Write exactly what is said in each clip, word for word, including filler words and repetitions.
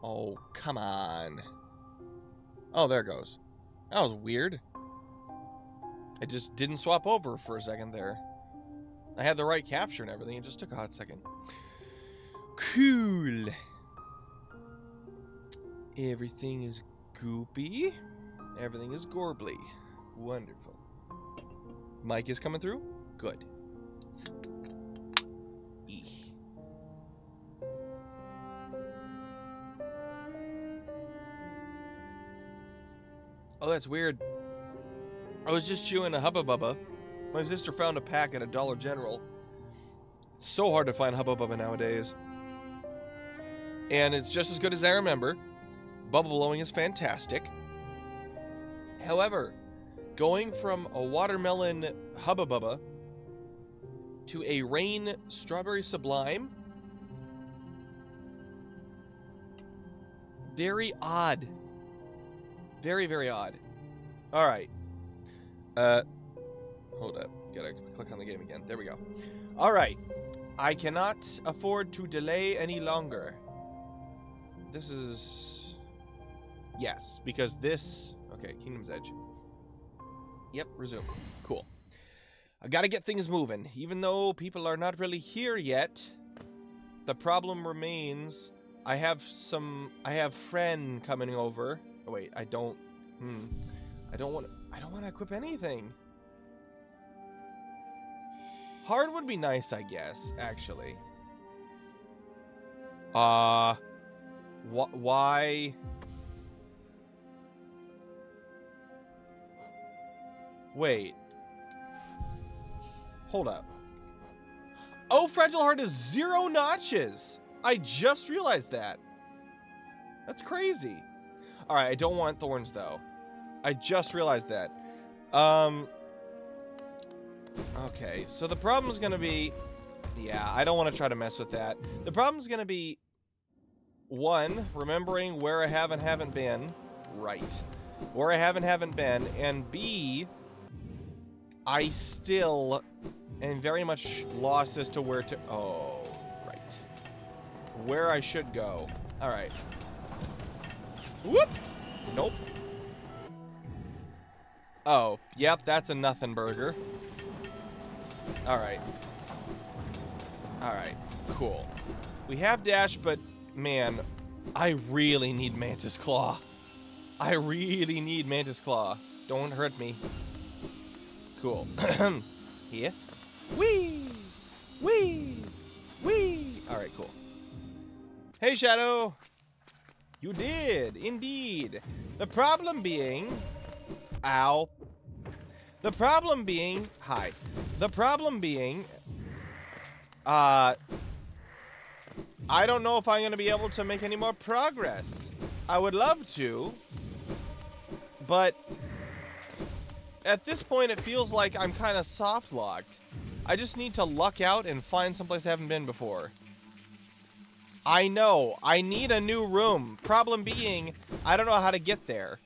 Oh, come on. Oh, there it goes. That was weird. It just didn't swap over for a second there. I had the right capture and everything. It just took a hot second. Cool. Everything is goopy. Everything is gorbly. Wonderful. Mike is coming through? Good. Oh, that's weird. I was just chewing a Hubba Bubba. My sister found a pack at a Dollar General. It's so hard to find Hubba Bubba nowadays. And it's just as good as I remember. Bubble blowing is fantastic. However, going from a watermelon Hubba Bubba to a rain strawberry sublime, very odd. Very, very odd. All right. Uh, hold up. Gotta click on the game again. There we go. All right. I cannot afford to delay any longer. This is... Yes, because this... Okay, Kingdom's Edge. Yep, resume. Cool. I gotta get things moving. Even though people are not really here yet, the problem remains. I have some... I have friend coming over... Oh, wait, I don't. Hmm. I don't want. I don't want to equip anything. Hard would be nice, I guess. Actually. Uh. Wh why? Wait. Hold up. Oh, Fragile Heart is zero notches. I just realized that. That's crazy. All right, I don't want thorns, though. I just realized that. Um, okay, so the problem's going to be... Yeah, I don't want to try to mess with that. The problem's going to be... One, remembering where I have and haven't been. Right. Where I have and haven't been. And B, I still am very much lost as to where to... Oh, right. where I should go. All right. Whoop. Nope. Oh, yep, that's a nothing burger. All right. All right, cool. We have dash, but man, I really need Mantis Claw. I really need Mantis Claw. Don't hurt me. Cool. Here. Whee! Whee! Whee! All right, cool. Hey, Shadow. You did, indeed. The problem being... Ow. The problem being... Hi. The problem being... Uh... I don't know if I'm going to be able to make any more progress. I would love to. But... At this point, it feels like I'm kind of soft-locked. I just need to luck out and find someplace I haven't been before. I know. I need a new room. Problem being, I don't know how to get there.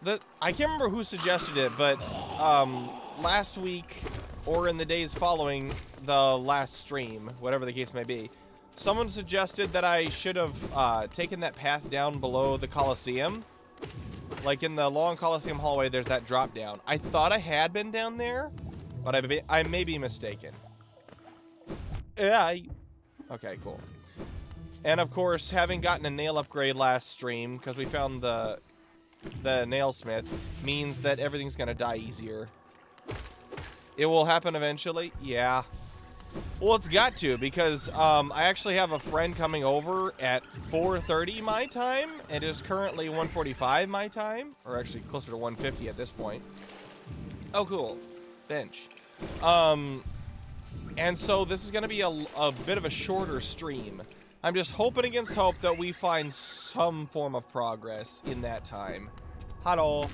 The, I can't remember who suggested it, but um, last week or in the days following the last stream, whatever the case may be, someone suggested that I should have uh, taken that path down below the Coliseum. Like in the long Coliseum hallway, there's that drop down. I thought I had been down there, but I, be, I may be mistaken. Yeah. I, okay, cool. And of course, having gotten a nail upgrade last stream, because we found the... the nailsmith, means that everything's gonna die easier. It will happen eventually. Yeah, well, it's got to, because um I actually have a friend coming over at four thirty my time. It is currently one forty-five my time, or actually closer to one fifty at this point. Oh, cool. Bench. Um and so this is gonna be a, a bit of a shorter stream. I'm just hoping against hope that we find some form of progress in that time. Hello.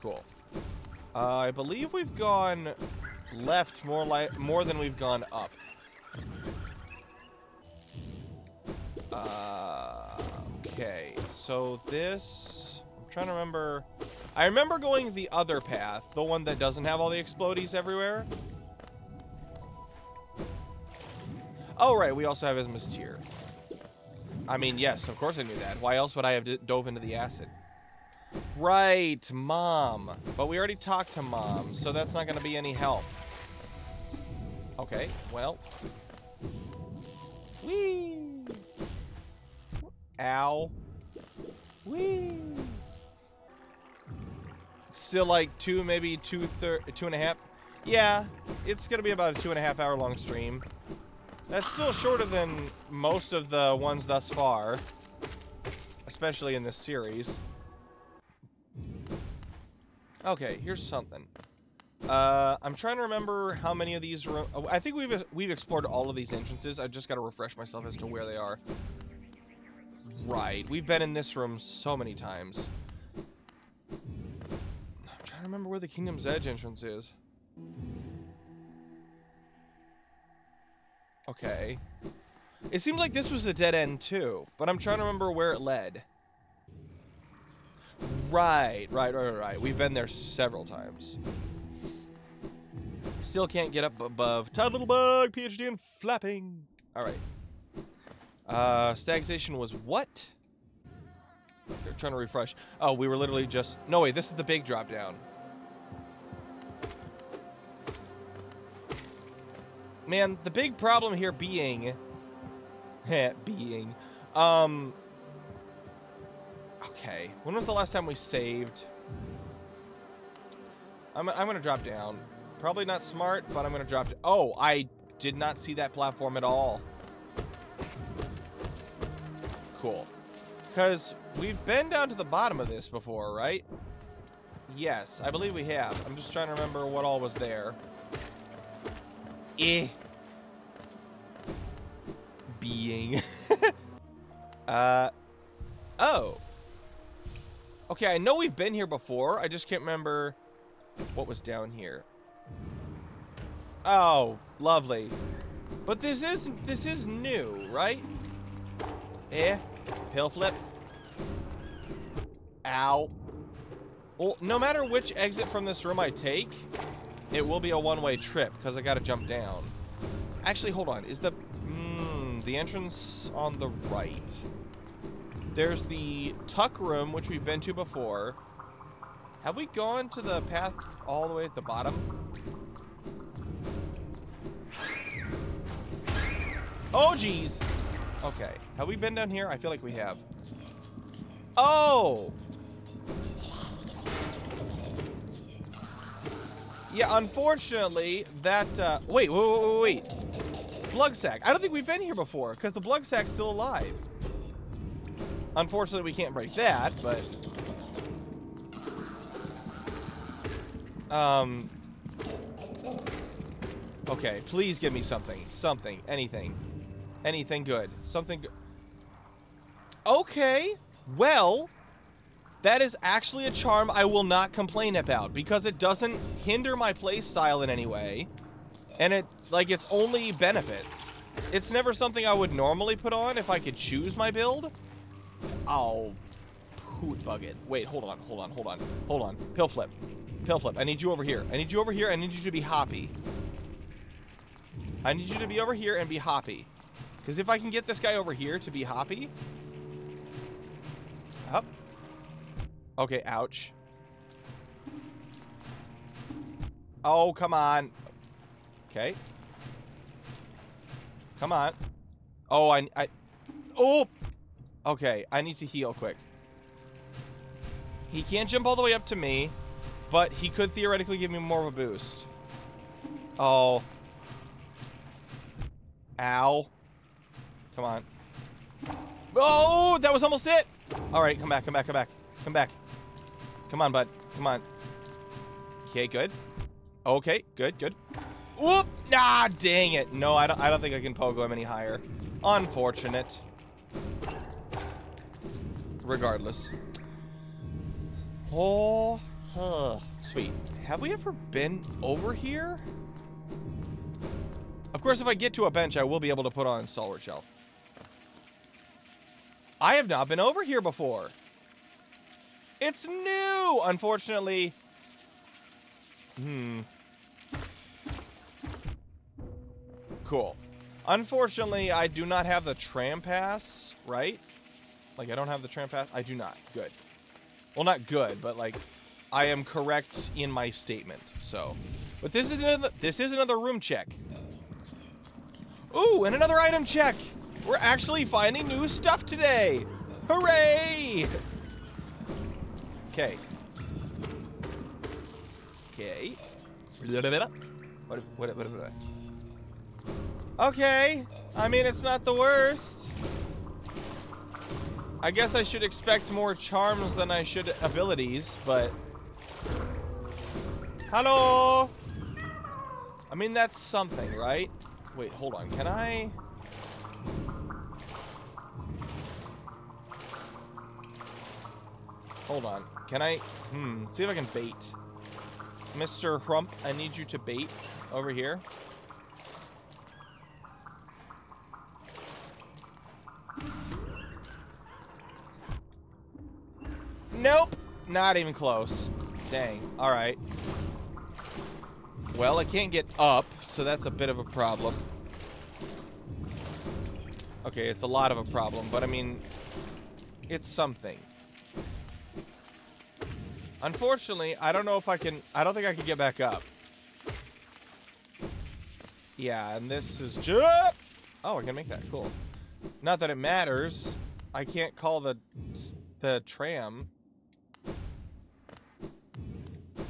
Cool. Uh, I believe we've gone left more like more than we've gone up. Uh, okay. So this... I'm trying to remember... I remember going the other path. The one that doesn't have all the explodies everywhere. Oh, right, we also have Isma's Tear. I mean, yes, of course I knew that. Why else would I have dove into the acid? Right, Mom. But we already talked to Mom, so that's not going to be any help. Okay, well. Whee! Ow. Whee! Still like two, maybe two, thir two and a half. Yeah, it's going to be about a two and a half hour long stream. That's still shorter than most of the ones thus far, especially in this series. Okay, here's something. Uh, I'm trying to remember how many of these rooms... I think we've we've explored all of these entrances. I've just got to refresh myself as to where they are. Right, we've been in this room so many times. I'm trying to remember where the Kingdom's Edge entrance is. Okay. It seems like this was a dead end too, but I'm trying to remember where it led. Right, right, right, right. We've been there several times. Still can't get up above. Todd Littlebug, PhD in flapping. All right. Uh, Stagnation was what? They're trying to refresh. Oh, we were literally just... No, wait, this is the big drop down. Man, the big problem here being, being, um, okay, when was the last time we saved? I'm, I'm going to drop down. Probably not smart, but I'm going to drop down. Oh, I did not see that platform at all. Cool. Because we've been down to the bottom of this before, right? Yes, I believe we have. I'm just trying to remember what all was there. Eh. Being. uh. Oh. Okay, I know we've been here before. I just can't remember what was down here. Oh, lovely. But this is this is new, right? Eh. Hill flip. Ow. Well, no matter which exit from this room I take. It will be a one-way trip, because I gotta jump down. Actually, hold on. Is the... Mm, um, the entrance on the right. There's the tuck room, which we've been to before. Have we gone to the path all the way at the bottom? Oh, geez. Okay. Have we been down here? I feel like we have. Oh! Yeah, unfortunately, that... Uh, wait, wait, wait, wait. Blugsack. I don't think we've been here before, because the Blugsack's still alive. Unfortunately, we can't break that, but... Um, okay, please give me something, something, anything, anything good, something good. Okay, well, that is actually a charm I will not complain about because it doesn't hinder my playstyle in any way. And it, like, it's only benefits. It's never something I would normally put on if I could choose my build. Oh, poot bucket. Wait, hold on, hold on, hold on, hold on. Pill flip. Pill flip, I need you over here. I need you over here. I need you to be hoppy. I need you to be over here and be hoppy. Because if I can get this guy over here to be hoppy. Up. Okay, ouch. Oh, come on. Okay. Come on. Oh, I... I oh! Okay, I need to heal quick. He can't jump all the way up to me. But he could theoretically give me more of a boost. Oh. Ow. Come on. Oh, that was almost it. All right, come back, come back, come back, come back. Come on, bud. Come on. Okay, good. Okay, good, good. Whoop! Ah, dang it. No, I don't, I don't think I can pogo him any higher. Unfortunate. Regardless. Oh... Huh. Sweet. Have we ever been over here? Of course, if I get to a bench, I will be able to put on Stalwart Shell. I have not been over here before. It's new, unfortunately. Hmm. Cool. Unfortunately, I do not have the Tram Pass, right? Like, I don't have the Tram Pass? I do not. Good. Well, not good, but like... I am correct in my statement, so. But this is another, this is another room check. Ooh, and another item check. We're actually finding new stuff today. Hooray! Okay. Okay. What, what, what, what? Okay, I mean, it's not the worst. I guess I should expect more charms than I should abilities, but... Hello! I mean, that's something, right? Wait, hold on. Can I... Hold on. Can I... Hmm. See if I can bait. Mister Crump, I need you to bait over here. Nope. Not even close. Dang. All right. Well, I can't get up, so that's a bit of a problem. Okay, it's a lot of a problem, but I mean, it's something. Unfortunately, I don't know if I can... I don't think I can get back up. Yeah, and this is just... Oh, I can make that. Cool. Not that it matters. I can't call the, the tram...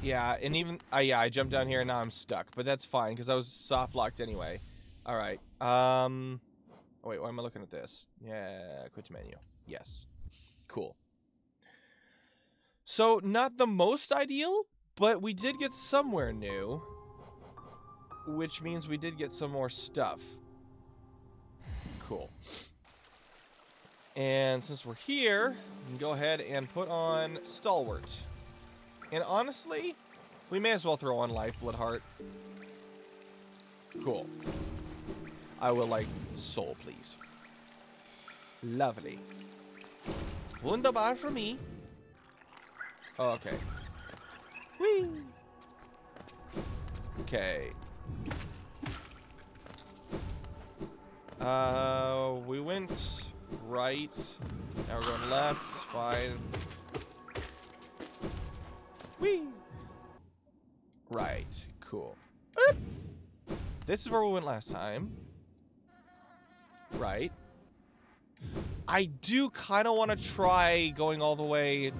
Yeah, and even... Uh, yeah, I jumped down here and now I'm stuck. But that's fine, because I was soft-locked anyway. All right. Um, oh, wait, why am I looking at this? Yeah, quit menu. Yes. Cool. So, not the most ideal, but we did get somewhere new. Which means we did get some more stuff. Cool. And since we're here, we can go ahead and put on Stalwart. And honestly, we may as well throw on Lifeblood Heart. Cool. I will like soul, please. Lovely. Wunderbar for me. Oh, okay. Whee! Okay. Uh, we went right. Now we're going left. It's fine. Whee! Right. Cool. Oop. This is where we went last time. Right. I do kind of want to try going all the way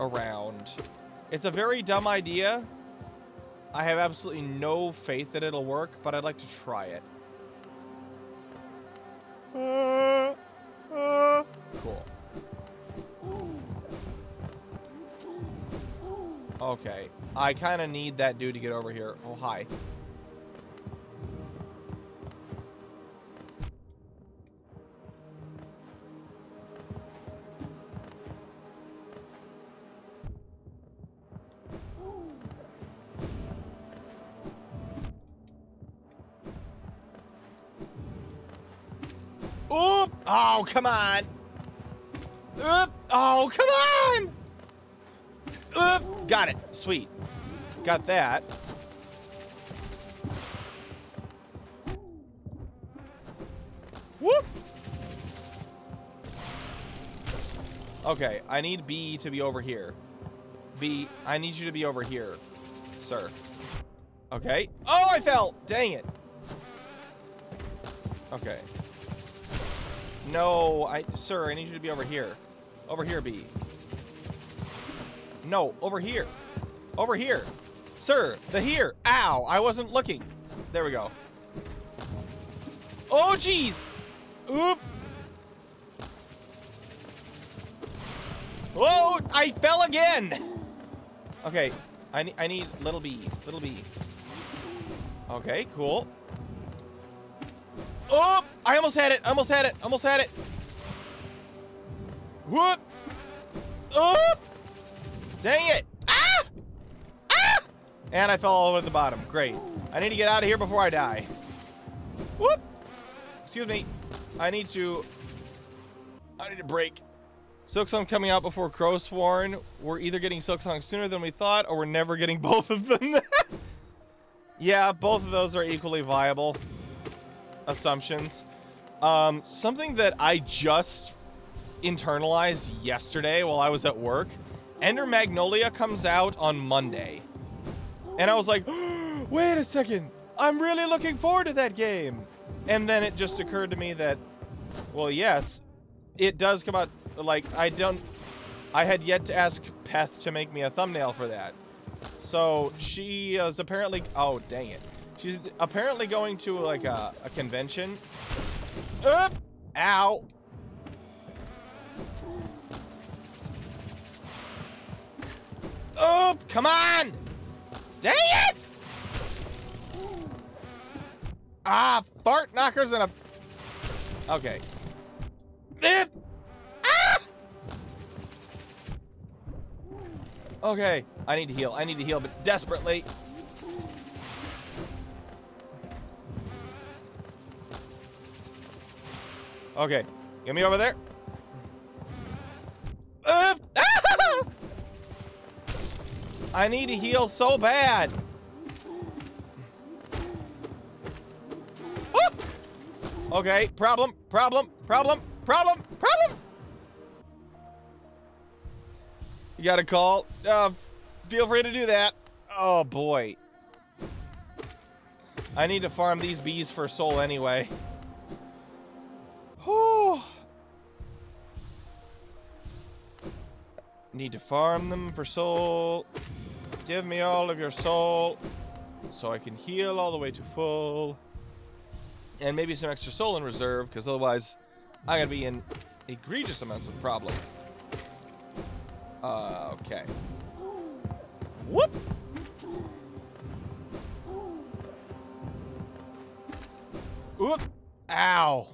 around. It's a very dumb idea. I have absolutely no faith that it'll work, but I'd like to try it. Uh, uh. Cool. Okay. I kind of need that dude to get over here. Oh, hi. Oh, come on! Oop. Oh, come on! Oop. Got it. Sweet. Got that. Whoop! Okay, I need B to be over here. B, I need you to be over here, sir. Okay. Oh, I fell! Dang it! Okay. No, I, sir, I need you to be over here. Over here, B. No, over here. Over here. Sir, the here. Ow, I wasn't looking. There we go. Oh, jeez. Oop. Oh, I fell again. Okay, I need, I need little B, little B. Okay, cool. Oh, I almost had it. Almost had it. Almost had it. Whoop. Oh, dang it. Ah! Ah! And I fell all over the bottom. Great. I need to get out of here before I die. Whoop. Excuse me. I need to... I need to break. Silk Song coming out before Crow Sworn. We're either getting Silk Song sooner than we thought, or we're never getting both of them. Yeah, both of those are equally viable assumptions. Um, something that I just internalized yesterday while I was at work, Ender Magnolia comes out on Monday. And I was like, wait a second, I'm really looking forward to that game. And then it just occurred to me that, well, yes, it does come out, like, I don't, I had yet to ask Peth to make me a thumbnail for that. So she is apparently, oh, dang it. She's apparently going to, like, a, a convention. Oop! Ow! Oh, come on! Dang it! Ah, fart knockers and a... Okay. Oop! Ah! Okay, I need to heal. I need to heal, but desperately... Okay, get me over there. Uh, ah! I need to heal so bad. Oh! Okay, problem, problem, problem, problem, problem. You got a call? Uh, feel free to do that. Oh boy. I need to farm these bees for soul anyway. Need to farm them for soul. Give me all of your soul so I can heal all the way to full. And maybe some extra soul in reserve, because otherwise I'm going to be in egregious amounts of problem. Uh, okay. Whoop! Oop! Ow!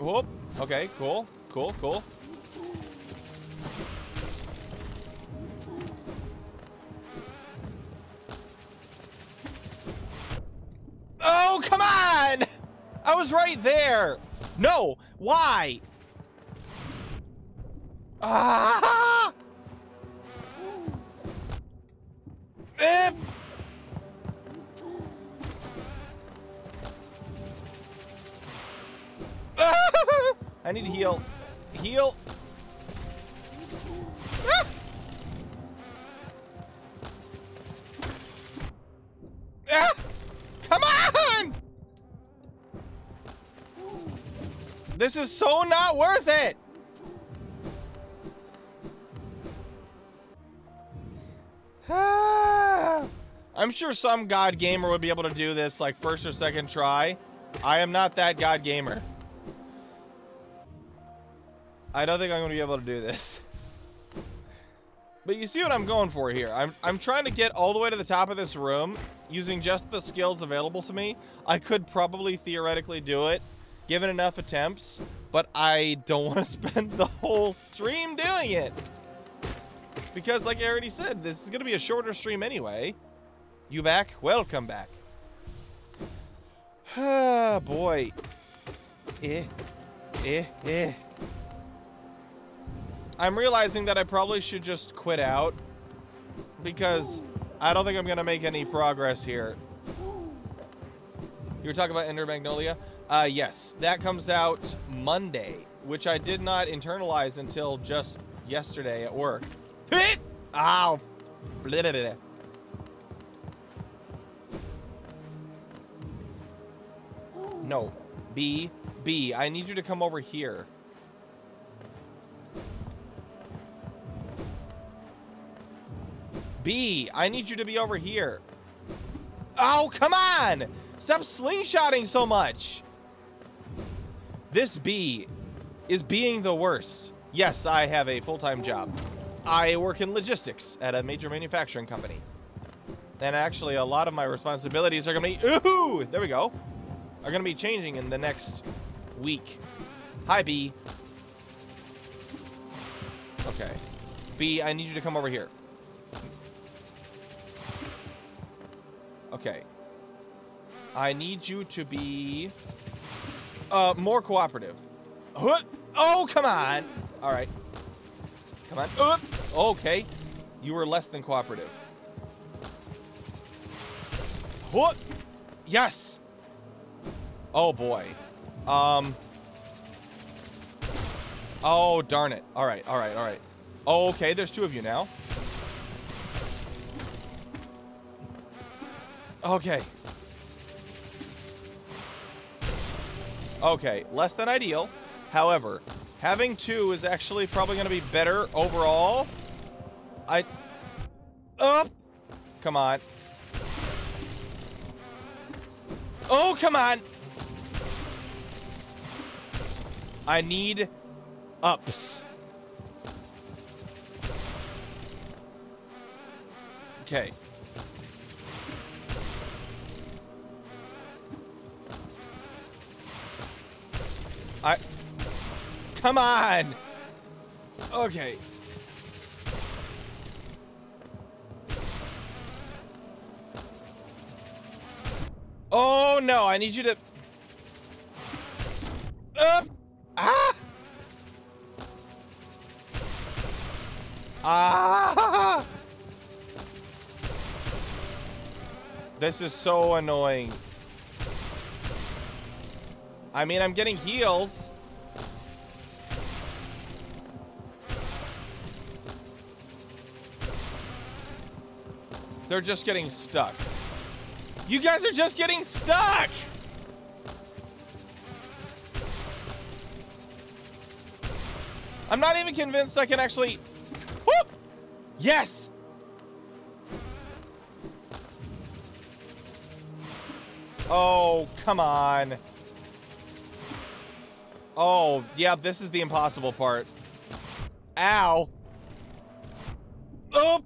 Whoop. Okay, cool, cool, cool. Oh, come on! I was right there! No! Why? Ah! Eh. I need to heal. Heal. Ah. Ah. Come on! This is so not worth it. I'm sure some god gamer would be able to do this like first or second try. I am not that god gamer. I don't think I'm gonna be able to do this. But you see what I'm going for here. I'm, I'm trying to get all the way to the top of this room using just the skills available to me. I could probably theoretically do it given enough attempts, but I don't want to spend the whole stream doing it. Because like I already said, this is gonna be a shorter stream anyway. You back? Welcome back. Ah, boy. Eh, eh, eh. I'm realizing that I probably should just quit out because I don't think I'm gonna make any progress here. You were talking about Ender Magnolia? Uh, yes, that comes out Monday, which I did not internalize until just yesterday at work. Ow. Blah, blah, blah. No. B. B. I need you to come over here. B. I need you to be over here. Oh, come on! Stop slingshotting so much! This B is being the worst. Yes, I have a full-time job. I work in logistics at a major manufacturing company. And actually, a lot of my responsibilities are going to be... Ooh! There we go. Are going to be changing in the next week. Hi, B. Okay. B, I need you to come over here. Okay. I need you to be... Uh, more cooperative. Oh, come on! All right. Come on. Uh, okay. You were less than cooperative. What? Yes. Oh boy. Um. Oh darn it. All right. All right. All right. Oh, okay. There's two of you now. Okay. Okay. Less than ideal. However. Having two is actually probably going to be better overall. I... Oh! Come on. Oh, come on! I need ups. Okay. I... Come on! Okay. Oh no, I need you to... Uh, ah! Ah! This is so annoying. I mean, I'm getting heals. They're just getting stuck. You guys are just getting stuck! I'm not even convinced I can actually... Whoop! Yes! Oh, come on. Oh, yeah, this is the impossible part. Ow. Oh!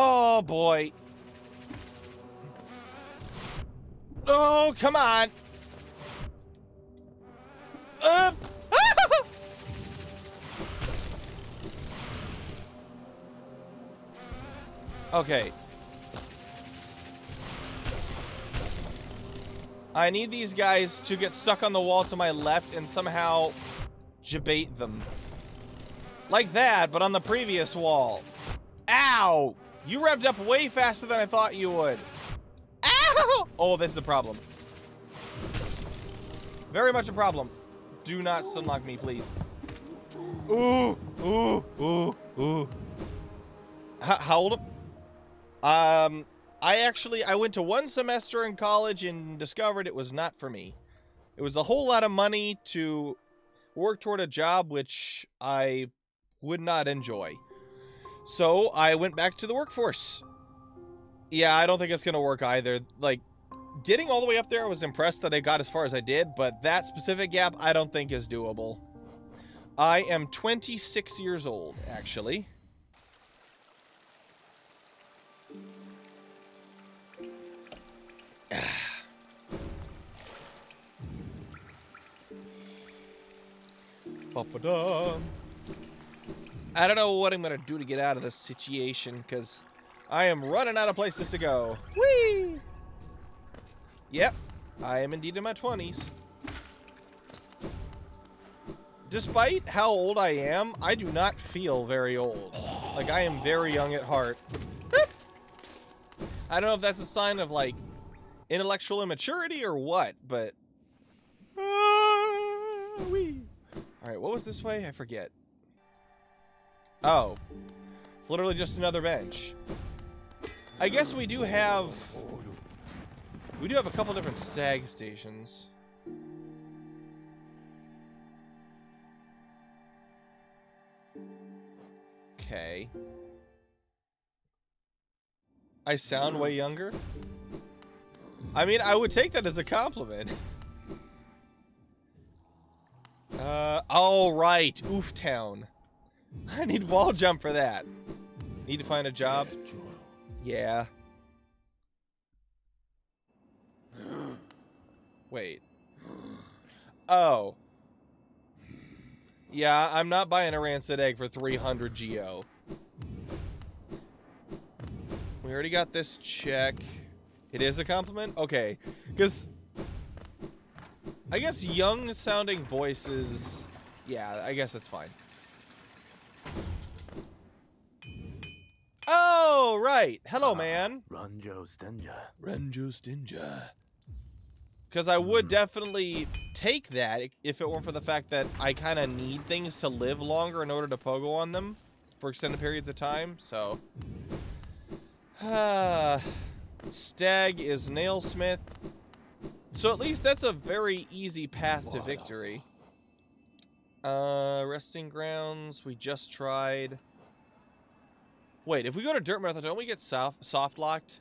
Oh, boy. Oh, come on. Uh. Okay. I need these guys to get stuck on the wall to my left and somehow jabate them. Like that, but on the previous wall. Ow! You revved up way faster than I thought you would. Ow! Oh, this is a problem. Very much a problem. Do not stunlock me, please. Ooh, ooh, ooh, ooh. H- how old? Um, I actually, I went to one semester in college and discovered it was not for me. It was a whole lot of money to work toward a job which I would not enjoy. So I went back to the workforce. Yeah, I don't think it's going to work either. Like, getting all the way up there, I was impressed that I got as far as I did, but that specific gap I don't think is doable. I am twenty-six years old, actually. I don't know what I'm going to do to get out of this situation, because I am running out of places to go. Whee! Yep, I am indeed in my twenties. Despite how old I am, I do not feel very old. Like, I am very young at heart. I don't know if that's a sign of, like, intellectual immaturity or what, but... Ah, whee! Alright, what was this way? I forget. Oh. It's literally just another bench. I guess we do have... We do have a couple different stag stations. Okay. I sound way younger? I mean, I would take that as a compliment. Uh, all right, Oof Town. I need wall jump for that. Need to find a job. Yeah. Wait. Oh. Yeah, I'm not buying a rancid egg for three hundred G O. We already got this check. It is a compliment? Okay. Because... I guess young-sounding voices... Yeah, I guess that's fine. Oh, right! Hello, uh, man! Ranjo Stinja. Ranjo Stinja. Because I would definitely take that if it weren't for the fact that I kind of need things to live longer in order to pogo on them for extended periods of time, so... Uh, Stag is Nailsmith. So at least that's a very easy path to victory. Uh, resting grounds, we just tried. Wait, if we go to Dirt Marathon, don't we get soft, soft locked?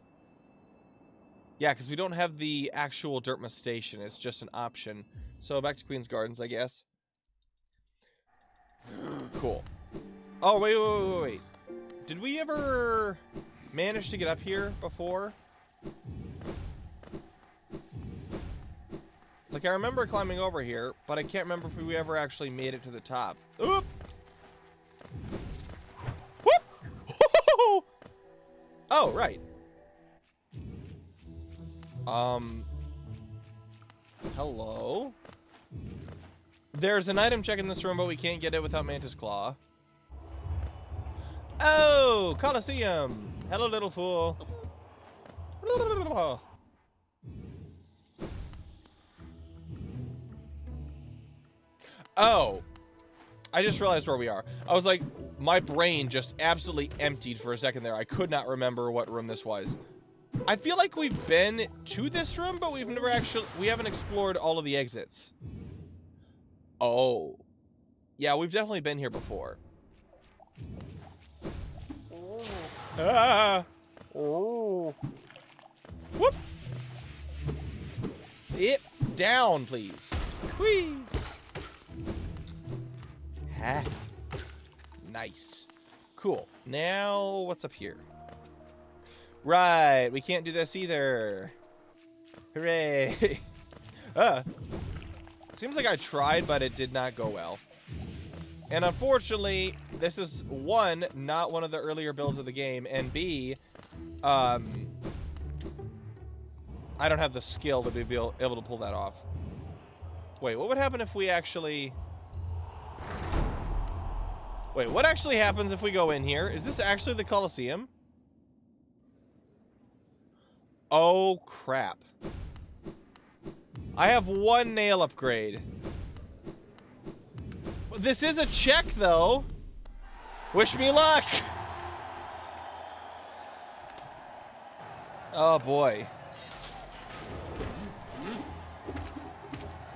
Yeah, because we don't have the actual Dirtma station. It's just an option. So back to Queen's Gardens, I guess. Cool. Oh, wait, wait, wait, wait. Did we ever manage to get up here before? Like, I remember climbing over here, but I can't remember if we ever actually made it to the top. Oop! Whoop! Oh, right. Um, hello? There's an item check in this room, but we can't get it without Mantis Claw. Oh, Coliseum. Hello, little fool. Oh, I just realized where we are. I was like, my brain just absolutely emptied for a second there. I could not remember what room this was. I feel like we've been to this room, but we've never actually, we haven't explored all of the exits. Oh. Yeah, we've definitely been here before. Oh. Ah. Oh. Whoop. It down, please. Whee. Ha. Nice. Cool. Now, what's up here? Right, we can't do this either. Hooray. uh, seems like I tried, but it did not go well. And unfortunately, this is, one, not one of the earlier builds of the game, and B, um, I don't have the skill to be able to pull that off. Wait, what would happen if we actually... Wait, what actually happens if we go in here? Is this actually the Coliseum? Oh, crap. I have one nail upgrade. This is a check, though. Wish me luck. Oh, boy.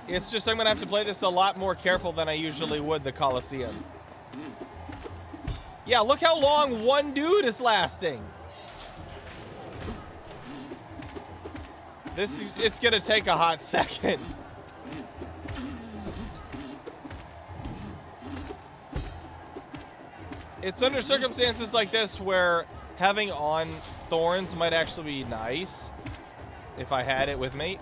It's just I'm going to have to play this a lot more careful than I usually would the Coliseum. Yeah, look how long one dude is lasting. This, it's going to take a hot second. It's under circumstances like this where having on thorns might actually be nice if I had it with me.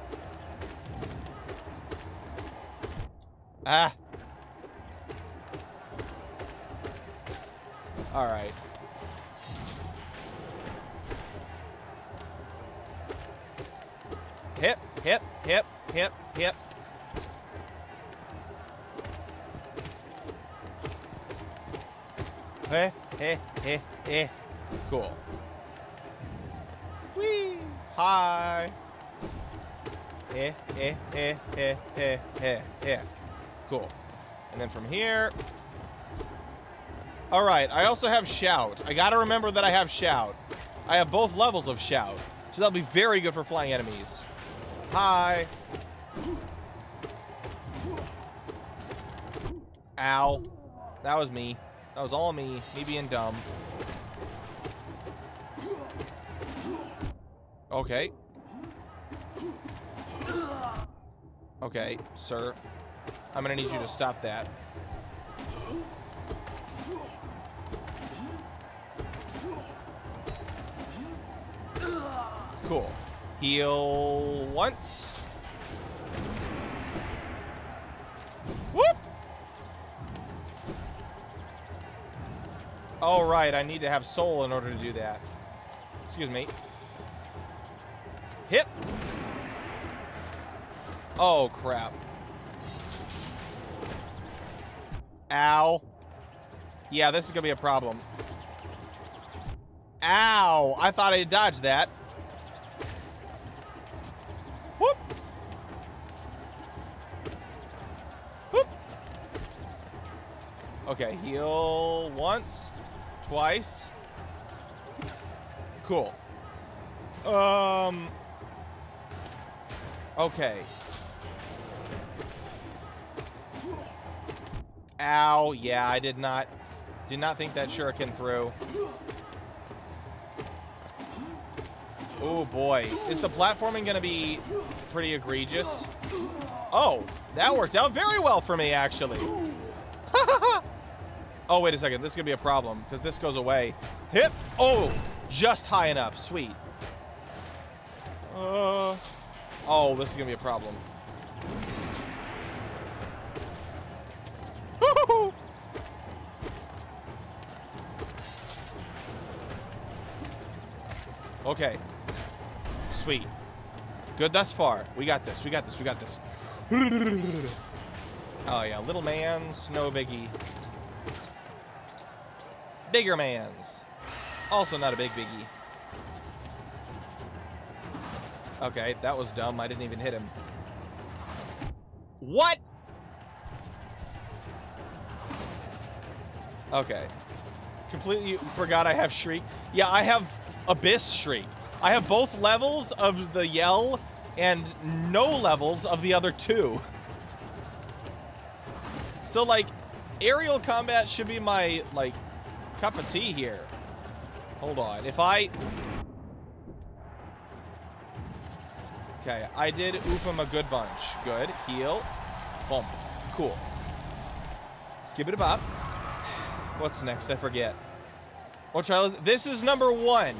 Ah. All right. Hip, hip, hip, hip, hip. Hey, hey, hey, hey. Cool. Whee! Hi. Hey, hey, hey, hey, hey, hey, hey. Cool. And then from here. All right. I also have Shout. I got to remember that I have Shout. I have both levels of Shout. So that'll be very good for flying enemies. Hi. Ow. That was me. That was all me. Me being dumb. Okay. Okay, sir. I'm gonna need you to stop that. Cool. Heal once. Whoop! All right, I need to have soul in order to do that. Excuse me. Hip! Oh, crap. Ow. Yeah, this is gonna be a problem. Ow! I thought I dodged that. Whoop! Whoop! Okay, heal once, twice. Cool. Um. Okay. Ow, yeah, I did not did not think that shuriken through. Oh boy. Is the platforming gonna be pretty egregious? Oh, that worked out very well for me actually. Oh wait a second, this is gonna be a problem, because this goes away. Hip! Oh! Just high enough. Sweet. Uh oh, this is gonna be a problem. Okay. Sweet. Good thus far. We got this. We got this. We got this. Oh, yeah. Little man's. No biggie. Bigger man's. Also not a big biggie. Okay. That was dumb. I didn't even hit him. What? Okay. Completely forgot I have Shriek. Yeah, I have Abyss Shriek. I have both levels of the Yell and no levels of the other two. So, like, aerial combat should be my, like, cup of tea here. Hold on. If I... Okay, I did oof him a good bunch. Good. Heal. Boom. Cool. Skip it up. What's next? I forget. What trial is this? Is number one.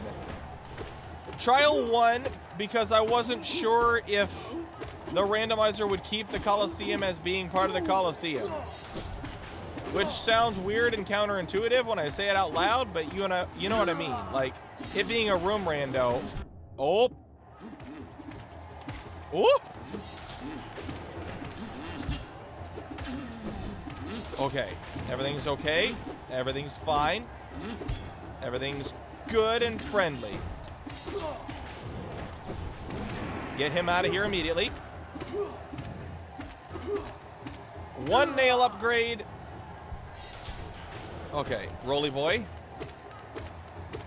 Trial one, because I wasn't sure if the randomizer would keep the Coliseum as being part of the Coliseum. Which sounds weird and counterintuitive when I say it out loud, but you know, you know what I mean. Like, it being a room rando. Oh. Oh. Okay. Everything's okay. Everything's fine. Everything's good and friendly. Get him out of here immediately. One nail upgrade. Okay, Roly Boy.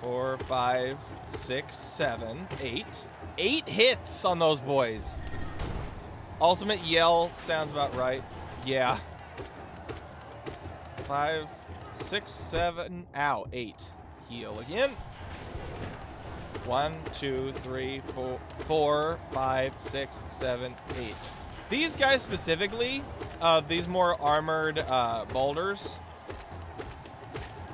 Four, five, six, seven, eight. Eight hits on those boys. Ultimate yell sounds about right. Yeah. Five, six, seven, ow, eight. Heal again. One, two, three, four, four, five, six, seven, eight. These guys specifically, uh, these more armored uh, boulders,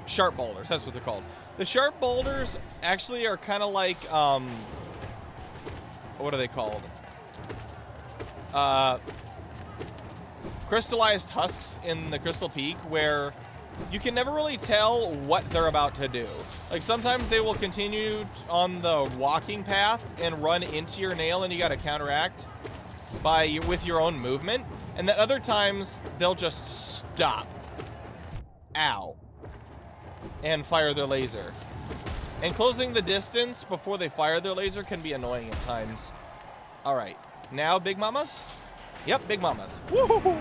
sharp boulders, that's what they're called. The sharp boulders actually are kind of like, um, what are they called? Uh, crystallized tusks in the Crystal Peak, where you can never really tell what they're about to do. Like, sometimes they will continue on the walking path and run into your nail, and you got to counteract by with your own movement. And then other times, they'll just stop. Ow. And fire their laser. And closing the distance before they fire their laser can be annoying at times. All right. Now, Big Mamas? Yep, Big Mamas. Woo-hoo-hoo!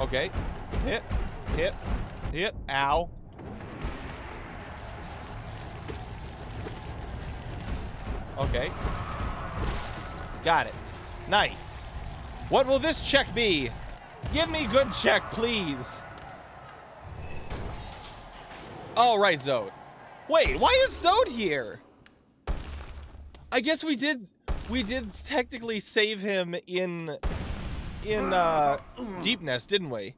Okay. Hit. Hit. Hit. Ow. Okay. Got it. Nice. What will this check be? Give me good check, please. All right, Zode. Wait, why is Zode here? I guess we did we did technically save him in in uh, Deep Nest, didn't we?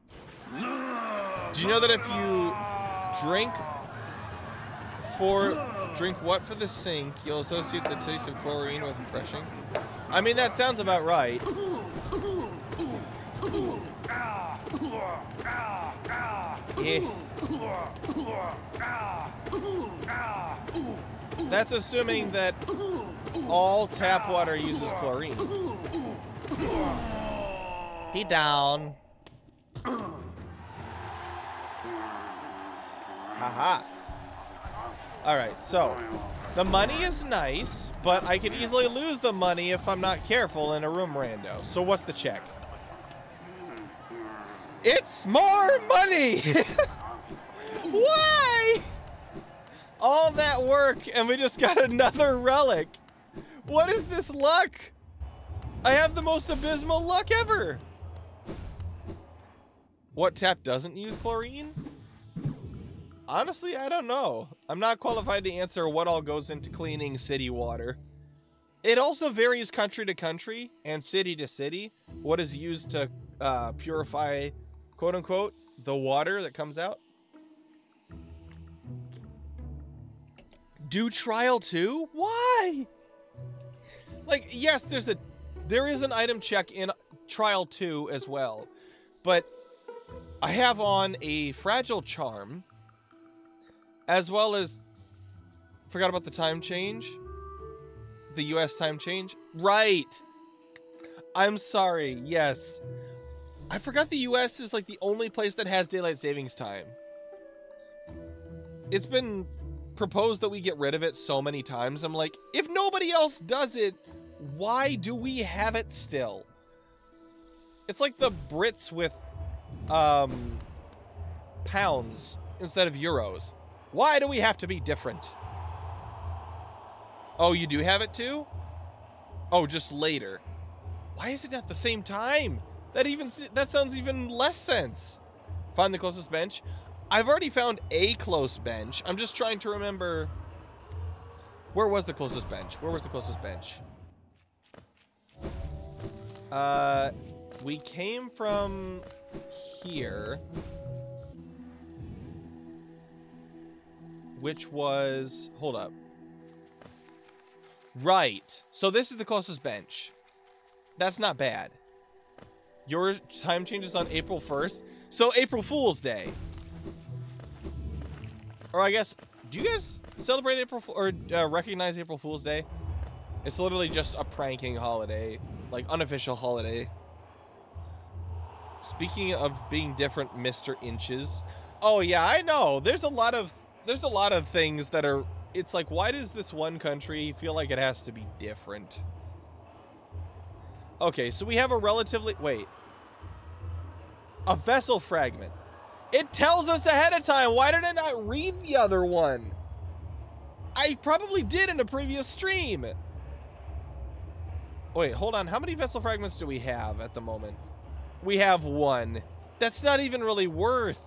Do you know that if you drink for drink what for the sink, you'll associate the taste of chlorine with refreshing? I mean, that sounds about right. Yeah. That's assuming that all tap water uses chlorine. He down. Haha. Alright, so the money is nice, but I could easily lose the money if I'm not careful in a room rando. So what's the check? It's more money! Why? All that work and we just got another relic. What is this luck? I have the most abysmal luck ever. What tap doesn't use chlorine? Honestly, I don't know. I'm not qualified to answer what all goes into cleaning city water. It also varies country to country and city to city. What is used to uh, purify, quote unquote, the water that comes out? Do trial two? Why? Like, yes, there's a there is an item check in trial two as well, but I have on a fragile charm as well as forgot about the time change, the U S time change. Right. I'm sorry. Yes, I forgot the U S is like the only place that has daylight savings time. It's been proposed that we get rid of it so many times. I'm like, if nobody else does it, why do we have it still? It's like the Brits with um, pounds instead of euros. Why do we have to be different? Oh, you do have it too? Oh, just later. Why is it at the same time? That even that sounds even less sense. Find the closest bench. I've already found a close bench. I'm just trying to remember. Where was the closest bench? Where was the closest bench? Uh, we came from here, which was, hold up. Right. So this is the closest bench. That's not bad. Your time changes on April first. So April Fool's Day. Or I guess, do you guys celebrate April or uh, recognize April Fool's Day? It's literally just a pranking holiday, like unofficial holiday. Speaking of being different, Mister Inches. Oh yeah, I know. There's a lot of there's a lot of things that are. It's like, why does this one country feel like it has to be different? Okay, so we have a relatively wait. A vessel fragment. It tells us ahead of time. Why did I not read the other one? I probably did in a previous stream. Wait, hold on. How many vessel fragments do we have at the moment? We have one. That's not even really worth.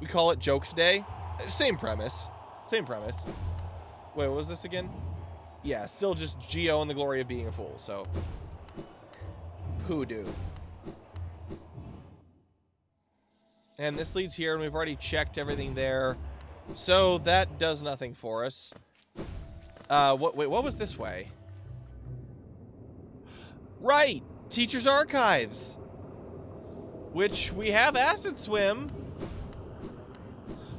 We call it Jokes Day. Same premise. Same premise. Wait, what was this again? Yeah, still just Geo and the glory of being a fool, so. Hoodoo. And this leads here, and we've already checked everything there. So that does nothing for us. Uh, what, wait, what was this way? Right! Teacher's Archives! Which, we have Acid Swim.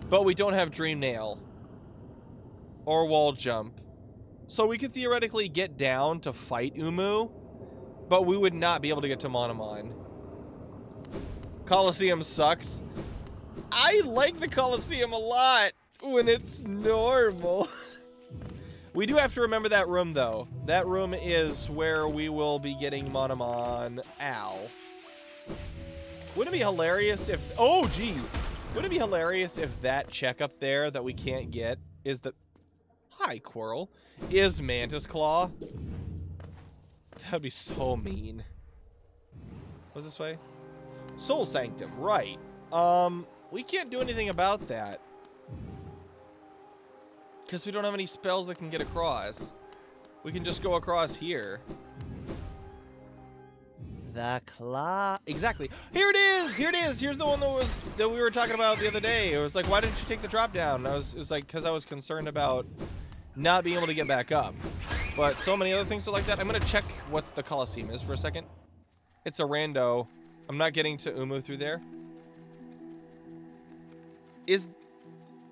But we don't have Dream Nail. Or Wall Jump. So we could theoretically get down to fight Umu. But we would not be able to get to Monomon. Coliseum sucks. I like the Coliseum a lot when it's normal. We do have to remember that room, though. That room is where we will be getting Monomon. Ow. Wouldn't it be hilarious if... Oh, geez. Wouldn't it be hilarious if that checkup there that we can't get is the... Hi, Quirrell. Is Mantis Claw? That would be so mean. What's this way? Soul Sanctum, right. Um, we can't do anything about that. Because we don't have any spells that can get across. We can just go across here. The claw. Exactly. Here it is! Here it is! Here's the one that was that we were talking about the other day. It was like, why didn't you take the drop down? And I was, it was like, because I was concerned about not being able to get back up. But so many other things are like that. I'm going to check what the Coliseum is for a second. It's a rando. I'm not getting to Umu through there. Is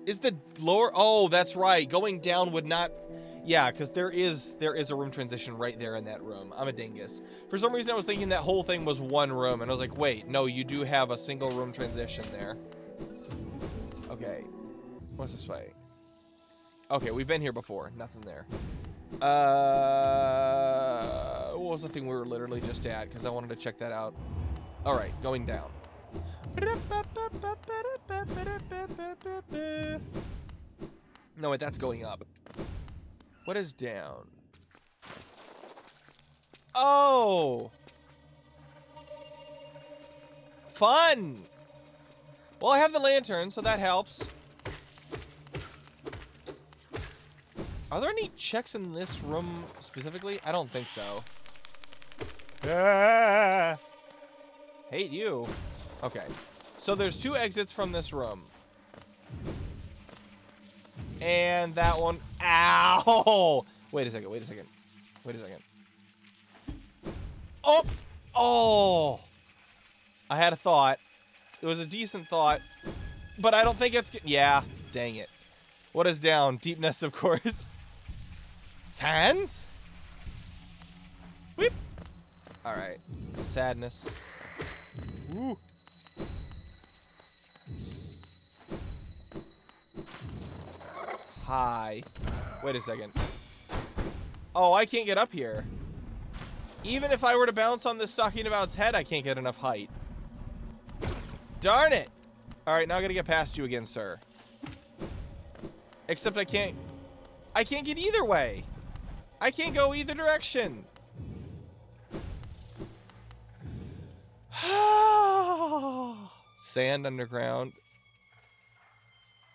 is the lower... Oh, that's right. Going down would not... Yeah, because there is there is a room transition right there in that room. I'm a dingus. For some reason, I was thinking that whole thing was one room. And I was like, wait, no, you do have a single room transition there. Okay. What's this way? Okay, we've been here before. Nothing there. Uh, what was the thing we were literally just at? Because I wanted to check that out. All right, going down. No, wait, that's going up. What is down? Oh! Fun! Well, I have the lantern, so that helps. Are there any checks in this room specifically? I don't think so. Ah, hate you. Okay. So there's two exits from this room. And that one. Ow! Wait a second, wait a second. Wait a second. Oh! Oh! I had a thought. It was a decent thought. But I don't think it's... Yeah, dang it. What is down? Deep Nest, of course. Sands? Weep. All right. Sadness. Ooh. Hi. Wait a second. Oh, I can't get up here. Even if I were to bounce on this Stocking-about's head, I can't get enough height. Darn it. All right, now I gotta get past you again, sir. Except I can't... I can't get either way. I can't go either direction. Sand underground.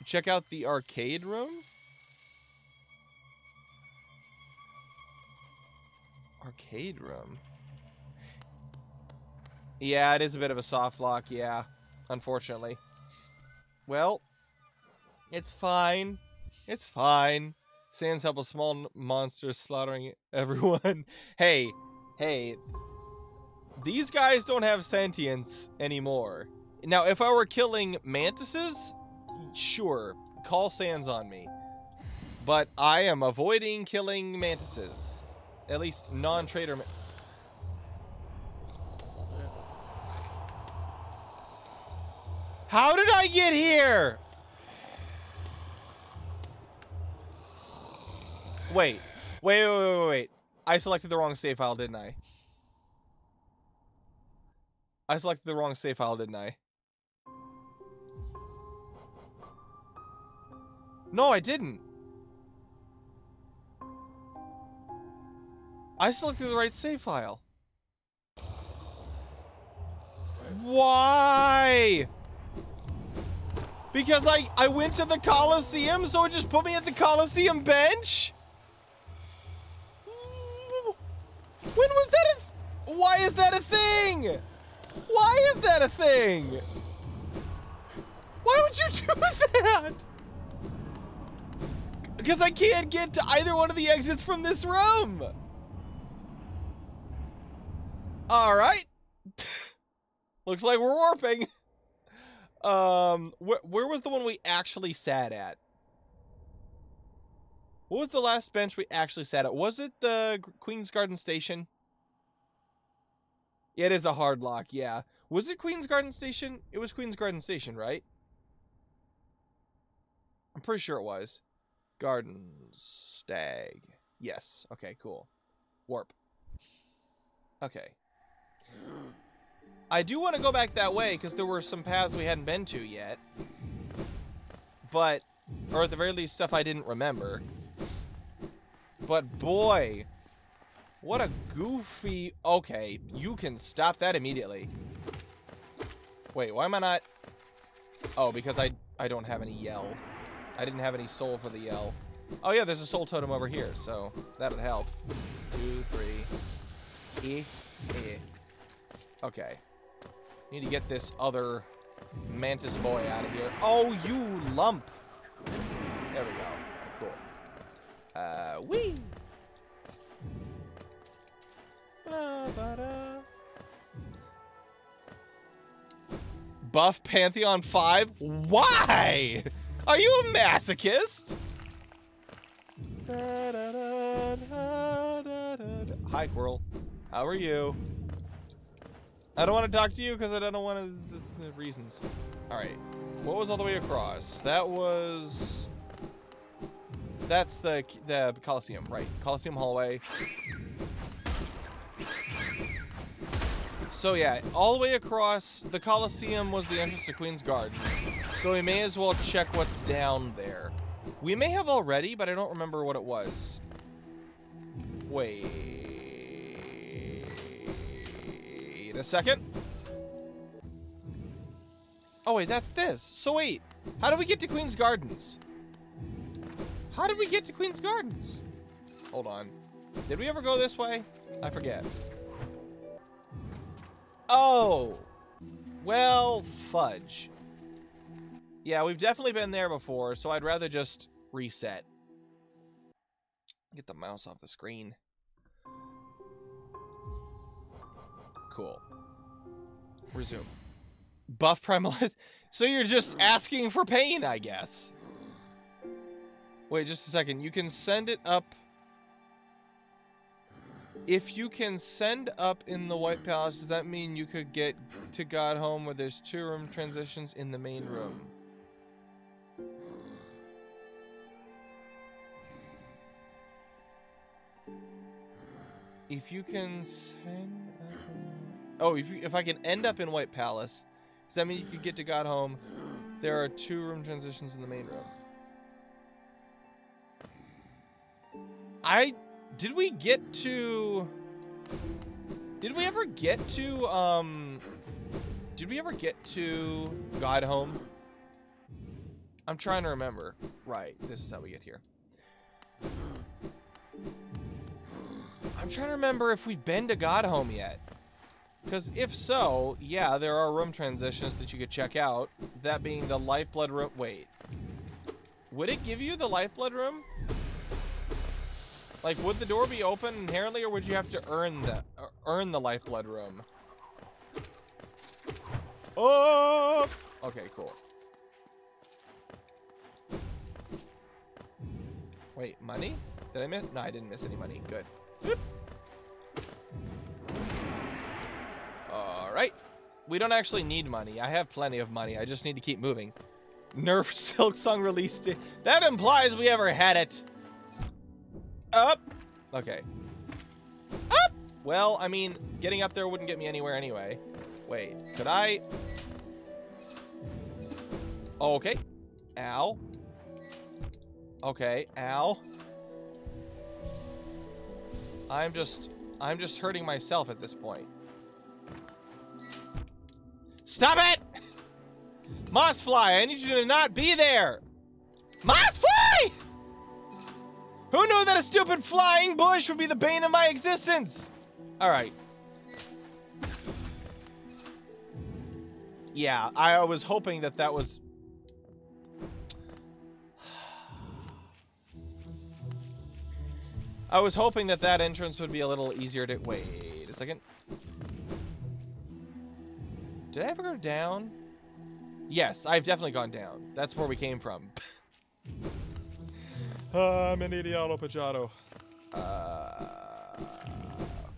Check out the arcade room. Arcade room. Yeah, it is a bit of a soft lock. Yeah, unfortunately. Well, it's fine. It's fine. Sans help a small monster slaughtering everyone. Hey, hey. These guys don't have sentience anymore. Now, if I were killing mantises, sure, call Sans on me. But I am avoiding killing mantises. At least non-traitor man- How did I get here? Wait. Wait, wait, wait, wait, wait. I selected the wrong save file, didn't I? I selected the wrong save file, didn't I? No, I didn't. I selected the right save file. Why? Because I, I went to the Coliseum, so it just put me at the Coliseum bench? When was that a th- Why is that a thing? Why is that a thing? Why would you do that? Because I can't get to either one of the exits from this room. All right. Looks like we're warping. Um, wh where was the one we actually sat at? What was the last bench we actually sat at? Was it the Queen's Garden Station? It is a hard lock, yeah. Was it Queen's Garden Station? It was Queen's Garden Station, right? I'm pretty sure it was. Gardens. Stag. Yes. Okay, cool. Warp. Okay. I do want to go back that way, because there were some paths we hadn't been to yet. But, or at the very least, stuff I didn't remember. But boy, what a goofy... Okay, you can stop that immediately. Wait, why am I not... Oh, because I, I don't have any yell. I didn't have any soul for the yell. Oh yeah, there's a soul totem over here, so that'll help. Two, three... Eh, eh. Okay. Need to get this other mantis boy out of here. Oh, you lump! There we go. Cool. Uh, whee! Ba-ba-da. Buff Pantheon five? Why? Are you a masochist? Hi, Quirrell. How are you? I don't want to talk to you because I don't want to... reasons. Alright. What was all the way across? That was... That's the the Coliseum, right. Coliseum hallway. So yeah, all the way across, the Coliseum was the entrance to Queen's Gardens. So we may as well check what's down there. We may have already, but I don't remember what it was. Wait... a second. Oh wait, that's this. So wait, how do we get to Queen's Gardens? How did we get to Queen's Gardens? Hold on. Did we ever go this way? I forget. Oh. Well, fudge. Yeah, we've definitely been there before, so I'd rather just reset. Get the mouse off the screen. Cool. Resume. Buff Primal. So you're just asking for pain, I guess. Wait, just a second. You can send it up. If you can send up in the White Palace, does that mean you could get to Godhome where there's two room transitions in the main room? If you can send up in... Oh, if, you, if I can end up in White Palace, does that mean you could get to Godhome? There are two room transitions in the main room. I... Did we get to... Did we ever get to, um... Did we ever get to Godhome? I'm trying to remember. Right, this is how we get here. I'm trying to remember if we've been to Godhome yet. Because if so, yeah, there are room transitions that you could check out. That being the lifeblood room. Wait. Would it give you the lifeblood room? Like, would the door be open inherently, or would you have to earn the uh, earn the lifeblood room? Oh! Okay, cool. Wait, money? Did I miss? No, I didn't miss any money. Good. All right. we don't actually need money. I have plenty of money. I just need to keep moving. Nerf Silk Song released it. That implies we ever had it. Up. Okay. Up. Well, I mean, getting up there wouldn't get me anywhere anyway. Wait, could I? Okay. Ow. Okay. Ow. I'm just, I'm just hurting myself at this point. Stop it! Mossfly, I need you to not be there! Mossfly! Who knew that a stupid flying bush would be the bane of my existence? Alright. Yeah, I was hoping that that was... I was hoping that that entrance would be a little easier to... Wait a second. Did I ever go down? Yes, I've definitely gone down. That's where we came from. uh, I'm an idiota pajado. Uh,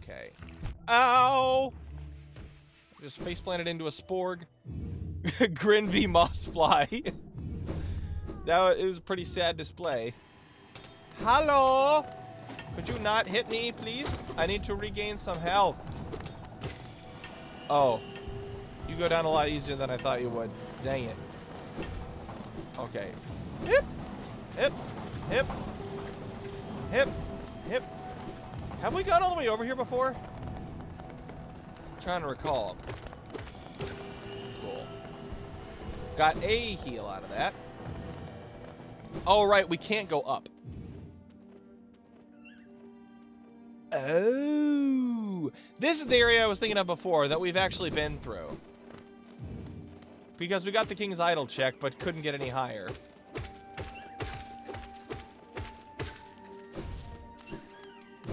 okay. Ow! Just face planted into a sporg. Grin v moss fly. That was, it was a pretty sad display. Hello! Could you not hit me, please? I need to regain some health. Oh. You go down a lot easier than I thought you would. Dang it. Okay. Hip! Hip! Hip! Hip! Hip! Have we gone all the way over here before? I'm trying to recall. Cool. Got a heal out of that. Oh, right. We can't go up. Oh. This is the area I was thinking of before that we've actually been through. Because we got the King's Idol check, but couldn't get any higher.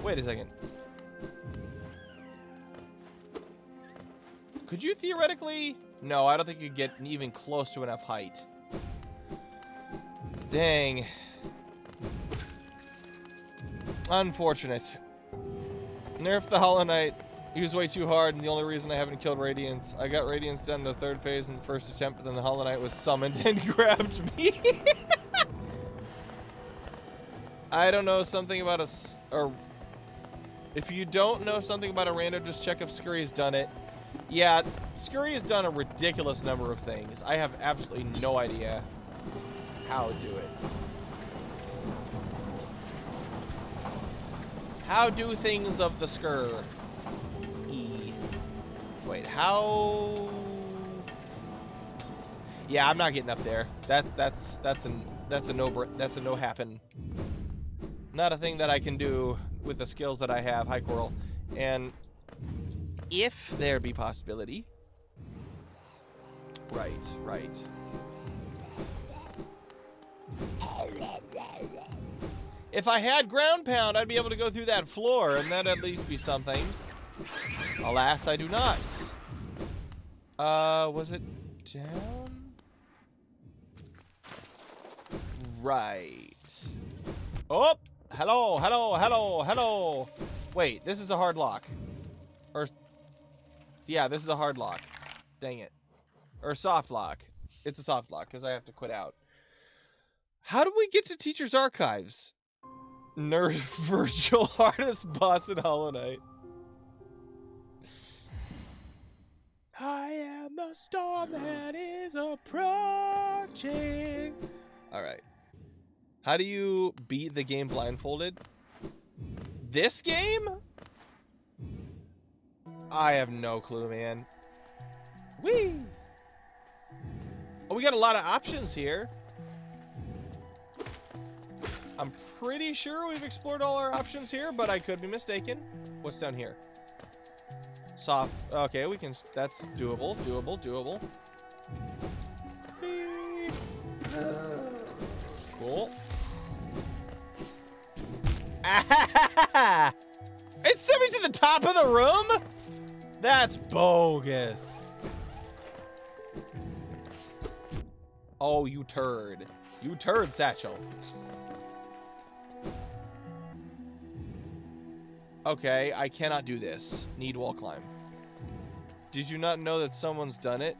Wait a second. Could you theoretically... No, I don't think you'd get even close to enough height. Dang. Unfortunate. Nerf the Hollow Knight. He was way too hard, and the only reason I haven't killed Radiance. I got Radiance done in the third phase in the first attempt, but then the Hollow Knight was summoned and grabbed me. I don't know something about a... Or, if you don't know something about a rando, just check if Scurry has done it. Yeah, Scurry has done a ridiculous number of things. I have absolutely no idea how to do it. How do things of the Scurr... Wait, how? Yeah, I'm not getting up there. That that's that's an that's a no that's a no happen. Not a thing that I can do with the skills that I have. Hi, Coral. And if there be possibility. Right, right. If I had ground pound, I'd be able to go through that floor, and that'd at least be something. Alas, I do not. Uh, was it down? Right. Oh! Hello, hello, hello, hello! Wait, this is a hard lock. Or... Yeah, this is a hard lock. Dang it. Or soft lock. It's a soft lock, because I have to quit out. How do we get to Teacher's Archives? Nerd Virtual Hardest Boss in Hollow Knight. I am the storm that is approaching. All right. How do you beat the game blindfolded? This game? I have no clue, man. Whee! Oh, we got a lot of options here. I'm pretty sure we've explored all our options here, but I could be mistaken. What's down here? Soft. Okay, we can. That's doable. Doable. Doable. Cool. Ah, it sent me to the top of the room? That's bogus. Oh, you turd. You turd, Satchel. Okay, I cannot do this. Need wall climb. Did you not know that someone's done it?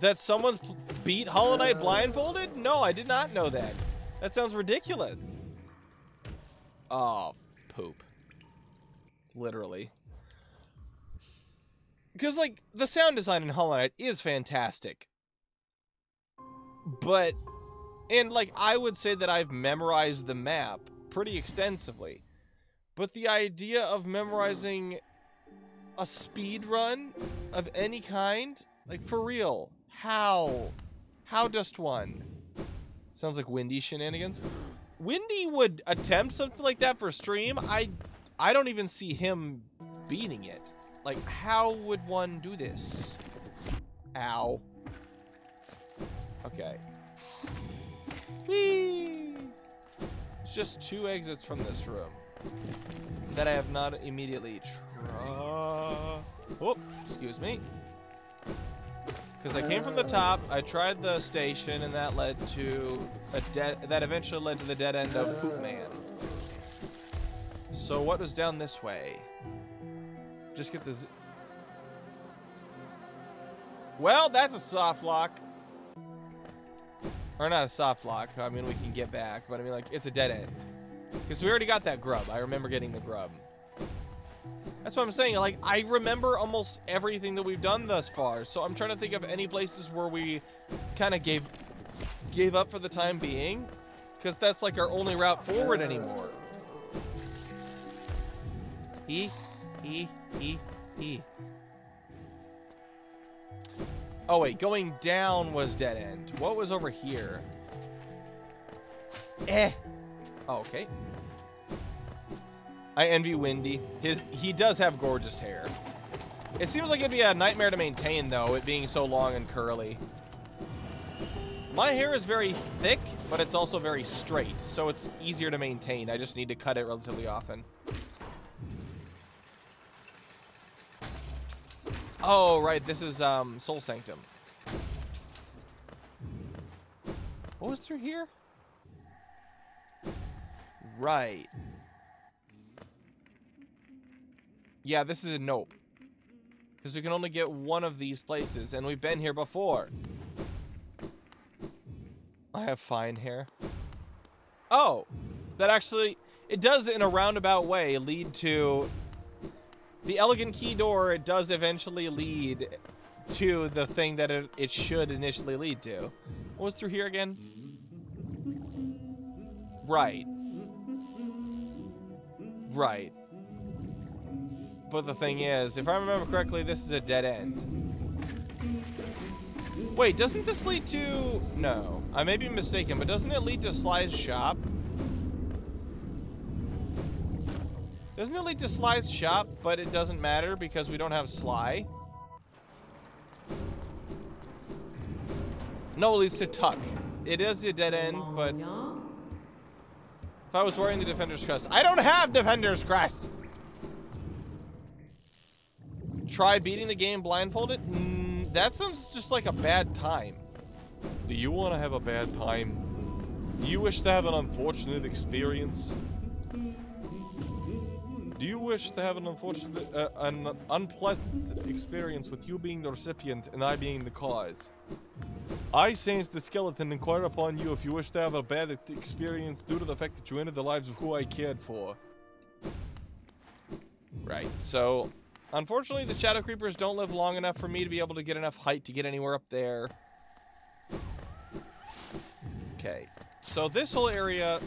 That someone's beat Hollow Knight blindfolded? No, I did not know that. That sounds ridiculous. Oh, poop. Literally. Because, like, the sound design in Hollow Knight is fantastic. But, and, like, I would say that I've memorized the map pretty extensively. But the idea of memorizing a speed run of any kind, like, for real, how? How just one? Sounds like Windy shenanigans. Windy would attempt something like that for a stream. I, I don't even see him beating it. Like, how would one do this? Ow. Okay. Whee! It's just two exits from this room that I have not immediately tried. Oh, excuse me. Because I came from the top, I tried the station, and that led to a dead. That eventually led to the dead end of Poop Man. So what was down this way? Just get this. Well, that's a soft lock. Or not a soft lock. I mean, we can get back, but I mean, like, it's a dead end. Because we already got that grub. I remember getting the grub. That's what I'm saying. Like, I remember almost everything that we've done thus far. So I'm trying to think of any places where we kind of gave gave up for the time being. Because that's like our only route forward anymore. E, E, E, E. Oh wait, going down was dead end. What was over here? Eh. Oh, okay. I envy Windy. His he does have gorgeous hair. It seems like it'd be a nightmare to maintain though, it being so long and curly. My hair is very thick, but it's also very straight, so it's easier to maintain. I just need to cut it relatively often. Oh, right, this is um, Soul Sanctum. What was through here? Right. Yeah, this is a nope. Because we can only get one of these places, and we've been here before. I have fine hair. Oh, that actually, it does in a roundabout way lead to the elegant key door. It does eventually lead to the thing that it, it should initially lead to. What was through here again? Right. Right. But the thing is, if I remember correctly, this is a dead end. Wait, doesn't this lead to... No, I may be mistaken, but doesn't it lead to Sly's shop? Doesn't it lead to Sly's shop, but it doesn't matter because we don't have Sly? No, it leads to Tuck. It is a dead end, but... If I was wearing the Defender's Crest... I don't have Defender's Crest! Try beating the game blindfolded? Mm, that sounds just like a bad time. Do you want to have a bad time? Do you wish to have an unfortunate experience? Do you wish to have an unfortunate, uh, an unpleasant experience with you being the recipient and I being the cause? I, Sans the Skeleton, inquire upon you if you wish to have a bad experience due to the fact that you entered the lives of who I cared for. Right, so, unfortunately the Shadow Creepers don't live long enough for me to be able to get enough height to get anywhere up there. Okay, so this whole area,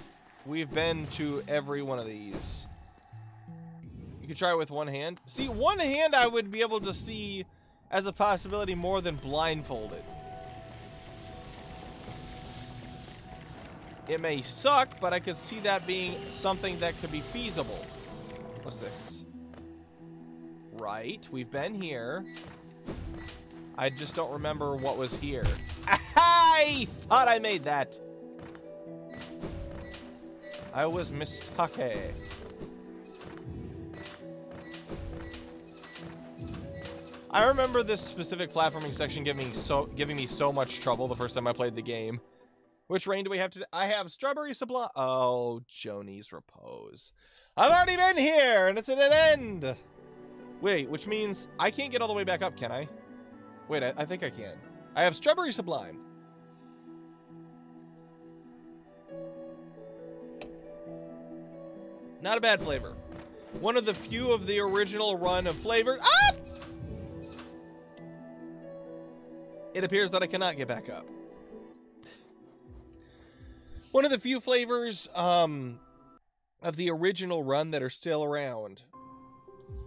we've been to every one of these. You could try it with one hand. See, one hand I would be able to see as a possibility more than blindfolded. It may suck, but I could see that being something that could be feasible. What's this? Right, we've been here. I just don't remember what was here. I thought I made that. I was mistaken. I remember this specific platforming section giving me so giving me so much trouble the first time I played the game. Which rain do we have today? I have Strawberry Sublime. Oh, Joni's Repose. I've already been here, and it's at an end. Wait, which means I can't get all the way back up, can I? Wait, I, I think I can. I have Strawberry Sublime. Not a bad flavor. One of the few of the original run of flavors. Ah! It appears that I cannot get back up. One of the few flavors um, of the original run that are still around.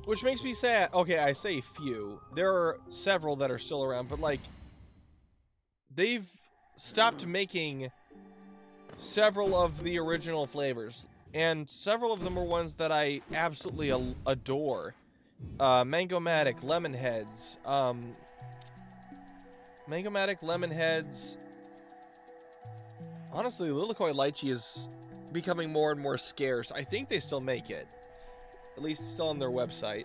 Which makes me sad. Okay, I say few. There are several that are still around, but like, they've stopped making several of the original flavors. And several of them are ones that I absolutely adore. Uh, Mangomatic, Lemonheads. Um, Mangomatic, Lemonheads. Honestly, Lilikoi Lychee is becoming more and more scarce. I think they still make it. At least it's on their website.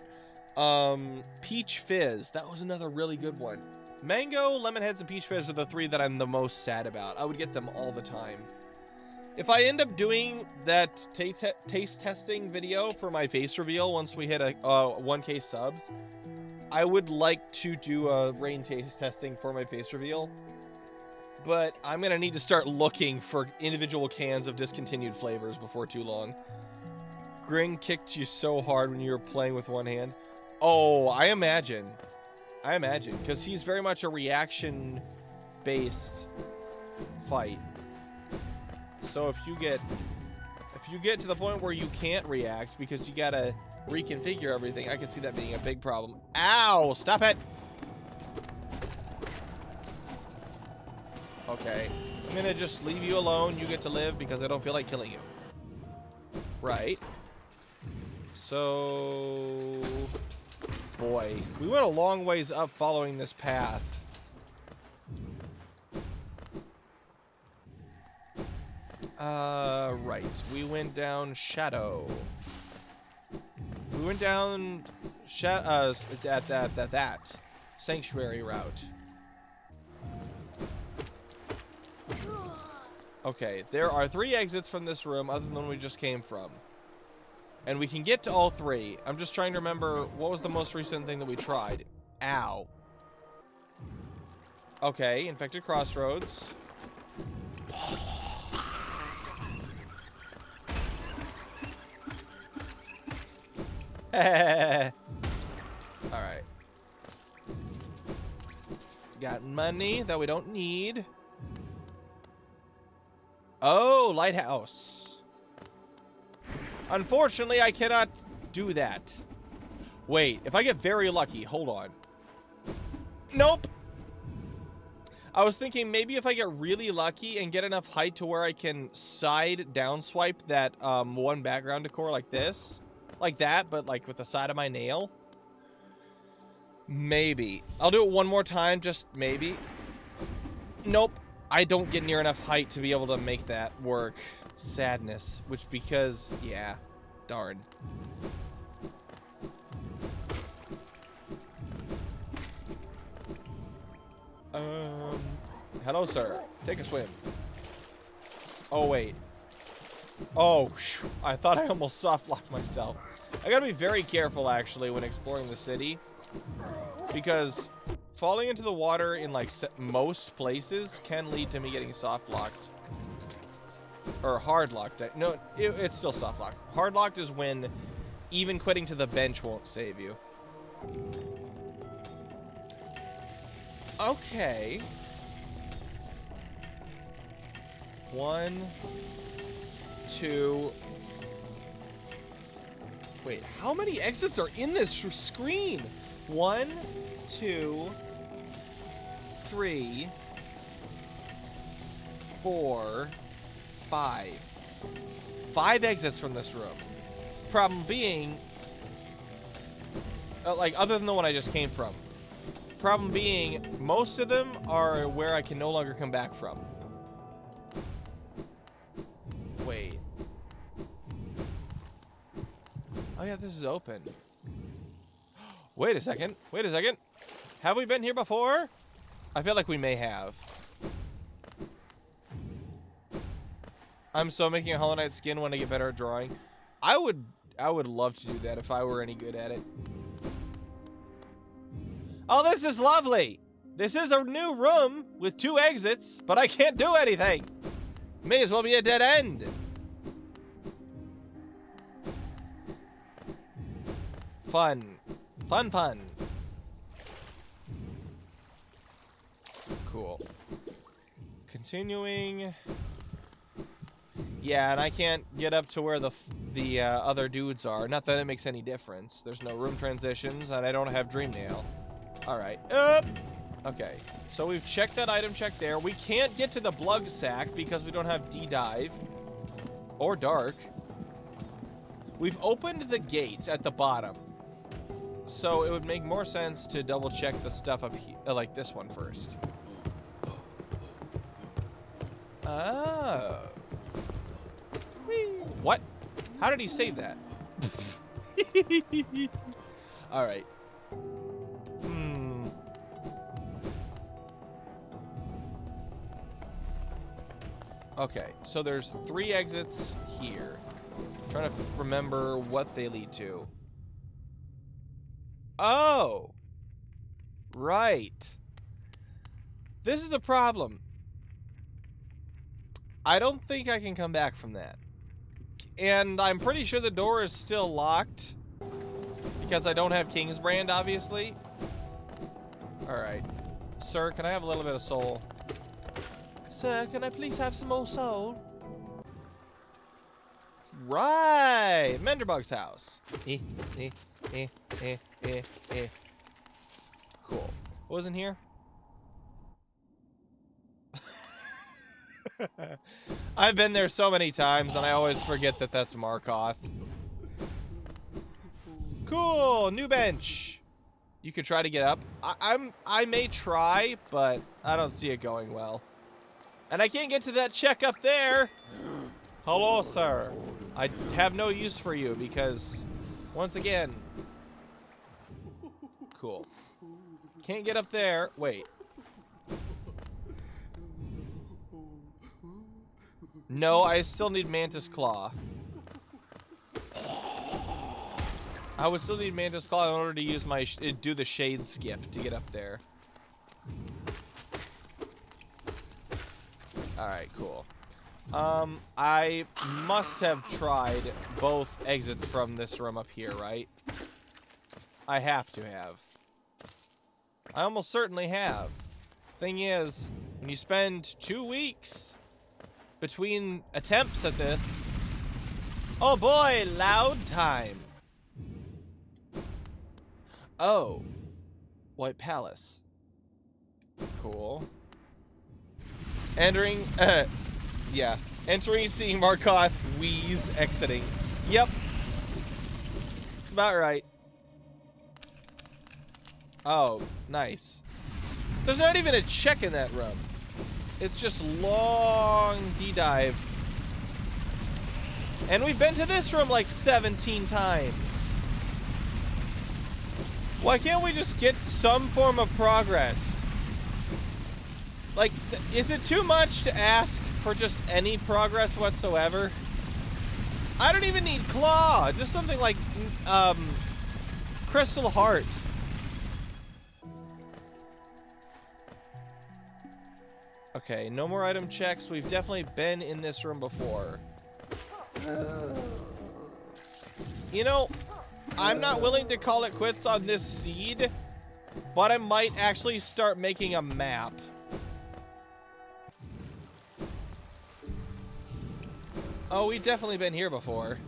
Um, Peach Fizz. That was another really good one. Mango, Lemonheads, and Peach Fizz are the three that I'm the most sad about. I would get them all the time. If I end up doing that taste testing video for my face reveal once we hit a uh, one K subs, I would like to do a rain taste testing for my face reveal, but I'm going to need to start looking for individual cans of discontinued flavors before too long. Grin kicked you so hard when you were playing with one hand. Oh, I imagine. I imagine, because he's very much a reaction-based fight. So if you get if you get to the point where you can't react because you gotta reconfigure everything, I can see that being a big problem. Ow! Stop it! Okay. I'm gonna just leave you alone. You get to live because I don't feel like killing you. Right. So... boy. We went a long ways up following this path. Uh, right. We went down Shadow. We went down Shadow. Uh, that, that, that, that. Sanctuary route. Okay, there are three exits from this room other than the one we just came from. And we can get to all three. I'm just trying to remember what was the most recent thing that we tried. Ow. Okay, Infected Crossroads. Alright. Got money that we don't need. Oh, lighthouse. Unfortunately, I cannot do that. Wait, if I get very lucky, hold on. Nope. I was thinking maybe if I get really lucky and get enough height to where I can side down swipe that um, one background decor like this. Like that, but like with the side of my nail. Maybe. I'll do it one more time, just maybe. Nope. I don't get near enough height to be able to make that work. Sadness. Which because, yeah. Darn. Um, hello, sir. Take a swim. Oh, wait. Oh, I thought I almost soft-locked myself. I gotta be very careful, actually, when exploring the city. Because falling into the water in, like, most places can lead to me getting soft-locked. Or hard-locked. No, it, it's still soft-locked. Hard-locked is when even quitting to the bench won't save you. Okay. One... two. Wait, how many exits are in this screen? One, two, three, four, five. Five exits from this room. Problem being, uh, like other than the one I just came from. Problem being, most of them are where I can no longer come back from. Wait. Oh yeah, this is open. Wait a second. Wait a second. Have we been here before? I feel like we may have. I'm so making a Hollow Knight skin when I get better at drawing. I would I would love to do that if I were any good at it. Oh, this is lovely. This is a new room with two exits, but I can't do anything. May as well be a dead end. Fun. Fun, fun. Cool. Continuing. Yeah, and I can't get up to where the the uh, other dudes are. Not that it makes any difference. There's no room transitions, and I don't have Dream Nail. All right. Up. Okay. So we've checked that item check there. We can't get to the Blug Sack because we don't have D-Dive or Dark. We've opened the gates at the bottom. So it would make more sense to double check the stuff up here, like this one first. Oh. Whee. What? How did he say that? All right. Hmm. Okay, so there's three exits here. I'm trying to remember what they lead to. Oh, right. This is a problem. I don't think I can come back from that. And I'm pretty sure the door is still locked because I don't have King's Brand, obviously. All right. Sir, can I have a little bit of soul? Sir, can I please have some more soul? Right. Menderbug's house. Eh, eh, eh. Eh, eh, eh. Cool. What was in here? I've been there so many times, and I always forget that that's Markoth. Cool. New bench. You could try to get up. I, I'm. I may try, but I don't see it going well. And I can't get to that check up there. Hello, sir. I have no use for you because, once again. Cool. Can't get up there. Wait. No, I still need Mantis Claw. I would still need Mantis Claw in order to use my sh do the shade skip to get up there. All right, cool. Um, I must have tried both exits from this room up here, right? I have to have. I almost certainly have. Thing is, when you spend two weeks between attempts at this, oh boy, loud time. Oh, White Palace. Cool. Entering, uh, yeah. Entering, seeing Markoth, wheeze, exiting. Yep. It's about right. Oh, nice. There's not even a check in that room. It's just long D-dive. And we've been to this room like seventeen times. Why can't we just get some form of progress? Like, th- is it too much to ask for just any progress whatsoever? I don't even need Claw. Just something like um, Crystal Heart. Okay, no more item checks. We've definitely been in this room before. You know, I'm not willing to call it quits on this seed, but I might actually start making a map. Oh, we've definitely been here before.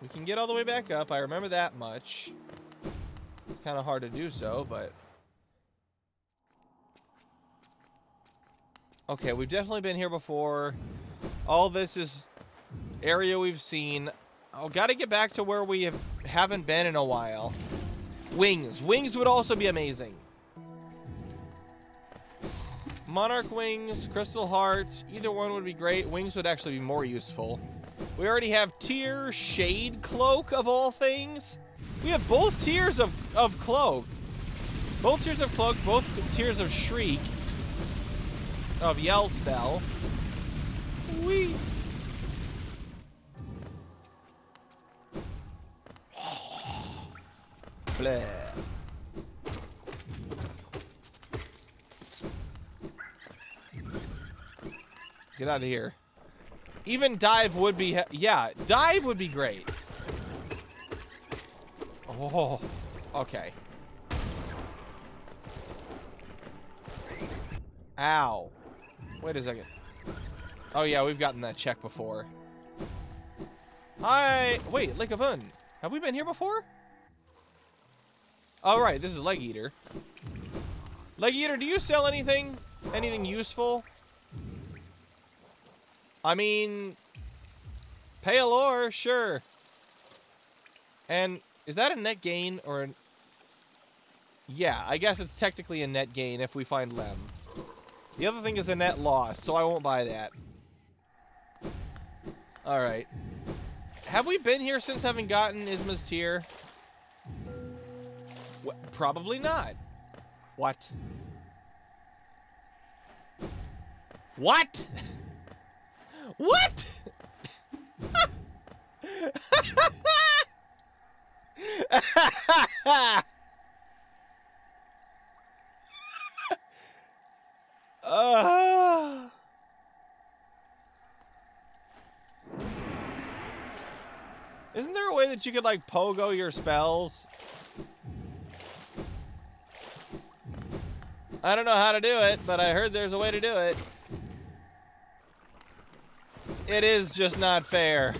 We can get all the way back up. I remember that much. Kind of hard to do so, but... Okay, we've definitely been here before. All this is area we've seen. Oh, gotta get back to where we have, haven't been in a while. Wings. Wings would also be amazing. Monarch Wings, Crystal Heart, either one would be great. Wings would actually be more useful. We already have tier Shade Cloak, of all things. We have both tiers of, of Cloak. Both tiers of Cloak, both tiers of Shriek. Of Yell Spell. Whee. Flare. Get out of here. Even dive would be, yeah, dive would be great. Oh, okay. Ow. Wait a second. Oh yeah, we've gotten that check before. Hi. Wait, Lake of Un. Have we been here before? All right, this is Leg Eater. Leg Eater, do you sell anything? Anything useful? I mean, Pale Ore, sure. And is that a net gain or an... Yeah, I guess it's technically a net gain if we find Lem. The other thing is a net loss, so I won't buy that. All right. Have we been here since having gotten Isma's tier? What? Probably not. What? What? What? uh. Isn't there a way that you could like pogo your spells? I don't know how to do it, but I heard there's a way to do it. It is just not fair.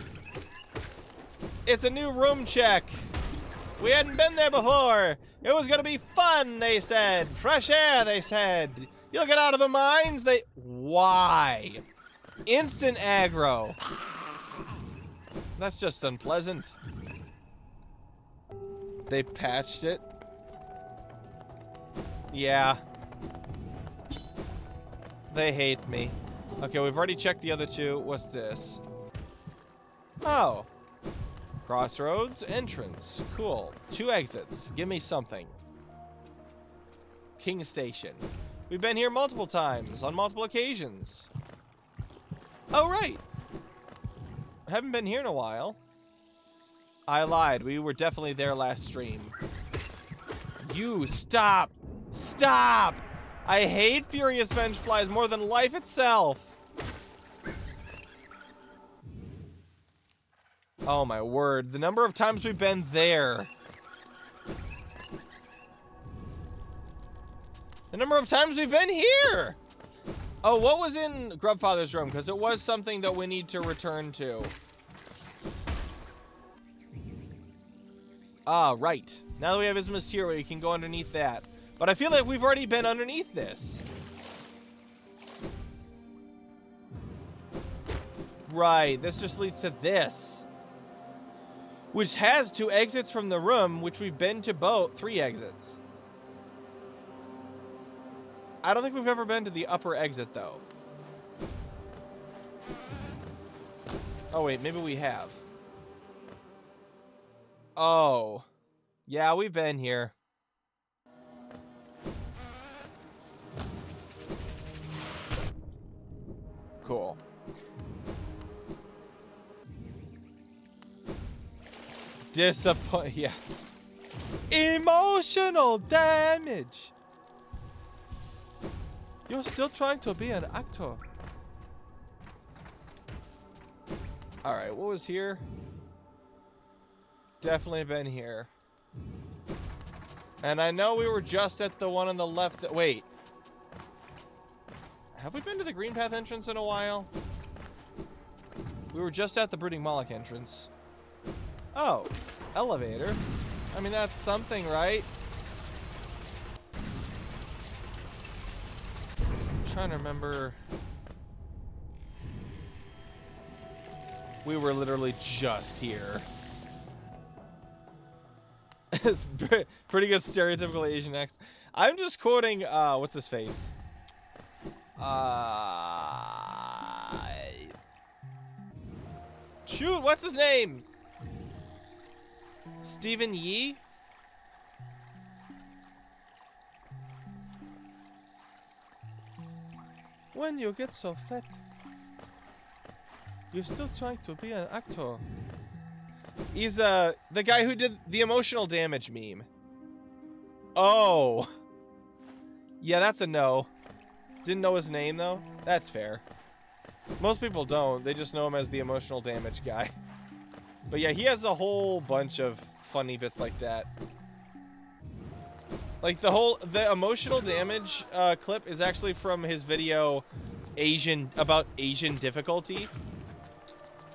It's a new room check. We hadn't been there before. It was gonna be fun, they said. Fresh air, they said. You'll get out of the mines, they... Why? Instant aggro. That's just unpleasant. They patched it. Yeah. They hate me. Okay, we've already checked the other two. What's this? Oh. Crossroads, entrance. Cool. Two exits. Give me something. King Station. We've been here multiple times, on multiple occasions. Oh, right. Haven't been here in a while. I lied. We were definitely there last stream. You stop. Stop. I hate furious venge flies more than life itself. Oh my word, the number of times we've been there. The number of times we've been here. Oh, what was in Grubfather's room? Because it was something that we need to return to. Ah, right. Now that we have Isma's tier, we can go underneath that. But I feel like we've already been underneath this. Right, this just leads to this. Which has two exits from the room, which we've been to both. Three exits. I don't think we've ever been to the upper exit, though. Oh, wait, maybe we have. Oh. Yeah, we've been here. Cool. Disappoint. Yeah. Emotional damage. You're still trying to be an actor. All right. What was here? Definitely been here. And I know we were just at the one on the left. Wait. Have we been to the Green Path entrance in a while? We were just at the Brooding Moloch entrance. Oh, elevator. I mean, that's something, right? I'm trying to remember. We were literally just here. It's pretty good stereotypical Asian accent. I'm just quoting, uh, what's his face? Uh, shoot, what's his name? Stephen Yee? When you get so fat, you're still trying to be an actor. He's uh, the guy who did the emotional damage meme. Oh! Yeah, that's a no. Didn't know his name, though? That's fair. Most people don't. They just know him as the emotional damage guy. But yeah, he has a whole bunch of funny bits like that. Like, the whole... The emotional damage uh, clip is actually from his video Asian about Asian difficulty.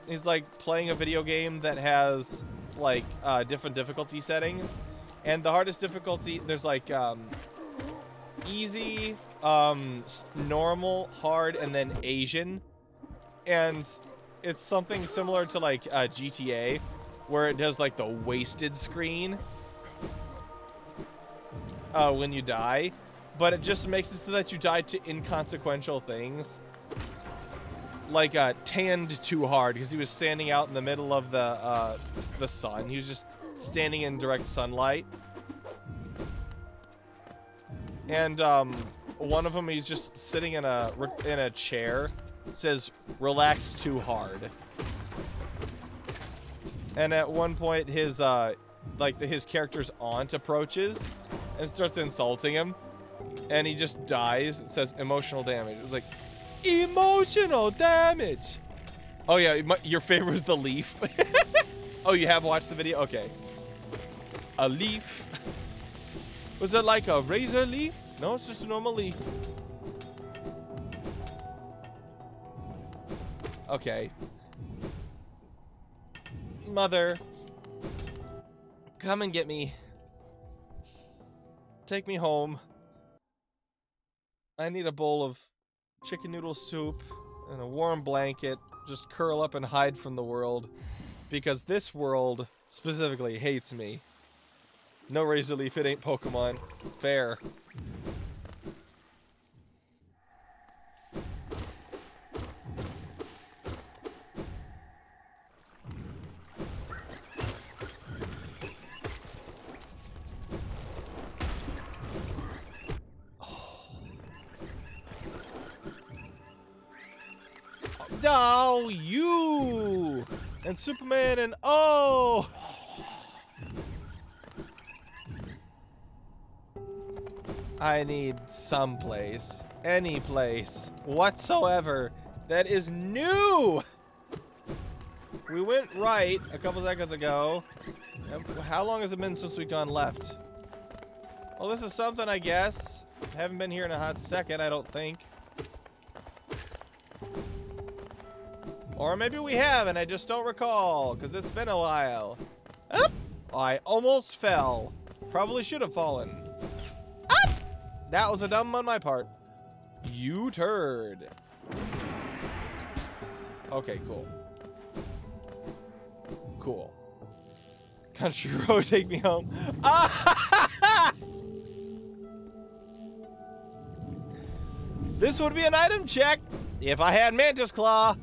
He's, like, playing a video game that has, like, uh, different difficulty settings. And the hardest difficulty... There's, like, um... easy... um normal, hard, and then Asian, and it's something similar to like uh, G T A, where it does like the wasted screen uh, when you die, but it just makes it so that you die to inconsequential things, like uh, tanned too hard because he was standing out in the middle of the uh, the sun. He was just standing in direct sunlight, and um. One of them, he's just sitting in a in a chair. It says, "Relax too hard." And at one point, his uh, like the, his character's aunt approaches and starts insulting him, and he just dies. It says, "Emotional damage." It's like, "Emotional damage." Oh yeah, my, your favorite was the leaf. Oh, you have watched the video? Okay. A leaf. Was it like a razor leaf? No, it's just a normal leaf. Okay. Mother. Come and get me. Take me home. I need a bowl of chicken noodle soup and a warm blanket. Just curl up and hide from the world. Because this world specifically hates me. No razor leaf, it ain't Pokemon. Fair. No, you and Superman and oh. I need some place, any place whatsoever that is new. We went right a couple seconds ago. How long has it been since we've gone left? Well, this is something, I guess. I haven't been here in a hot second, I don't think. Or maybe we have, and I just don't recall, because it's been a while. Up! I almost fell. Probably should have fallen. Up! That was a dumb on my part. You turd. Okay, cool. Cool. Country road, take me home. Ah! This would be an item check if I had Mantis Claw.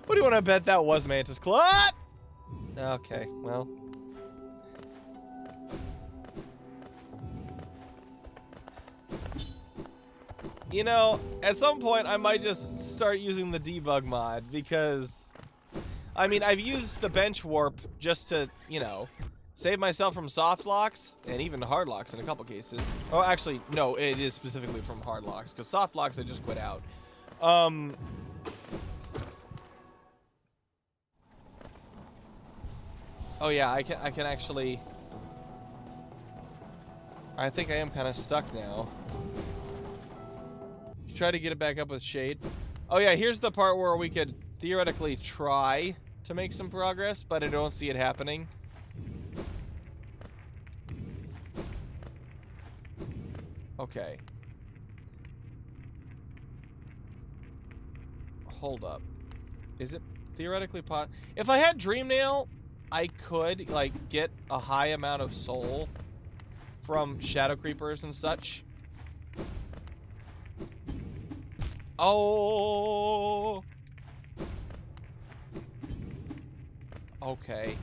What do you want to bet that was Mantis Claw? Okay, well. You know, at some point I might just start using the debug mod because, I mean, I've used the bench warp just to, you know, save myself from soft locks and even hard locks in a couple cases. Oh, actually, no, it is specifically from hard locks because soft locks I just quit out. Um... Oh yeah, I can, I can actually... I think I am kind of stuck now. Try to get it back up with shade. Oh yeah, here's the part where we could theoretically try to make some progress, but I don't see it happening. Okay. Hold up. Is it theoretically pot? If I had Dream Nail, I could, like, get a high amount of soul from shadow creepers and such. Oh! Okay.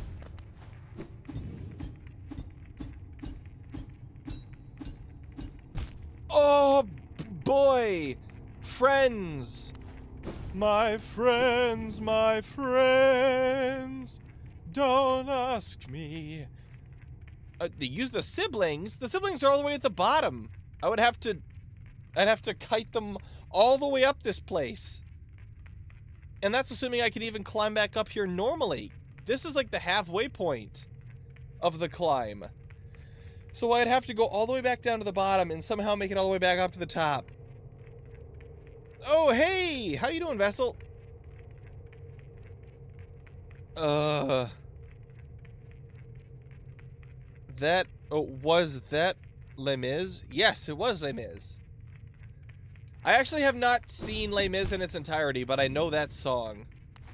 Oh, boy! Friends! My friends, my friends! Don't ask me. Uh, they use the siblings? The siblings are all the way at the bottom. I would have to... I'd have to kite them all the way up this place. And that's assuming I could even climb back up here normally. This is like the halfway point of the climb. So I'd have to go all the way back down to the bottom and somehow make it all the way back up to the top. Oh, hey! How you doing, Vessel? Uh... That... Oh, was that Les Mis? Yes, it was Les Mis. I actually have not seen Les Mis in its entirety, but I know that song.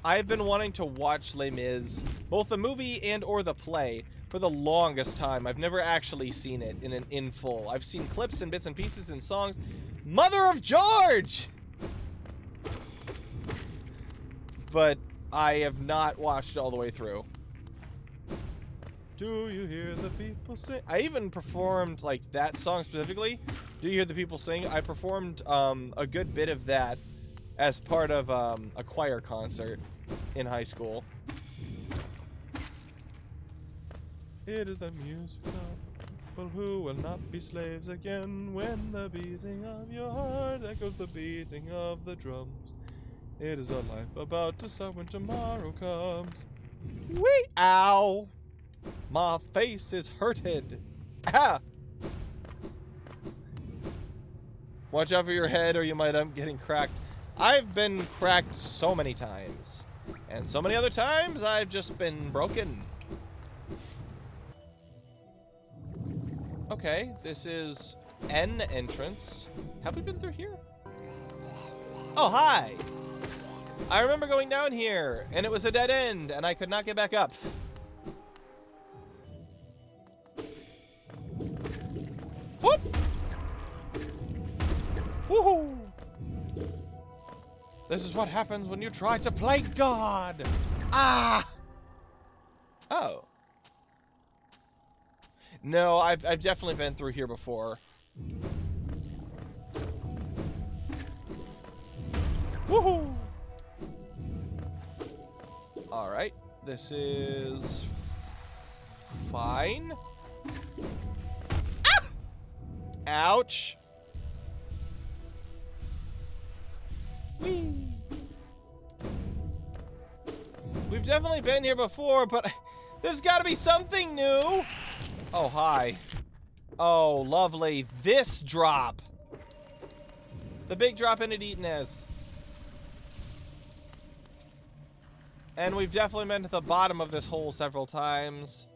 I've been wanting to watch Les Mis, both the movie and or the play, for the longest time. I've never actually seen it in an in full. I've seen clips and bits and pieces and songs. Mother of George! But I have not watched all the way through. Do you hear the people sing? I even performed, like, that song specifically. Do you hear the people sing? I performed um, a good bit of that as part of um, a choir concert in high school. It is the music of people who will not be slaves again. When the beating of your heart echoes the beating of the drums. It is a life about to start when tomorrow comes. Wee! Ow! My face is hurted. Ah! Watch out for your head or you might end up getting cracked. I've been cracked so many times. And so many other times I've just been broken. Okay, this is an entrance. Have we been through here? Oh, hi! I remember going down here, and it was a dead end, and I could not get back up. Whoop! Woohoo! This is what happens when you try to play God! Ah! Oh. No, I've, I've definitely been through here before. Woohoo! Alright, this is... fine. Ah! Ouch! Whee! We've definitely been here before, but there's gotta be something new! Oh, hi. Oh, lovely. This drop! The big drop into Deep Nest. And we've definitely been to the bottom of this hole several times.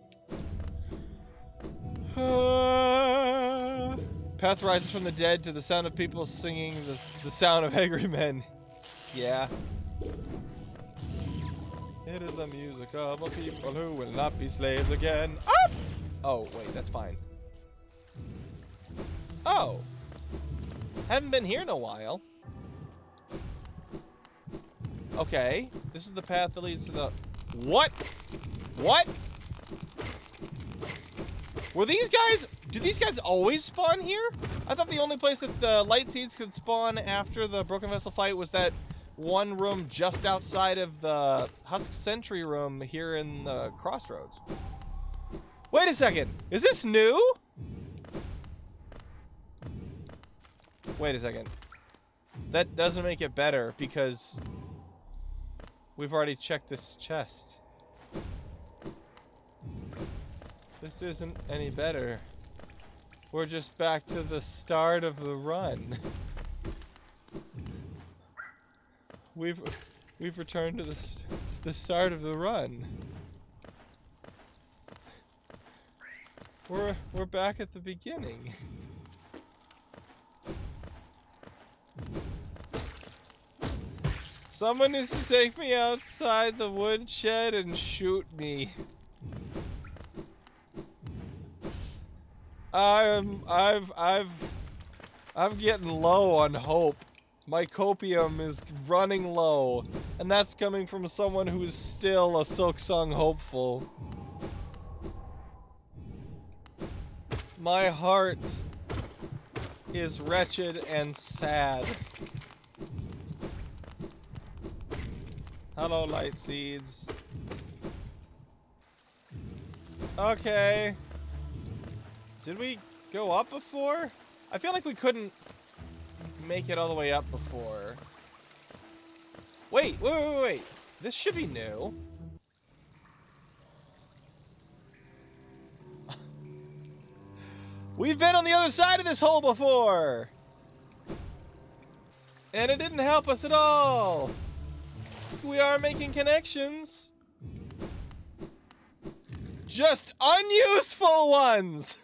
Uh, Path rises from the dead to the sound of people singing the, the sound of angry men. Yeah. It is the music of a people who will not be slaves again. Up! Oh, wait, that's fine. Oh. Haven't been here in a while. Okay, this is the path that leads to the... What? What? Were these guys... Do these guys always spawn here? I thought the only place that the light seeds could spawn after the Broken Vessel fight was that one room just outside of the Husk Sentry room here in the Crossroads. Wait a second. Is this new? Wait a second. That doesn't make it better because... we've already checked this chest. This isn't any better. We're just back to the start of the run. We've we've returned to the st to the start of the run. We're we're back at the beginning. Someone needs to take me outside the woodshed and shoot me. I'm, I've, I've, I'm getting low on hope. My copium is running low, and that's coming from someone who is still a Silk Song hopeful. My heart is wretched and sad. Hello, light seeds. Okay. Did we go up before? I feel like we couldn't make it all the way up before. Wait, wait, wait, wait. This should be new. We've been on the other side of this hole before! And it didn't help us at all! We are making connections. Just unuseful ones!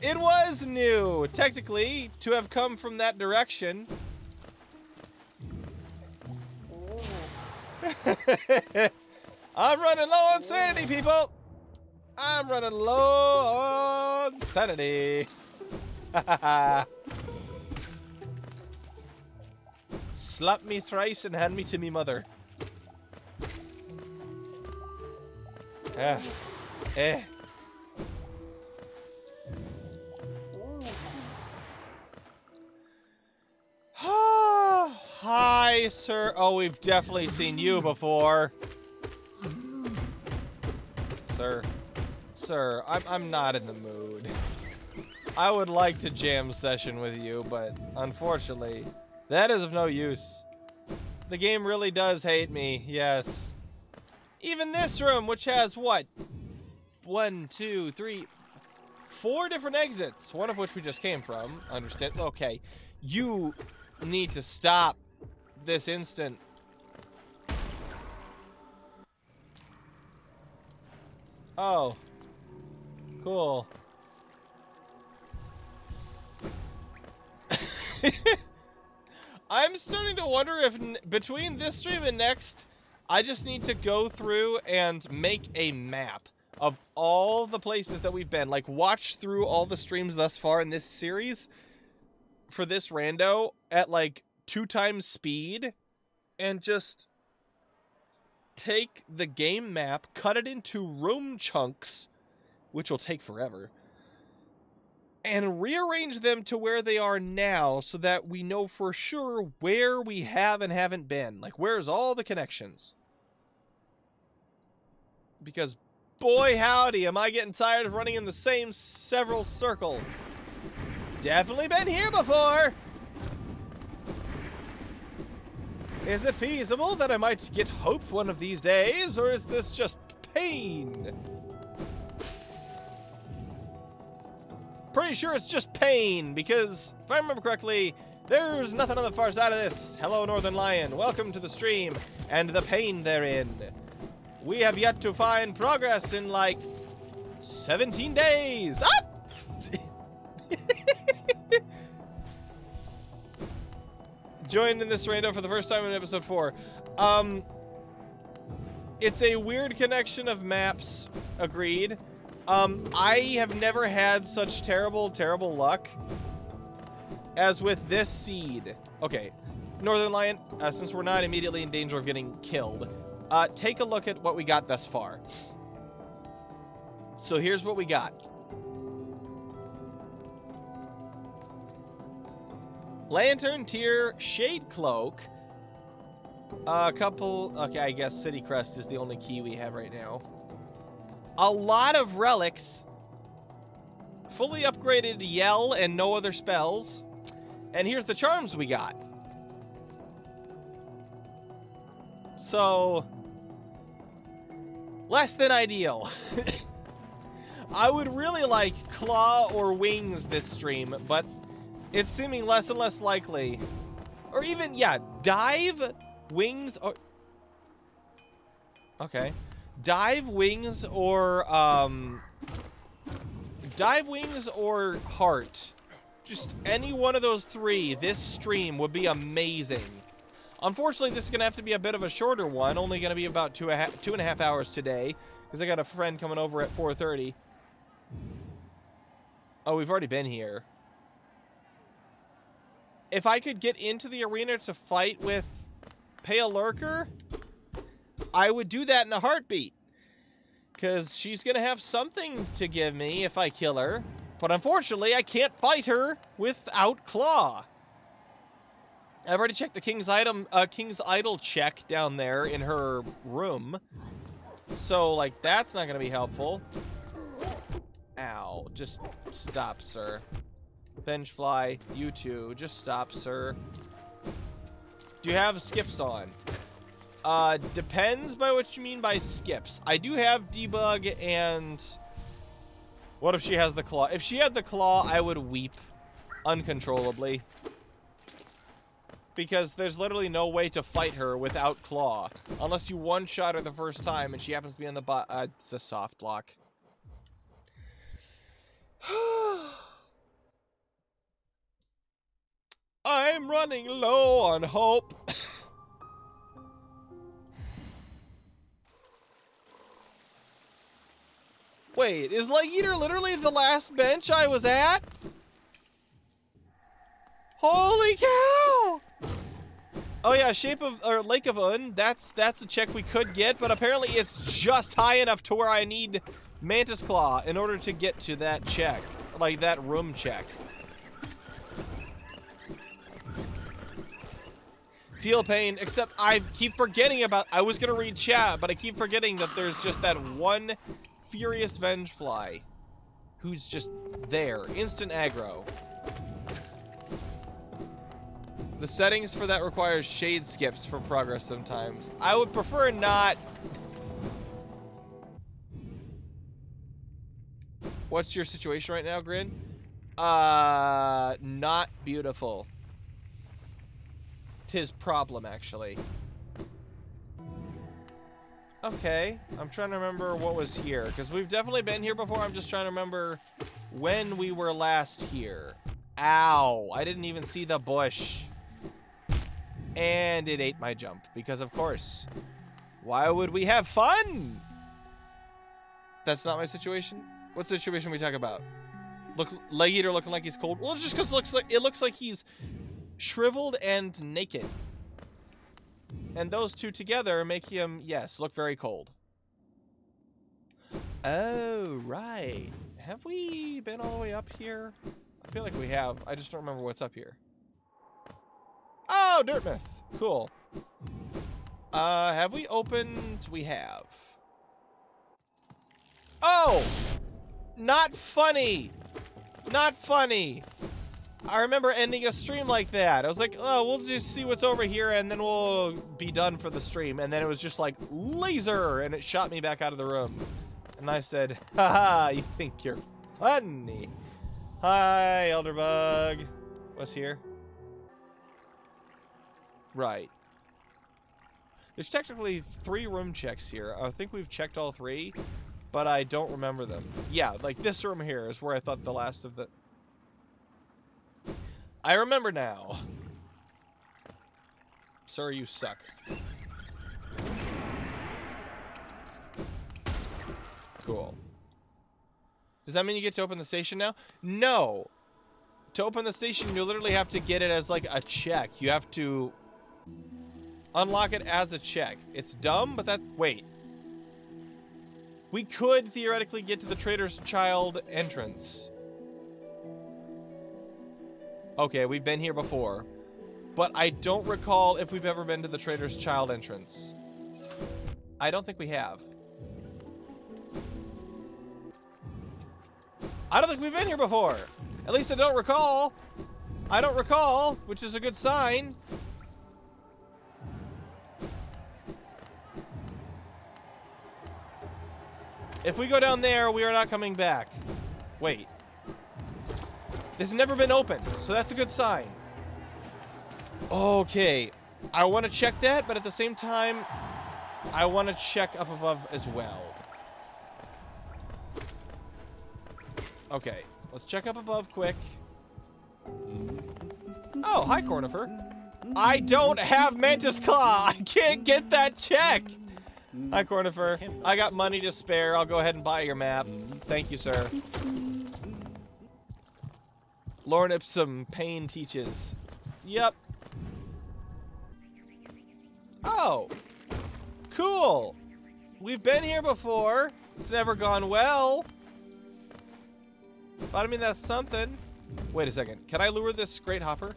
It was new, technically, to have come from that direction. I'm running low on sanity, people! I'm running low on sanity. Slap me thrice and hand me to me mother. Ah. Eh. Hi, sir. Oh, we've definitely seen you before. Sir. Sir, I'm, I'm not in the mood. I would like to jam session with you, but unfortunately, that is of no use. The game really does hate me, yes. Even this room, which has what? One, two, three, four different exits, one of which we just came from. Understand? Okay. You need to stop this instant. Oh. Cool. I'm starting to wonder if n between this stream and next, I just need to go through and make a map of all the places that we've been. Like, watch through all the streams thus far in this series for this rando at, like, two times speed. And just take the game map, cut it into room chunks, which will take forever, and rearrange them to where they are now so that we know for sure where we have and haven't been. Like, where's all the connections? Because, boy howdy, am I getting tired of running in the same several circles. Definitely been here before! Is it feasible that I might get hope one of these days, or is this just pain? Pretty sure it's just pain, because if I remember correctly, there's nothing on the far side of this. Hello, Northern Lion. Welcome to the stream and the pain therein. We have yet to find progress in like seventeen days. Up! Joined in this rando for the first time in episode four. Um, it's a weird connection of maps. Agreed. Um, I have never had such terrible, terrible luck as with this seed. Okay, Northern Lion, uh, since we're not immediately in danger of getting killed, uh, take a look at what we got thus far. So here's what we got. Lantern tier, Shade Cloak. A couple, okay, I guess City Crest is the only key we have right now. A lot of relics, fully upgraded yell and no other spells. And here's the charms we got. So, less than ideal. I would really like claw or wings this stream, but it's seeming less and less likely. Or even, yeah, dive, wings, or... Okay. Dive, wings, or, um, dive, wings, or heart. Just any one of those three, this stream would be amazing. Unfortunately, this is going to have to be a bit of a shorter one. Only going to be about two, a half, two and a half hours today, because I got a friend coming over at four thirty. Oh, we've already been here. If I could get into the arena to fight with Pale Lurker, I would do that in a heartbeat, because she's going to have something to give me if I kill her. But unfortunately, I can't fight her without claw. I've already checked the King's Item, uh, King's Idol check down there in her room. So, like, that's not gonna be helpful. Ow. Just stop, sir. Vengefly, you two. Just stop, sir. Do you have skips on? Uh, depends by what you mean by skips. I do have debug and... What if she has the claw? If she had the claw, I would weep uncontrollably. Because there's literally no way to fight her without claw. Unless you one-shot her the first time and she happens to be on the bot. Uh, it's a soft block. I'm running low on hope. Wait, is Leg Eater literally the last bench I was at? Holy cow! Oh yeah, Shape of or Lake of Un. That's that's a check we could get, but apparently it's just high enough to where I need Mantis Claw in order to get to that check, like that room check. Feel pain, except I keep forgetting about, I was gonna read chat, but I keep forgetting that there's just that one furious Vengefly who's just there, instant aggro. The settings for that requires shade skips for progress sometimes. I would prefer not. What's your situation right now, Grin? Uh, not beautiful. His problem, actually. Okay, I'm trying to remember what was here, because we've definitely been here before. I'm just trying to remember when we were last here. Ow, I didn't even see the bush. And it ate my jump, because of course. Why would we have fun? That's not my situation. What situation we talk about? Look, Leg Eater looking like he's cold. Well, just because it looks like it looks like he's shriveled and naked, and those two together make him, yes, look very cold. Oh right, have we been all the way up here? I feel like we have. I just don't remember what's up here. Oh, dirt myth, cool. Uh have we opened? We have. Oh, not funny, not funny. I remember ending a stream like that. I was like, oh, we'll just see what's over here and then we'll be done for the stream. And then it was just like, laser! And it shot me back out of the room. And I said, haha, you think you're funny. Hi, Elderbug. What's here? Right. There's technically three room checks here. I think we've checked all three, but I don't remember them. Yeah, like this room here is where I thought the last of the... I remember now. Sir, you suck. Cool. Does that mean you get to open the station now? No. To open the station, you literally have to get it as like a check. You have to unlock it as a check. It's dumb, but that... Wait. We could theoretically get to the Traitor's Child entrance. Okay, we've been here before, but I don't recall if we've ever been to the Traitor's Child entrance. I don't think we have. I don't think we've been here before. At least I don't recall. I don't recall, which is a good sign. If we go down there, we are not coming back. Wait. It's never been opened, so that's a good sign. Okay, I want to check that, but at the same time, I want to check up above as well. Okay, let's check up above quick. Oh, hi, Cornifer. I don't have Mantis Claw. I can't get that check. Hi, Cornifer. I got money to spare. I'll go ahead and buy your map. Thank you, sir. Lauren Ipsum, pain teaches. Yep. Oh, cool. We've been here before. It's never gone well. But I mean, that's something. Wait a second. Can I lure this Great Hopper?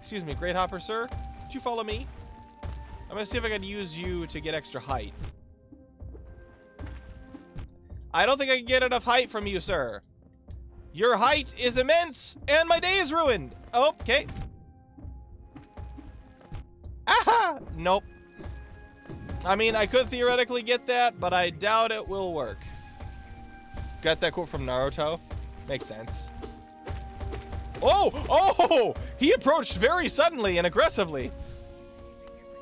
Excuse me, Great Hopper, sir. Did you follow me? I'm gonna see if I can use you to get extra height. I don't think I can get enough height from you, sir. Your height is immense, and my day is ruined. Okay. Aha! Nope. I mean, I could theoretically get that, but I doubt it will work. Got that quote from Naruto. Makes sense. Oh! Oh! He approached very suddenly and aggressively.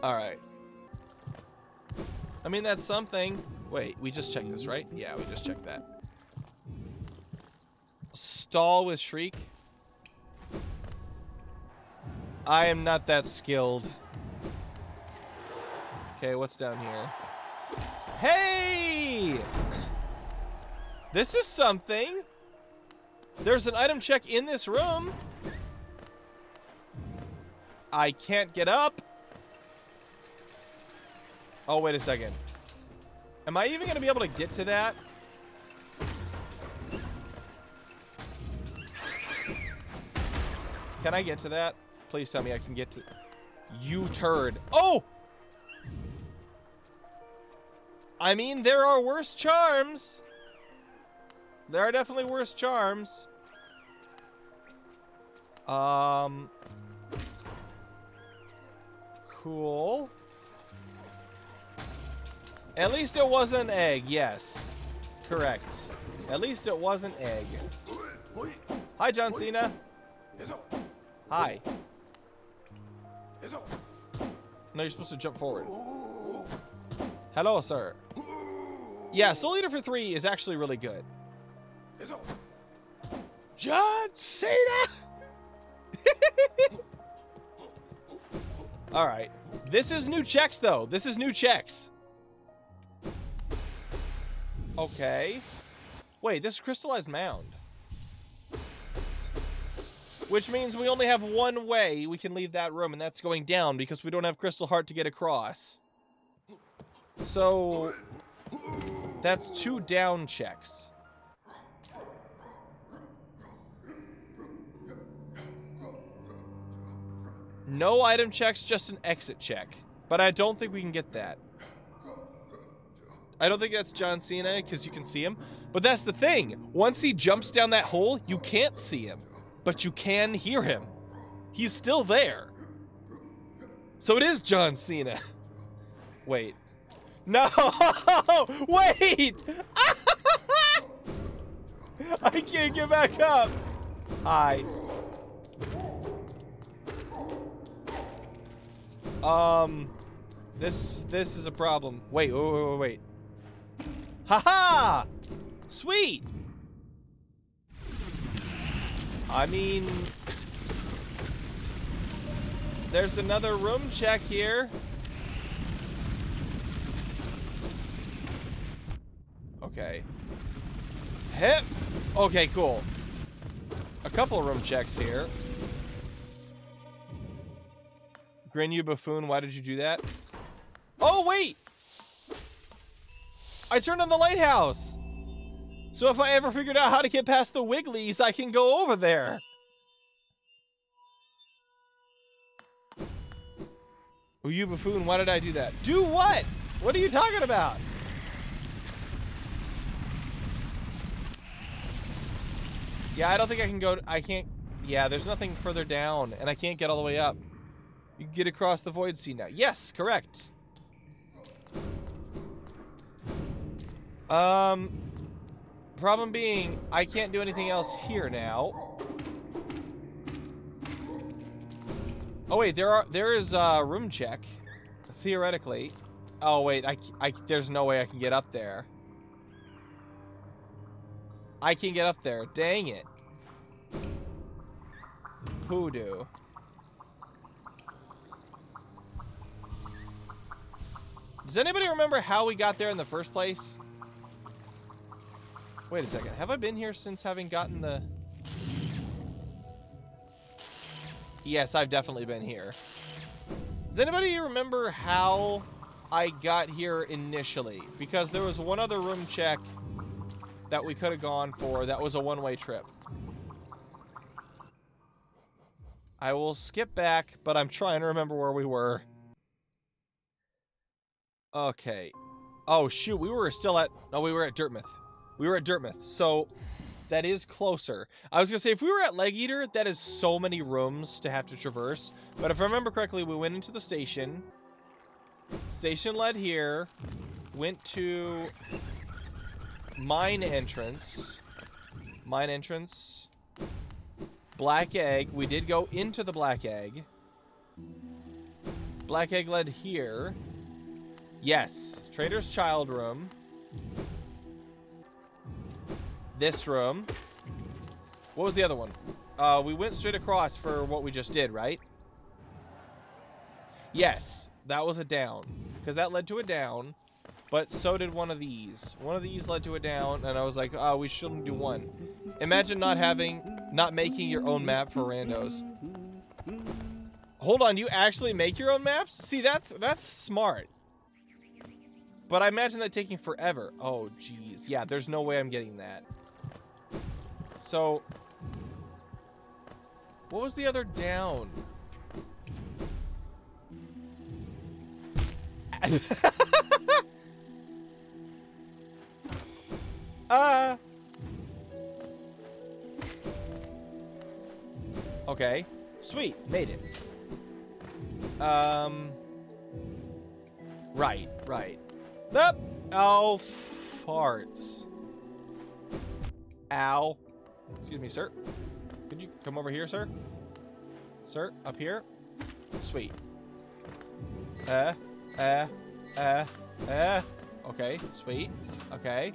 All right. I mean, that's something. Wait, we just checked this, right? Yeah, we just checked that. Stall with Shriek. I am not that skilled. Okay, what's down here? Hey! This is something. There's an item check in this room. I can't get up. Oh, wait a second. Am I even gonna be able to get to that? Can I get to that? Please tell me I can get to... You turd. Oh! I mean, there are worse charms. There are definitely worse charms. Um... Cool. At least it wasn't egg, yes. Correct. At least it wasn't egg. Hi, John Cena. Hi. No, you're supposed to jump forward. Hello, sir. Yeah, Soul Eater for three is actually really good. John Cena! Alright. This is new checks, though. This is new checks. Okay. Wait, this is crystallized mound. Which means we only have one way we can leave that room, and that's going down because we don't have Crystal Heart to get across. So that's two down checks. No item checks, just an exit check. But I don't think we can get that. I don't think that's John Cena, because you can see him. But that's the thing. Once he jumps down that hole, you can't see him. But you can hear him. He's still there. So it is John Cena. Wait. No! Wait! I can't get back up. Hi. Um... This this is a problem. Wait, wait, wait, wait. Haha! Sweet! I mean... There's another room check here. Okay. Hip! Okay, cool. A couple room checks here. Grin, you buffoon, why did you do that? Oh, wait! I turned on the lighthouse! So if I ever figured out how to get past the Wigglies, I can go over there! Oh, you buffoon, why did I do that? Do what? What are you talking about? Yeah, I don't think I can go... I can't... Yeah, there's nothing further down, and I can't get all the way up. You can get across the Void Sea now. Yes, correct! Um, problem being, I can't do anything else here now. Oh wait, there are there is a room check, theoretically. Oh wait, I, I there's no way I can get up there. I can't get up there. Dang it. Hoodoo. Does anybody remember how we got there in the first place? Wait a second. Have I been here since having gotten the... Yes, I've definitely been here. Does anybody remember how I got here initially? Because there was one other room check that we could have gone for that was a one-way trip. I will skip back, but I'm trying to remember where we were. Okay. Oh, shoot. We were still at... No, we were at Dirtmouth. We were at Dirtmouth, so that is closer. I was gonna say, if we were at Leg Eater, that is so many rooms to have to traverse. But if I remember correctly, we went into the station. Station led here. Went to mine entrance. Mine entrance. Black Egg. We did go into the Black Egg. Black Egg led here. Yes. Traitor's Child Room. This room. What was the other one? Uh, we went straight across for what we just did, right? Yes. That was a down. Because that led to a down. But so did one of these. One of these led to a down. And I was like, oh, we shouldn't do one. Imagine not having... Not making your own map for randos. Hold on, you actually make your own maps? See, that's that's smart. But I imagine that taking forever. Oh, geez. Yeah, there's no way I'm getting that. So, what was the other down? Ah. uh. Okay. Sweet. Made it. Um. Right. Right. Nope. Oh, farts. Ow. Excuse me, sir. Could you come over here, sir? Sir, up here? Sweet. Uh, uh, uh, uh. Okay. Sweet. Okay.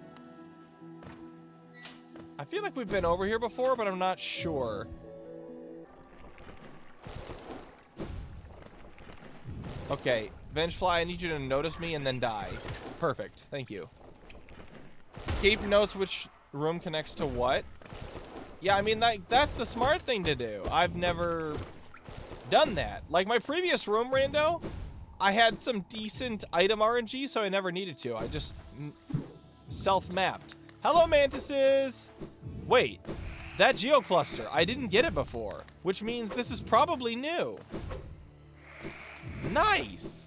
I feel like we've been over here before, but I'm not sure. Okay, Vengefly, I need you to notice me and then die. Perfect, thank you. Keep notes which room connects to what? Yeah, I mean, like, that's the smart thing to do. I've never done that. Like, my previous room, rando, I had some decent item R N G, so I never needed to. I just self-mapped. Hello, mantises! Wait, that geocluster, I didn't get it before, which means this is probably new. Nice.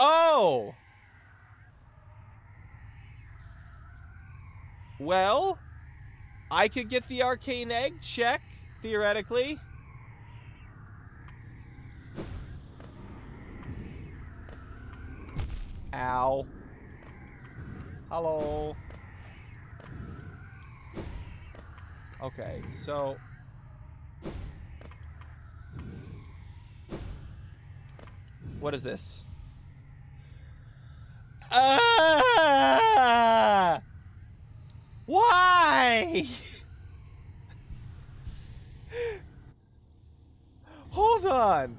Oh. Well, I could get the arcane egg, check, theoretically. Ow. Hello. Okay, so... What is this? Uh, why? Hold on.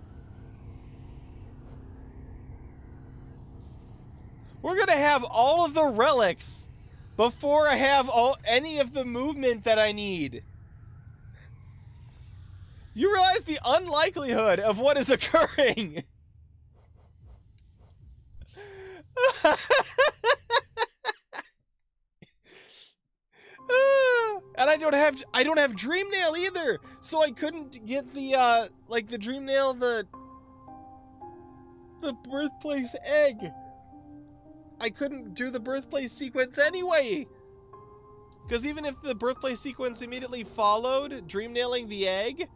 We're gonna have all of the relics before I have all any of the movement that I need. You realize the unlikelihood of what is occurring. And I don't have I don't have Dream Nail either, so I couldn't get the uh like the Dream Nail the the birthplace egg. I couldn't do the birthplace sequence anyway, because even if the birthplace sequence immediately followed Dream Nailing the egg,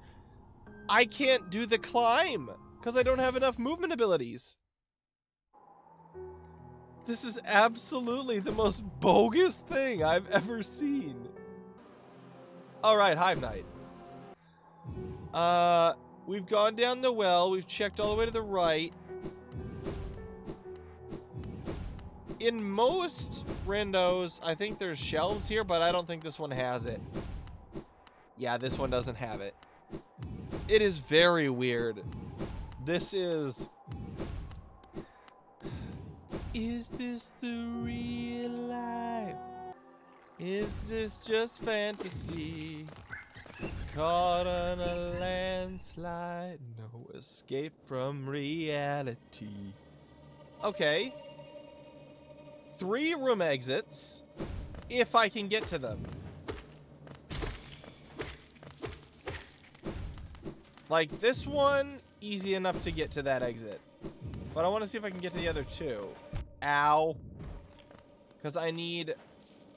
I can't do the climb because I don't have enough movement abilities. This is absolutely the most bogus thing I've ever seen. All right, Hive Knight. Uh, we've gone down the well. We've checked all the way to the right. In most randos, I think there's shelves here, but I don't think this one has it. Yeah, this one doesn't have it. It is very weird. This is... Is this the real life? Is this just fantasy? Caught on a landslide, no escape from reality. Okay. Three room exits, if I can get to them. Like this one, easy enough to get to that exit. But I want to see if I can get to the other two. Ow. Because I need...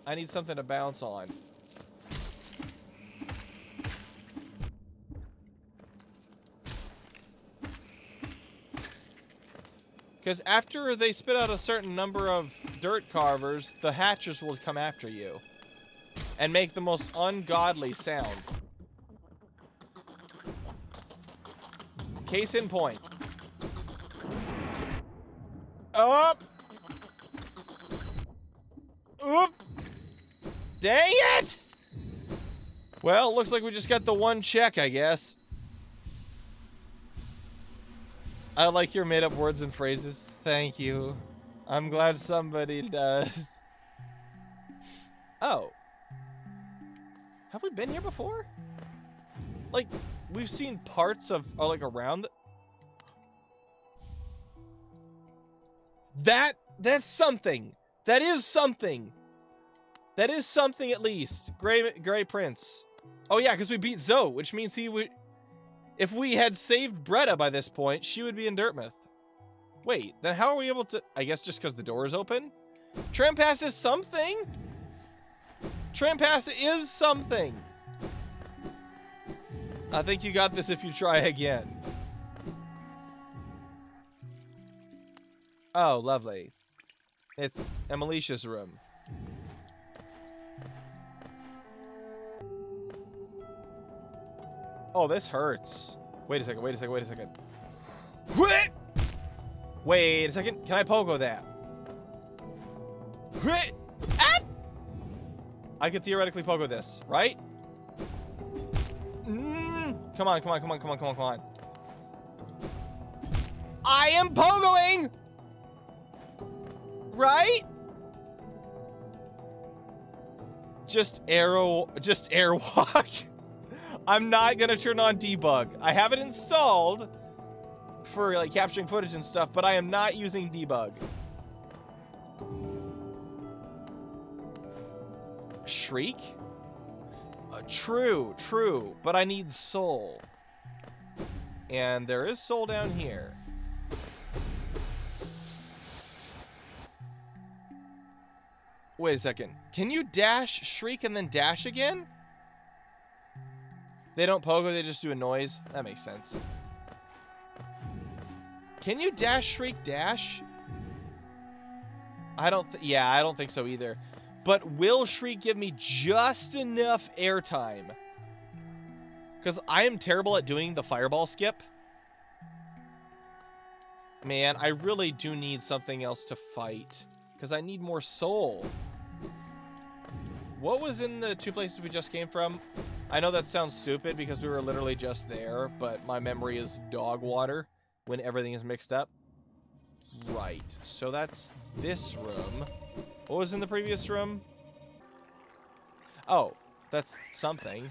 I need something to bounce on. Because after they spit out a certain number of dirt carvers, the hatchers will come after you. And make the most ungodly sound. Case in point. Up! Oop! Dang it! Well, looks like we just got the one check, I guess. I like your made-up words and phrases. Thank you. I'm glad somebody does. Oh. Have we been here before? Like, we've seen parts of, or like around the... That, that's something. That is something. That is something at least. Gray, Gray Prince. Oh yeah, because we beat Zoe, which means he would... If we had saved Bretta by this point, she would be in Dirtmouth. Wait, then how are we able to... I guess just because the door is open? Tram Pass is something? Tram Pass is something. I think you got this if you try again. Oh, lovely. It's Emelicia's room. Oh, this hurts. Wait a second, wait a second, wait a second. Wait, wait a second. Can I pogo that? Wait. I could theoretically pogo this, right? Mm. Come on, come on, come on, come on, come on, come on. I am pogoing! Right? Just arrow, just airwalk. I'm not gonna turn on debug. I have it installed for like capturing footage and stuff, but I am not using debug. Shriek? Uh, true, true, but I need soul. And there is soul down here. Wait a second. Can you dash, shriek, and then dash again? They don't pogo, they just do a noise. That makes sense. Can you dash, shriek, dash? I don't th- yeah, I don't think so either. But will Shriek give me just enough airtime? Because I am terrible at doing the fireball skip. Man, I really do need something else to fight. Because I need more soul. What was in the two places we just came from? I know that sounds stupid because we were literally just there. But my memory is dog water when everything is mixed up. Right. So that's this room. What was in the previous room? Oh, that's something.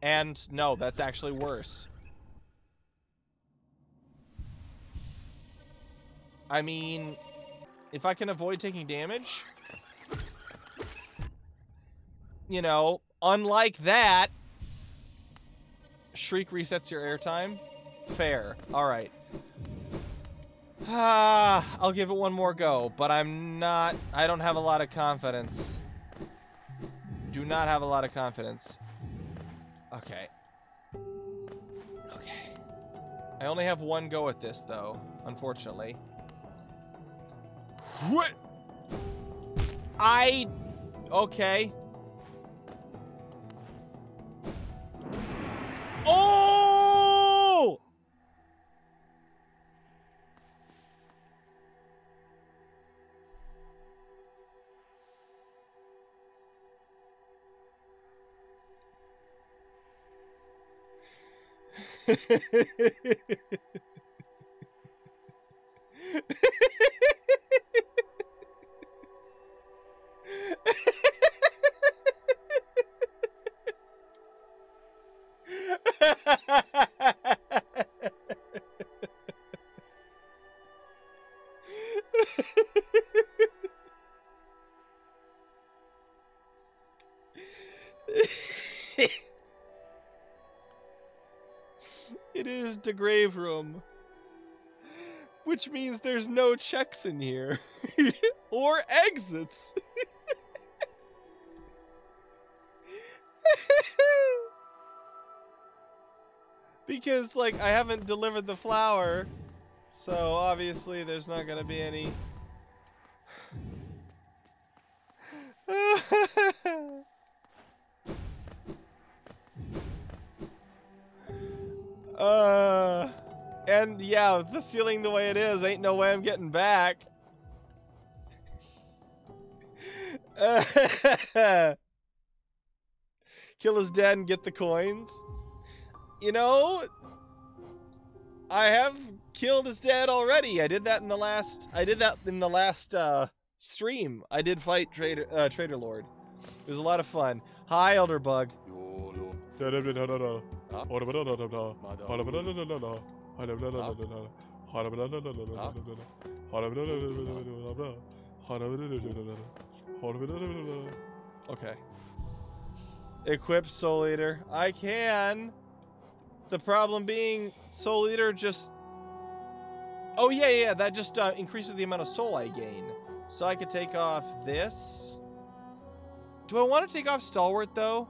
And no, that's actually worse. I mean, if I can avoid taking damage, you know, unlike that, Shriek resets your airtime. Fair. All right. Ah, I'll give it one more go, but I'm not... I don't have a lot of confidence. Do not have a lot of confidence. Okay. Okay. I only have one go at this, though, unfortunately. What? I... Okay. Oh! It is the grave room. which means there's no checks in here or exits. Because, like, I haven't delivered the flower, so obviously there's not gonna be any. uh, and yeah, with the ceiling the way it is, ain't no way I'm getting back. Kill his dad and get the coins. You know, I have killed his dad already. I did that in the last. I did that in the last uh, stream. I did fight Traitor uh, Traitor Lord. It was a lot of fun. Hi, Elder Bug. Okay. Equip Soul Eater. I can. The problem being, Soul Eater just... Oh, yeah, yeah, that just uh, increases the amount of soul I gain. So I could take off this. Do I want to take off Stalwart, though?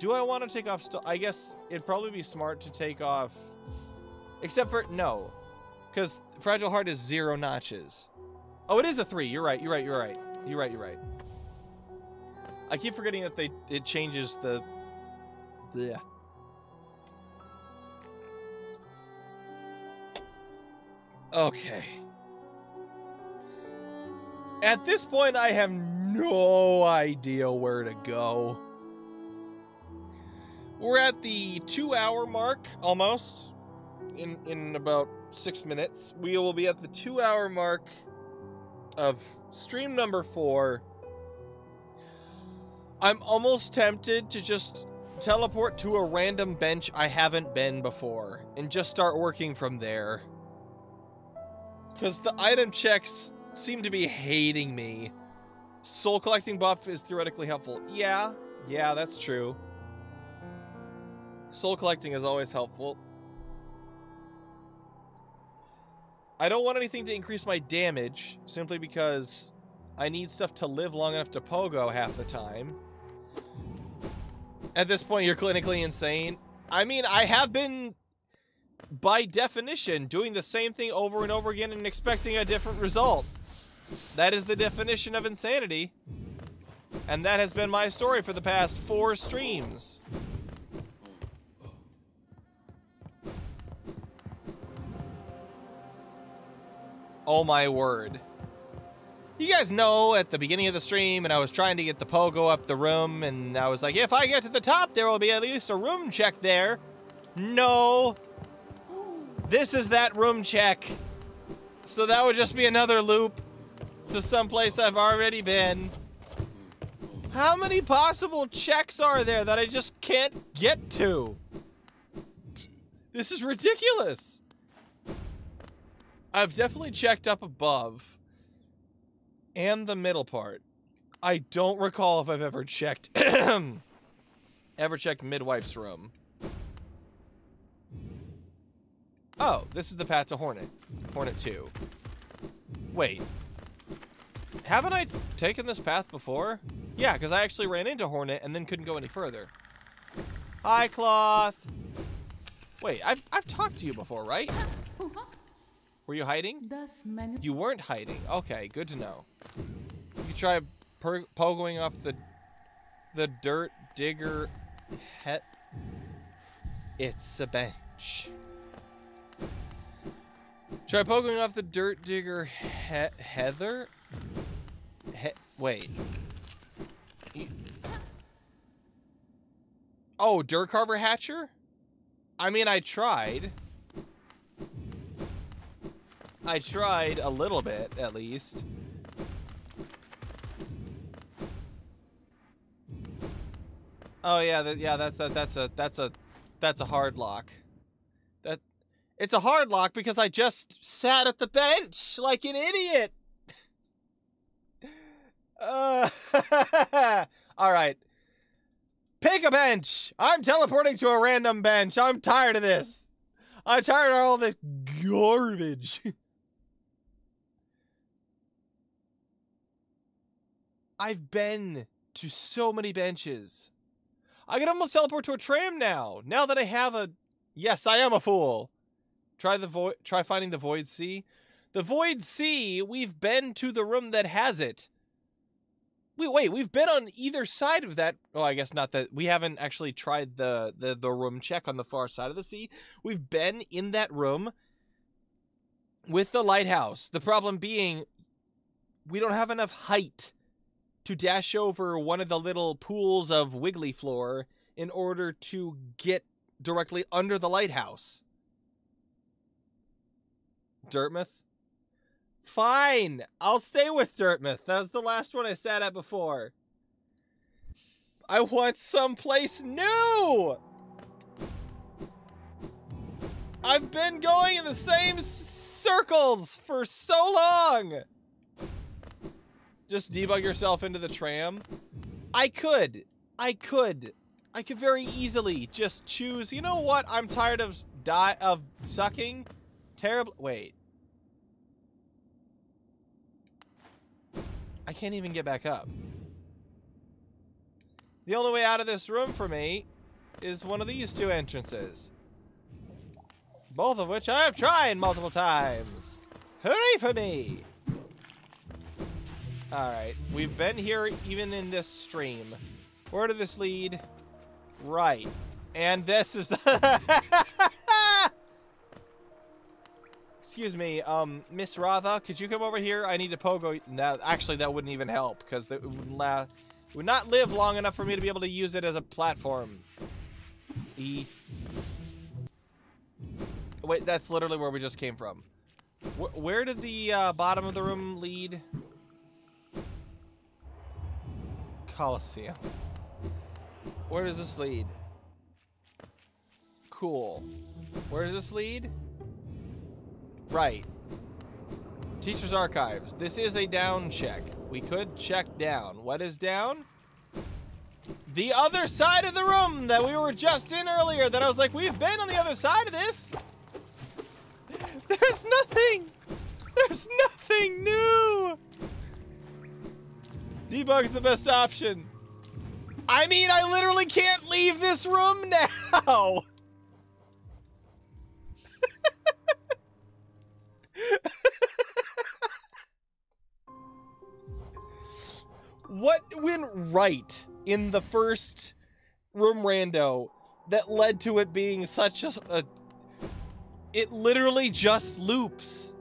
Do I want to take off... St I guess it'd probably be smart to take off... Except for... No. Because Fragile Heart is zero notches. Oh, it is a three. You're right, you're right, you're right. You're right, you're right. I keep forgetting that they it changes the... Bleh. Okay. At this point, I have no idea where to go. We're at the two-hour mark, almost. In, in about six minutes. We will be at the two-hour mark of stream number four. I'm almost tempted to just teleport to a random bench I haven't been before and just start working from there. Because the item checks seem to be hating me. Soul collecting buff is theoretically helpful. Yeah, yeah, that's true. Soul collecting is always helpful. I don't want anything to increase my damage simply because I need stuff to live long enough to pogo half the time. At this point, you're clinically insane. I mean, I have been, by definition, doing the same thing over and over again and expecting a different result. That is the definition of insanity. And that has been my story for the past four streams. Oh my word. You guys know at the beginning of the stream, and I was trying to get the pogo up the room, and I was like, if I get to the top, there will be at least a room check there. No. This is that room check. So that would just be another loop to someplace I've already been. How many possible checks are there that I just can't get to? This is ridiculous. I've definitely checked up above. And the middle part. I don't recall if I've ever checked... ever checked Midwife's room. Oh, this is the path to Hornet. Hornet two. Wait. Haven't I taken this path before? Yeah, because I actually ran into Hornet and then couldn't go any further. Hi, Cloth! Wait, I've, I've talked to you before, right? Were you hiding? You weren't hiding. Okay, good to know. You try per pogoing off the the dirt digger het. It's a bench. Try pogoing off the dirt digger he heather. He wait. Oh, dirt carver hatcher? I mean, I tried. I tried a little bit, at least. Oh yeah, that, yeah, that's a, that's a that's a that's a hard lock. That it's a hard lock because I just sat at the bench like an idiot. Uh, all right, pick a bench. I'm teleporting to a random bench. I'm tired of this. I'm tired of all this garbage. I've been to so many benches. I can almost teleport to a tram now. Now that I have a... Yes, I am a fool. Try the void. Try finding the Void Sea. The Void Sea, we've been to the room that has it. Wait, wait, we've been on either side of that. Oh, I guess not that. We haven't actually tried the, the, the room check on the far side of the sea. We've been in that room with the lighthouse. The problem being we don't have enough height to dash over one of the little pools of wiggly floor in order to get directly under the lighthouse. Dirtmouth? Fine, I'll stay with Dirtmouth. That was the last one I sat at before. I want someplace new! I've been going in the same circles for so long! Just debug yourself into the tram? I could. I could. I could very easily just choose, you know what? I'm tired of die of sucking. Terrible. Wait. I can't even get back up. The only way out of this room for me is one of these two entrances. Both of which I have tried multiple times. Hooray for me! Alright, we've been here even in this stream. Where did this lead? Right. And this is... Excuse me, um, Miss Rava, could you come over here? I need to pogo... No, actually, that wouldn't even help, because it would, la it would not live long enough for me to be able to use it as a platform. E. Wait, that's literally where we just came from. Wh where did the uh, bottom of the room lead? Coliseum. Where does this lead? Cool. Where does this lead? Right. Teacher's Archives. This is a down check. We could check down. What is down? The other side of the room that we were just in earlier that I was like, we've been on the other side of this. There's nothing. There's nothing new. Debug's the best option. I mean, I literally can't leave this room now. What went right in the first room rando that led to it being such a, a... It literally just loops.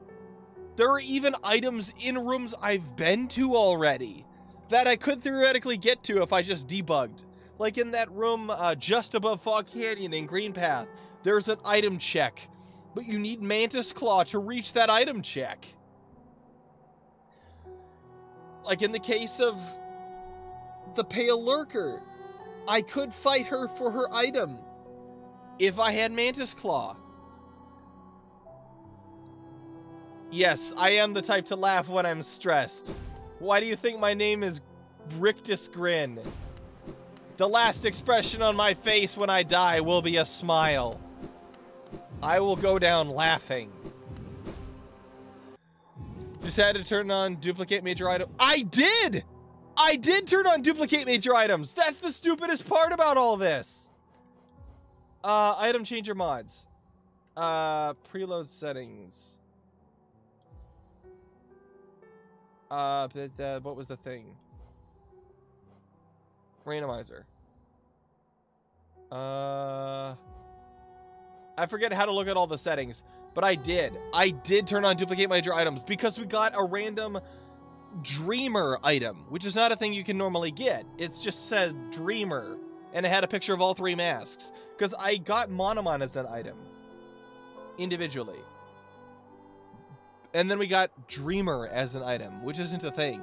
There are even items in rooms I've been to already that I could theoretically get to if I just debugged. Like in that room uh, just above Fog Canyon in Greenpath, there's an item check, but you need Mantis Claw to reach that item check. Like in the case of the Pale Lurker, I could fight her for her item if I had Mantis Claw. Yes, I am the type to laugh when I'm stressed. Why do you think my name is Rictus Grin? The last expression on my face when I die will be a smile. I will go down laughing. Just had to turn on duplicate major item. I did! I did turn on duplicate major items! That's the stupidest part about all this! Uh, item changer mods. Uh, preload settings. Uh, but, uh, what was the thing? Randomizer. Uh... I forget how to look at all the settings, but I did. I did turn on duplicate major items because we got a random dreamer item, which is not a thing you can normally get. It's just says dreamer, and it had a picture of all three masks because I got Monomon as an item individually. And then we got dreamer as an item, which isn't a thing.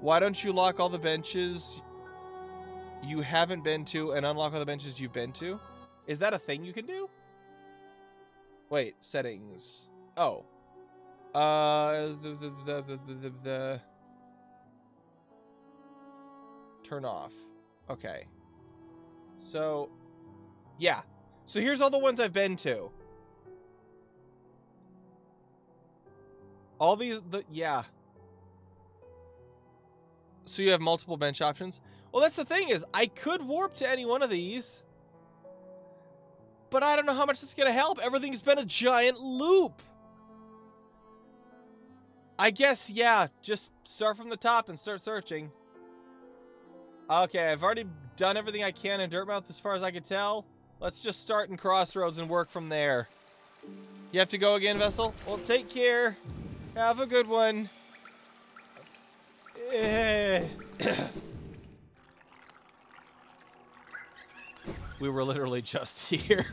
Why don't you lock all the benches you haven't been to and unlock all the benches you've been to? Is that a thing you can do? Wait, settings. Oh. Uh, the, the, the, the, the, the... Turn off. Okay. So, yeah. So here's all the ones I've been to. All these, the, yeah. So you have multiple bench options. Well, that's the thing is, I could warp to any one of these. But I don't know how much this is going to help. Everything's been a giant loop. I guess, yeah, just start from the top and start searching. Okay, I've already done everything I can in Dirtmouth as far as I could tell. Let's just start in Crossroads and work from there. You have to go again, Vessel? Well, take care. Have a good one. We were literally just here.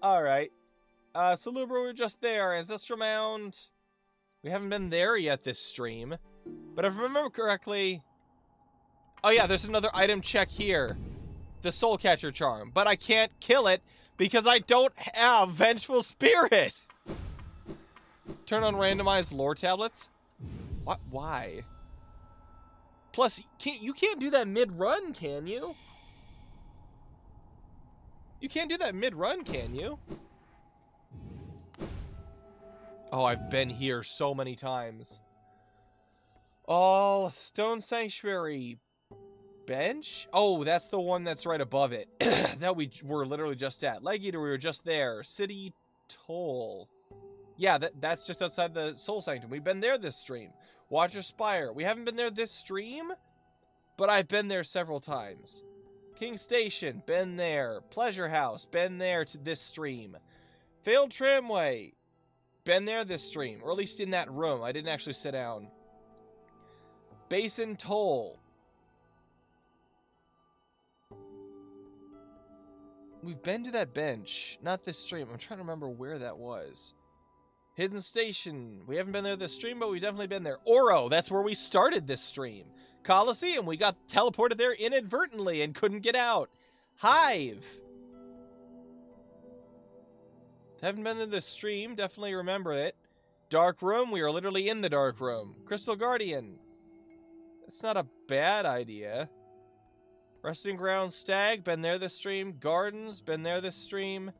All right. Uh, Salubra, we were just there. Ancestral Mound. We haven't been there yet this stream. But if I remember correctly... Oh yeah, there's another item check here. The Soul Catcher Charm. But I can't kill it because I don't have Vengeful Spirit. Turn on randomized lore tablets? What? Why? Plus, can't, you can't do that mid-run, can you? You can't do that mid-run, can you? Oh, I've been here so many times. Oh, Stone Sanctuary bench? Oh, that's the one that's right above it. That we were literally just at. Leg Eater, we were just there. City Toll. Yeah, that, that's just outside the Soul Sanctum. We've been there this stream. Watcher Spire. We haven't been there this stream, but I've been there several times. King Station. Been there. Pleasure House. Been there to this stream. Failed Tramway. Been there this stream, or at least in that room. I didn't actually sit down. Basin Toll. We've been to that bench. Not this stream. I'm trying to remember where that was. Hidden Station. We haven't been there this stream, but we've definitely been there. Oro. That's where we started this stream. Coliseum. We got teleported there inadvertently and couldn't get out. Hive. Haven't been in the stream, definitely remember it. Dark Room, we are literally in the Dark Room. Crystal Guardian. That's not a bad idea. Resting Ground Stag, been there this stream. Gardens, been there this stream.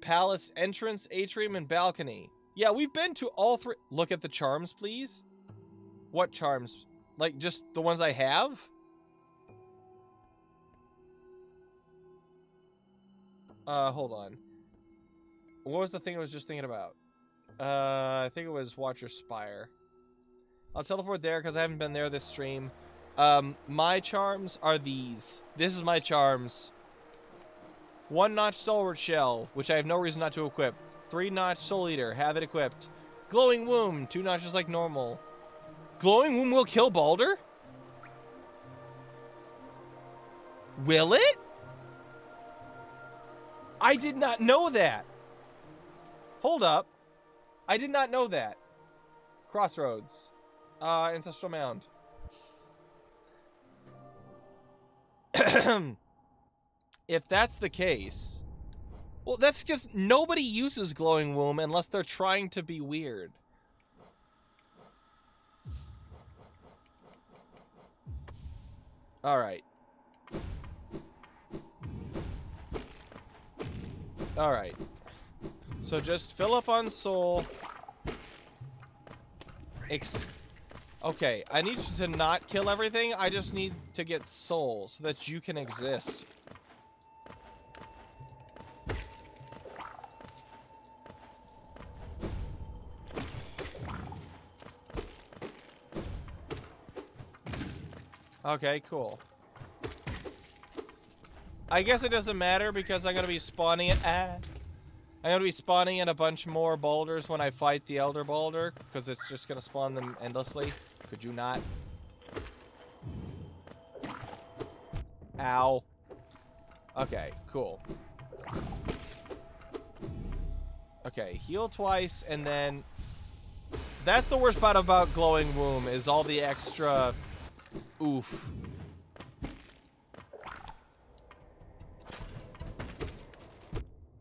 Palace Entrance, Atrium, and Balcony. Yeah, we've been to all three. Look at the charms, please. What charms? Like, just the ones I have? Uh, hold on. What was the thing I was just thinking about? Uh, I think it was Watcher Spire. I'll teleport there because I haven't been there this stream. Um, my charms are these. This is my charms. One notch Stalwart Shell, which I have no reason not to equip. Three notch Soul Eater, have it equipped. Glowing Womb, two notches like normal. Glowing Womb will kill Balder? Will it? I did not know that. Hold up. I did not know that. Crossroads. Uh, Ancestral Mound. If that's the case... Well, that's because nobody uses Glowing Womb unless they're trying to be weird. Alright. Alright. So just fill up on soul. Ex okay, I need you to not kill everything. I just need to get soul so that you can exist. Okay, cool. I guess it doesn't matter because I'm going to be spawning it at... I'm going to be spawning in a bunch more boulders when I fight the Elder Balder, because it's just going to spawn them endlessly. Could you not? Ow. Okay, cool. Okay, heal twice, and then... That's the worst part about Glowing Womb, is all the extra... Oof.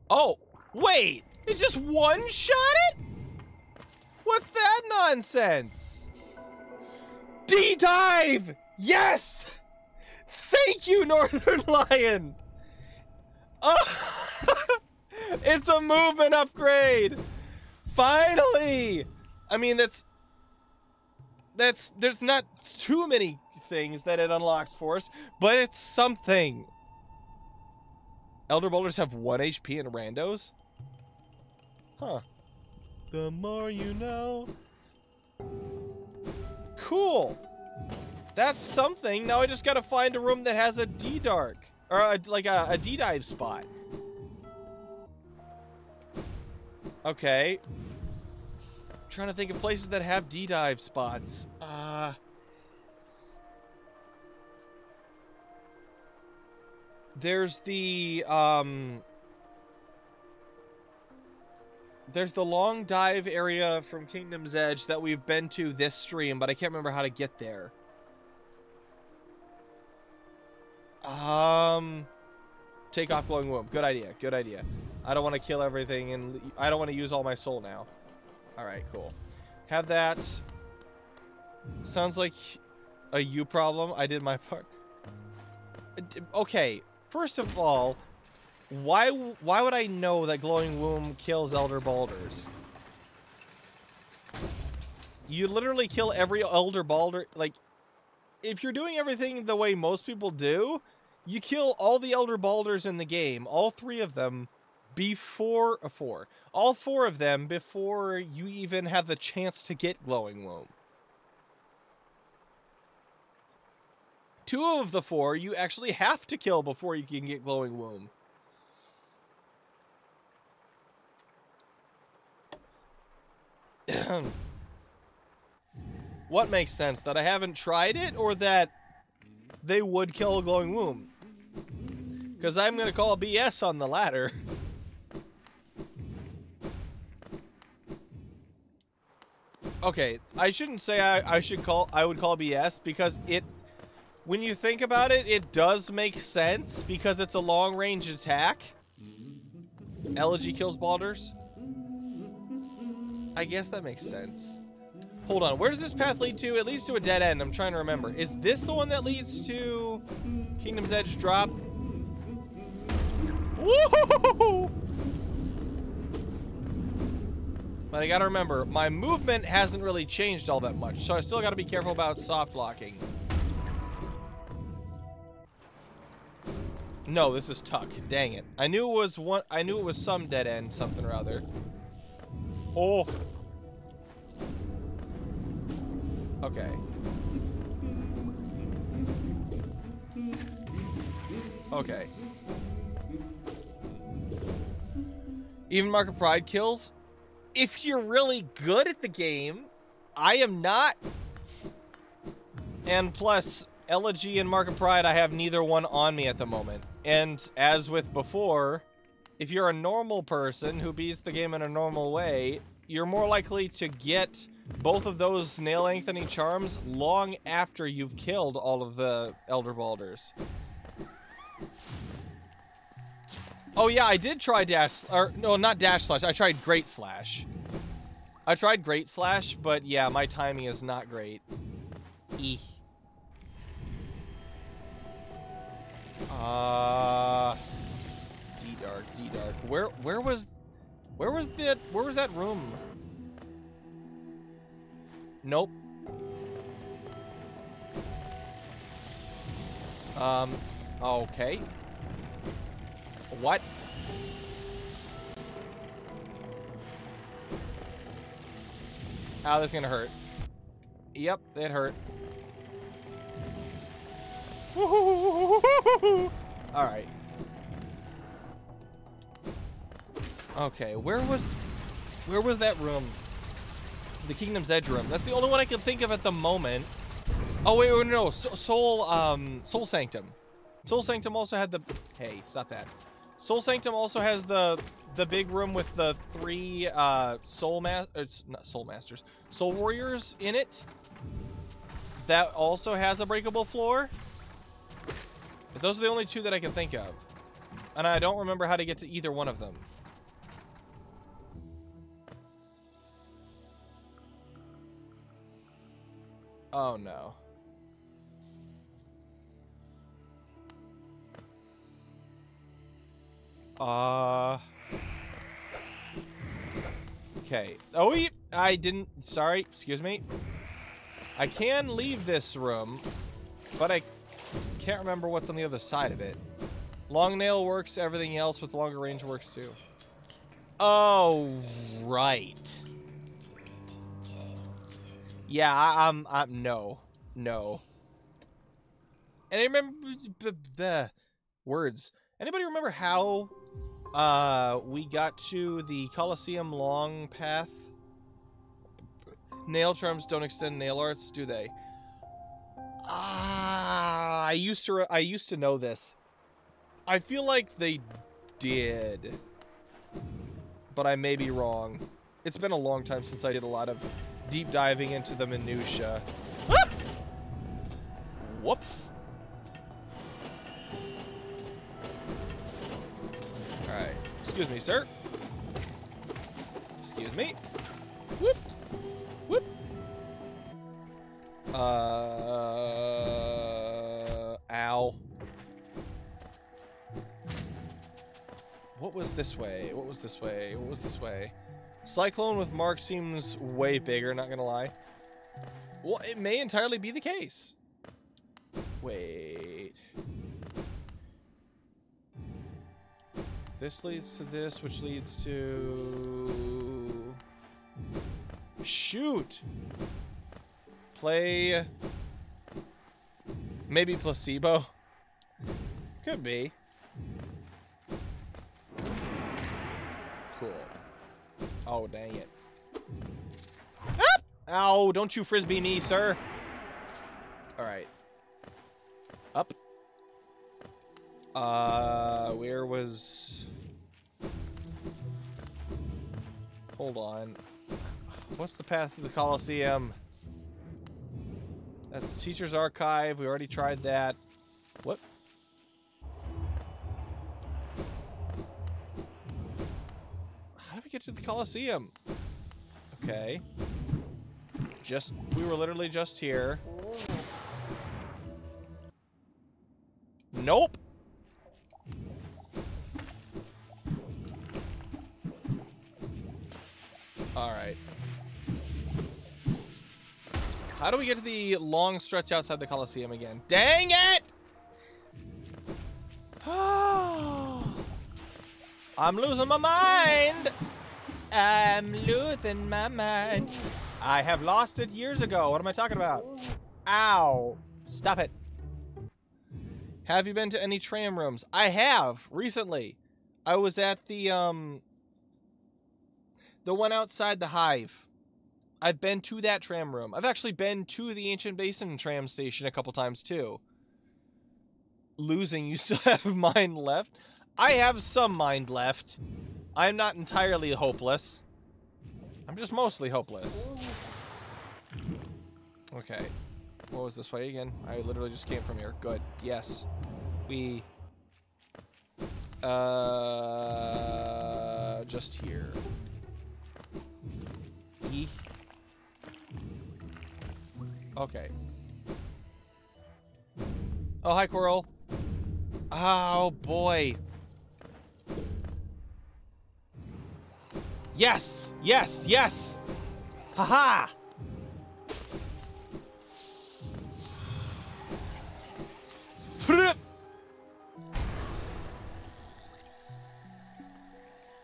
Oh! Wait, it just one-shot it? What's that nonsense? D-dive! Yes! Thank you, Northern Lion! Oh! It's a movement upgrade! Finally! I mean, that's... That's... There's not too many things that it unlocks for us, but it's something. Elder Boulders have one H P in randos? Huh. The more you know... Cool! That's something. Now I just gotta find a room that has a D-Dark. Or, a, like, a, a D-Dive spot. Okay. I'm trying to think of places that have D-Dive spots. Uh... There's the, um... There's the long dive area from Kingdom's Edge that we've been to this stream, but I can't remember how to get there. Um, take off Glowing Womb. Good idea. Good idea. I don't want to kill everything, and I don't want to use all my soul now. All right, cool. Have that. Sounds like a you problem. I did my part. Okay. First of all, why why would I know that Glowing Womb kills Elder Balders? You literally kill every Elder Balder, like. If you're doing everything the way most people do, you kill all the Elder Balders in the game, all three of them, before... Uh, four. All four of them before you even have the chance to get Glowing Womb. Two of the four you actually have to kill before you can get Glowing Womb. What makes sense? That I haven't tried it, or that they would kill a Glowing Womb? Because I'm going to call B S on the latter. Okay, I shouldn't say I, I should call. I would call B S because it, when you think about it, it does make sense because it's a long-range attack. Elegy kills Balders. I guess that makes sense. Hold on, where does this path lead to? It leads to a dead end, I'm trying to remember. Is this the one that leads to Kingdom's Edge drop? Woo! But I gotta remember, my movement hasn't really changed all that much, so I still gotta be careful about soft locking. No, this is tuck. Dang it. I knew it was one I knew it was some dead end, something or other. Oh, okay. Okay. Even Mark of Pride kills? If you're really good at the game, I am not. And plus, Elegy and Mark of Pride, I have neither one on me at the moment. And as with before, if you're a normal person who beats the game in a normal way, you're more likely to get both of those nail lengthening charms long after you've killed all of the Elder Balders. Oh yeah, I did try dash, or no, not dash slash. I tried great slash. I tried great slash, but yeah, my timing is not great. Eeh. Uh, D dark, D dark. Where, where was, where was that? Where was that room? Nope. Um, okay. What? Ow, this is gonna hurt. Yep, it hurt. Alright. Okay, where was... Where was that room? The Kingdom's Edge room. That's the only one I can think of at the moment. Oh wait, wait no, so, Soul, um, Soul Sanctum. Soul Sanctum also had the. Hey, stop that. Soul Sanctum also has the the big room with the three uh, Soul Mas. It's not Soul Masters. Soul Warriors in it. That also has a breakable floor. But those are the only two that I can think of, and I don't remember how to get to either one of them. Oh no. Uh. Okay. Oh, I didn't. Sorry. Excuse me. I can leave this room, but I can't remember what's on the other side of it. Long Nail works. Everything else with longer range works too. Oh, right. Yeah, I, I'm. I'm. No. No. And I remember the words. Anybody remember how uh, we got to the Coliseum long path? Nail charms don't extend nail arts, do they? Ah, I used to. I used to know this. I feel like they did, but I may be wrong. It's been a long time since I did a lot of deep diving into the minutia. Ah! Whoops. Alright. Excuse me, sir. Excuse me. Whoop. Whoop. Uh. Ow. What was this way? What was this way? What was this way? Cyclone with Mark seems way bigger, not gonna lie. Well, it may entirely be the case. Wait. This leads to this, which leads to... Shoot! Play... Maybe placebo? Could be. Cool. Oh, dang it. Ah! Ow, don't you frisbee me, sir. Alright. Up. Uh, where was... Hold on. What's the path to the Coliseum? That's the Teacher's Archive. We already tried that. What? How do we get to the Coliseum? Okay. Just... We were literally just here. Nope. All right. How do we get to the long stretch outside the Coliseum again? Dang it! I'm losing my mind. I'm losing my mind. I have lost it years ago. What am I talking about? Ow. Stop it. Have you been to any tram rooms? I have, recently. I was at the, um... the one outside the Hive. I've been to that tram room. I've actually been to the Ancient Basin tram station a couple times, too. Losing, you still have mind left? I have some mind left. I'm not entirely hopeless. I'm just mostly hopeless. Okay. What was this way again? I literally just came from here. Good. Yes. We... Uh... Just here. Okay. Oh, hi, Coral. Oh, boy. Yes! Yes! Yes! Ha-ha!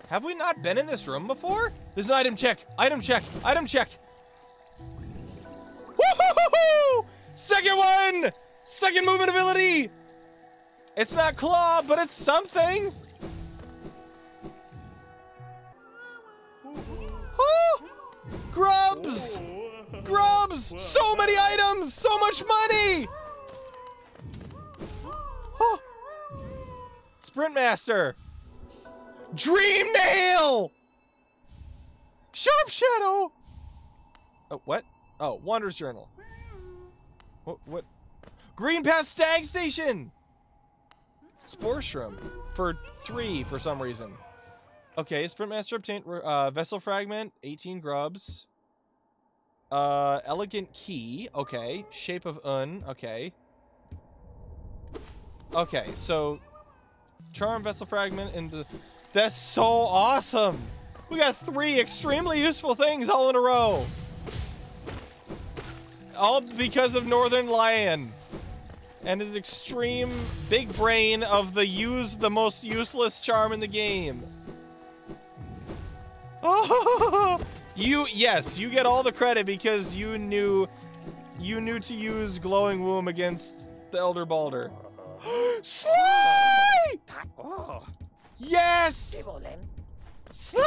Have we not been in this room before? There's an item check. Item check. Item check. Woo-hoo-hoo-hoo! Second one! Second movement ability! It's not claw, but it's something! Oh! Grubs! Grubs! So many items! So much money! Oh! Sprintmaster! Dream Nail! Sharp Shadow! Oh, what? Oh, Wanderer's Journal. What? What? Green Pass Stag Station! Spore Shroom. For three, for some reason. Okay, Sprintmaster obtained uh, Vessel Fragment, eighteen grubs. Uh, Elegant Key, okay. Shape of Un, okay. Okay, so... Charm Vessel Fragment and the... That's so awesome! We got three extremely useful things all in a row! All because of Northern Lion. And his extreme big brain of the use the most useless charm in the game. Oh, you, yes, you get all the credit because you knew, you knew to use Glowing Womb against the Elder Balder. Slay! Oh. Yes! Slay!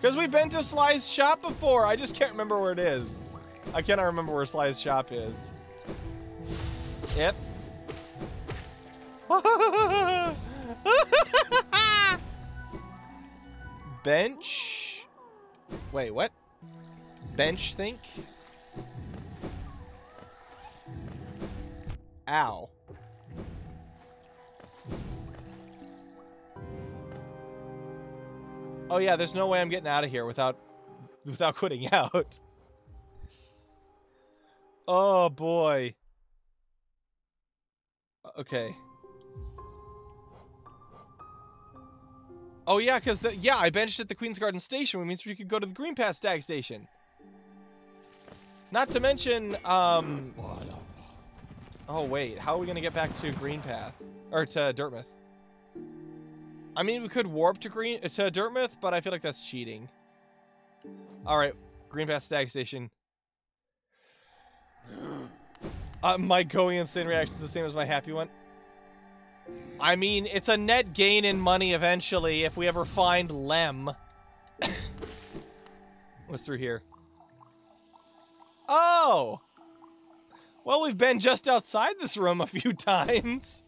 Because we've been to Sly's shop before. I just can't remember where it is. I cannot remember where Sly's shop is. Yep. Bench? Wait, what? Bench think? Ow. Oh yeah, there's no way I'm getting out of here without without quitting out. Oh boy. Okay. Oh yeah, because the yeah, I benched at the Queen's Garden station, which means we could go to the Green Pass Stag Station. Not to mention, um oh wait, how are we gonna get back to Green Path? Or to Dirtmouth? I mean, we could warp to Green to Dirtmouth, but I feel like that's cheating. All right, Green Pass Stag Station. Uh, my going insane reaction is the same as my happy one. I mean, it's a net gain in money eventually if we ever find Lem. What's through here? Oh! Well, we've been just outside this room a few times.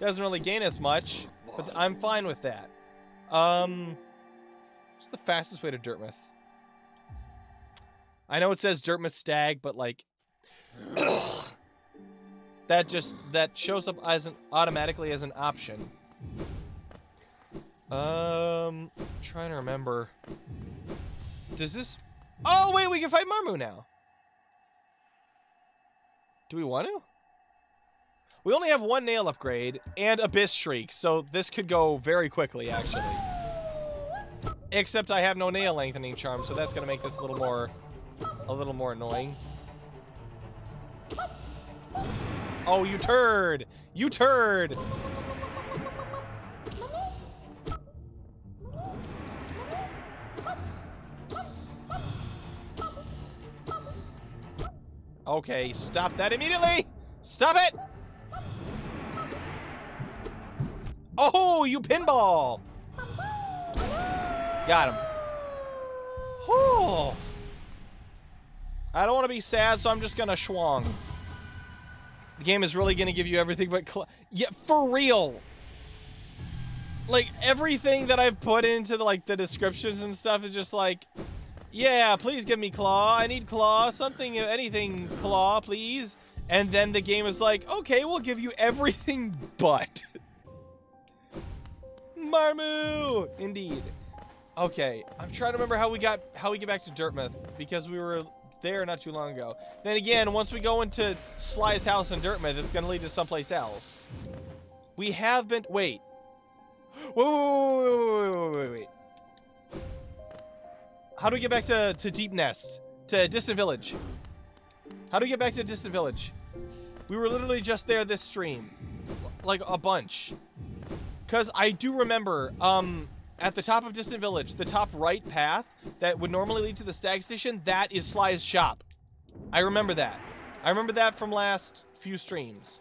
Doesn't really gain us much, but I'm fine with that. Um, what's the fastest way to Dirtmouth? I know it says Dirtmouth Stag, but like that just that shows up as an automatically as an option. Um, I'm trying to remember. Does this? Oh wait, we can fight Marmu now. Do we want to? We only have one nail upgrade and Abyss Shriek, so this could go very quickly, actually. Except I have no nail lengthening charm, so that's gonna make this a little more, a little more annoying. Oh, you turd! You turd! Okay, stop that immediately! Stop it! Oh, you pinball! Got him. Oh. I don't want to be sad, so I'm just going to schwang. The game is really going to give you everything but... Cl yeah, for real. Like, everything that I've put into, the, like, the descriptions and stuff is just like... Yeah, please give me Claw. I need Claw. Something, anything, Claw, please. And then the game is like, okay, we'll give you everything but... Marmu! Indeed. Okay, I'm trying to remember how we got how we get back to Dirtmouth, because we were there not too long ago. Then again, once we go into Sly's house in Dirtmouth, it's gonna lead to someplace else. We have been wait. Wait, wait, wait, wait, wait, wait. How do we get back to, to Deep Nest? To Distant Village? How do we get back to Distant Village? We were literally just there this stream. Like a bunch. Because I do remember, um, at the top of Distant Village, the top right path that would normally lead to the Stag Station, that is Sly's shop. I remember that. I remember that from last few streams.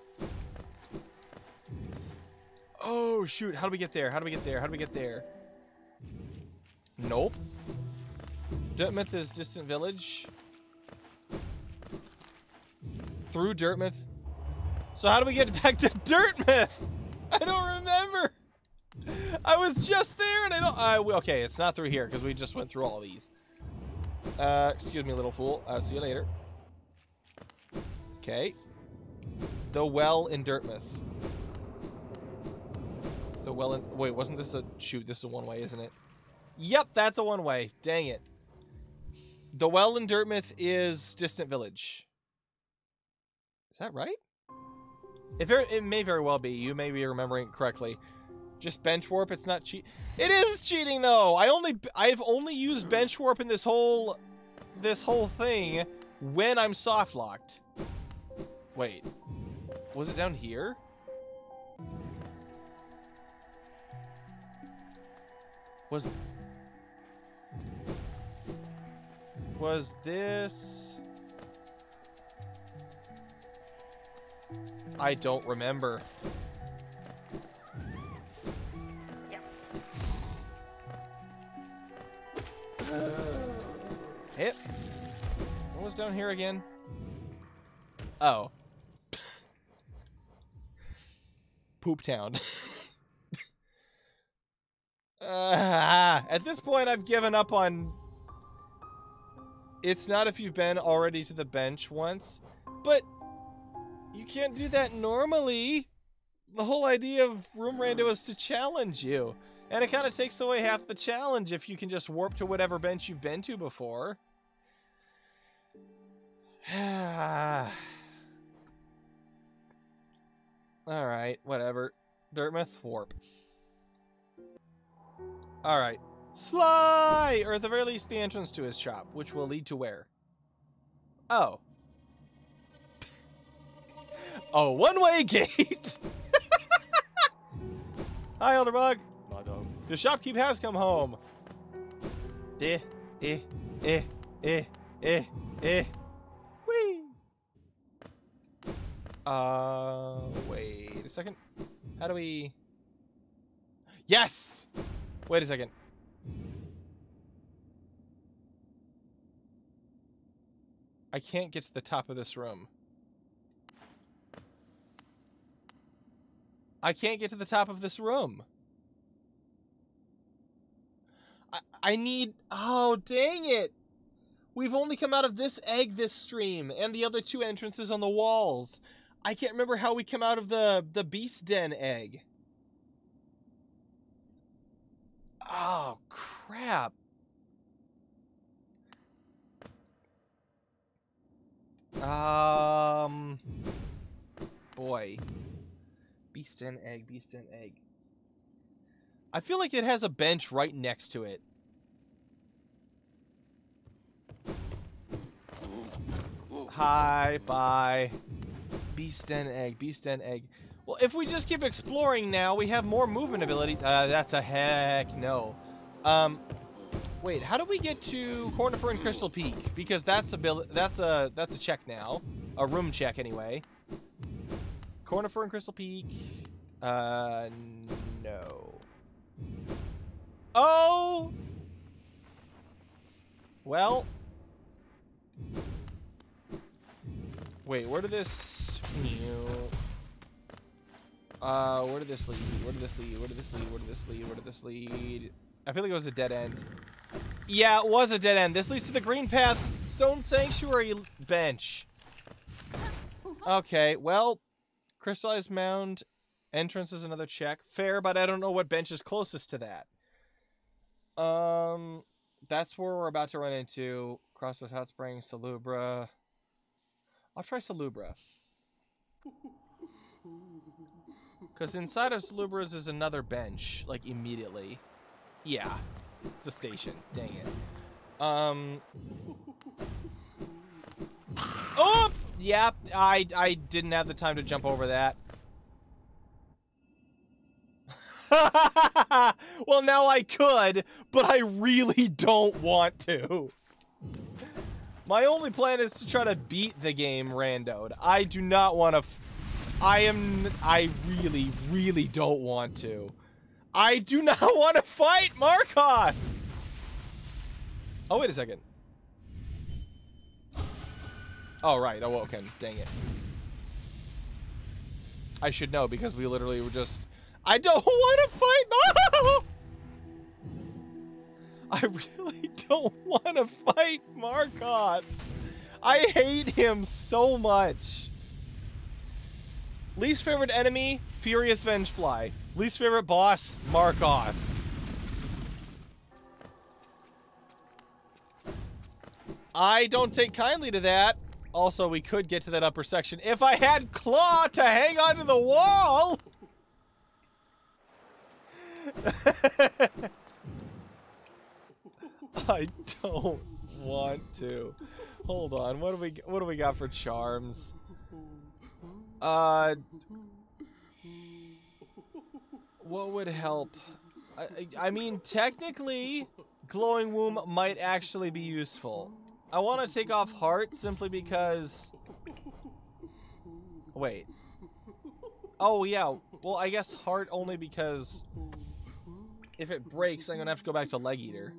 Oh, shoot. How do we get there? How do we get there? How do we get there? Nope. Dirtmouth is Distant Village. Through Dirtmouth. So how do we get back to Dirtmouth? I don't remember. I was just there and I don't... I, okay, it's not through here because we just went through all these. Uh, excuse me, little fool. Uh, see you later. Okay. The well in Dirtmouth. The well in... Wait, wasn't this a... Shoot, this is a one-way, isn't it? Yep, that's a one-way. Dang it. The well in Dirtmouth is Distant Village. Is that right? If there, it may very well be. You may be remembering it correctly. Just bench warp. It's not cheat. It is cheating though. I only I've only used bench warp in this whole this whole thing when I'm soft locked. Wait, was it down here? Was was this? I don't remember. Hip. What was down here again? Oh. Poop Town. uh, at this point, I've given up on... It's not if you've been already to the bench once, but you can't do that normally. The whole idea of Room Rando is to challenge you. And it kind of takes away half the challenge if you can just warp to whatever bench you've been to before. Alright, whatever. Dirtmouth, warp. Alright. Sly! Or at the very least, the entrance to his shop, which will lead to where? Oh. Oh, one-way gate! Hi, Elderbug! The shopkeep has come home. Eh, eh, eh, eh, eh, eh. Whee! Uh, wait a second. How do we... Yes! Wait a second. I can't get to the top of this room. I can't get to the top of this room. I need... Oh, dang it! We've only come out of this egg this stream, and the other two entrances on the walls. I can't remember how we come out of the, the Beast Den egg. Oh, crap. Um... Boy. Beast Den egg, Beast Den egg. I feel like it has a bench right next to it. Hi, bye. Beast Den egg, Beast Den egg. Well, if we just keep exploring now, we have more movement ability. Uh, that's a heck no. Um, wait, how do we get to Cornifer and Crystal Peak? Because that's a bil that's a that's a check now, a room check anyway. Cornifer and Crystal Peak. Uh, no. Oh! Well. Wait, where did this... Uh, where did this lead? Where did this lead? Where did this lead? Where did this lead? Where did this lead? I feel like it was a dead end. Yeah, it was a dead end. This leads to the Green Path Stone Sanctuary bench. Okay, well. Crystallized Mound. Entrance is another check. Fair, but I don't know what bench is closest to that. Um, that's where we're about to run into Crossroads Hot Springs, Salubra. I'll try Salubra. Because inside of Salubra's is another bench, like immediately. Yeah, it's a station. Dang it. Um. Oh, yeah. I I didn't have the time to jump over that. Well, now I could, but I really don't want to. My only plan is to try to beat the game randoed. I do not want to... F I am... I really, really don't want to. I do not want to fight Markoth! Oh, wait a second. Oh, right. Awoken. Dang it. I should know because we literally were just... I don't want to fight. No! I really don't want to fight Markoth. I hate him so much. Least favorite enemy, Furious Vengefly. Least favorite boss, Markoth. I don't take kindly to that. Also, we could get to that upper section if I had Claw to hang onto the wall. I don't want to. Hold on. What do we what do we got for charms? Uh, what would help? I I mean, technically, Glowing Womb might actually be useful. I want to take off Heart simply because. Wait. Oh yeah. Well, I guess Heart only because if it breaks, I'm gonna have to go back to Leg Eater.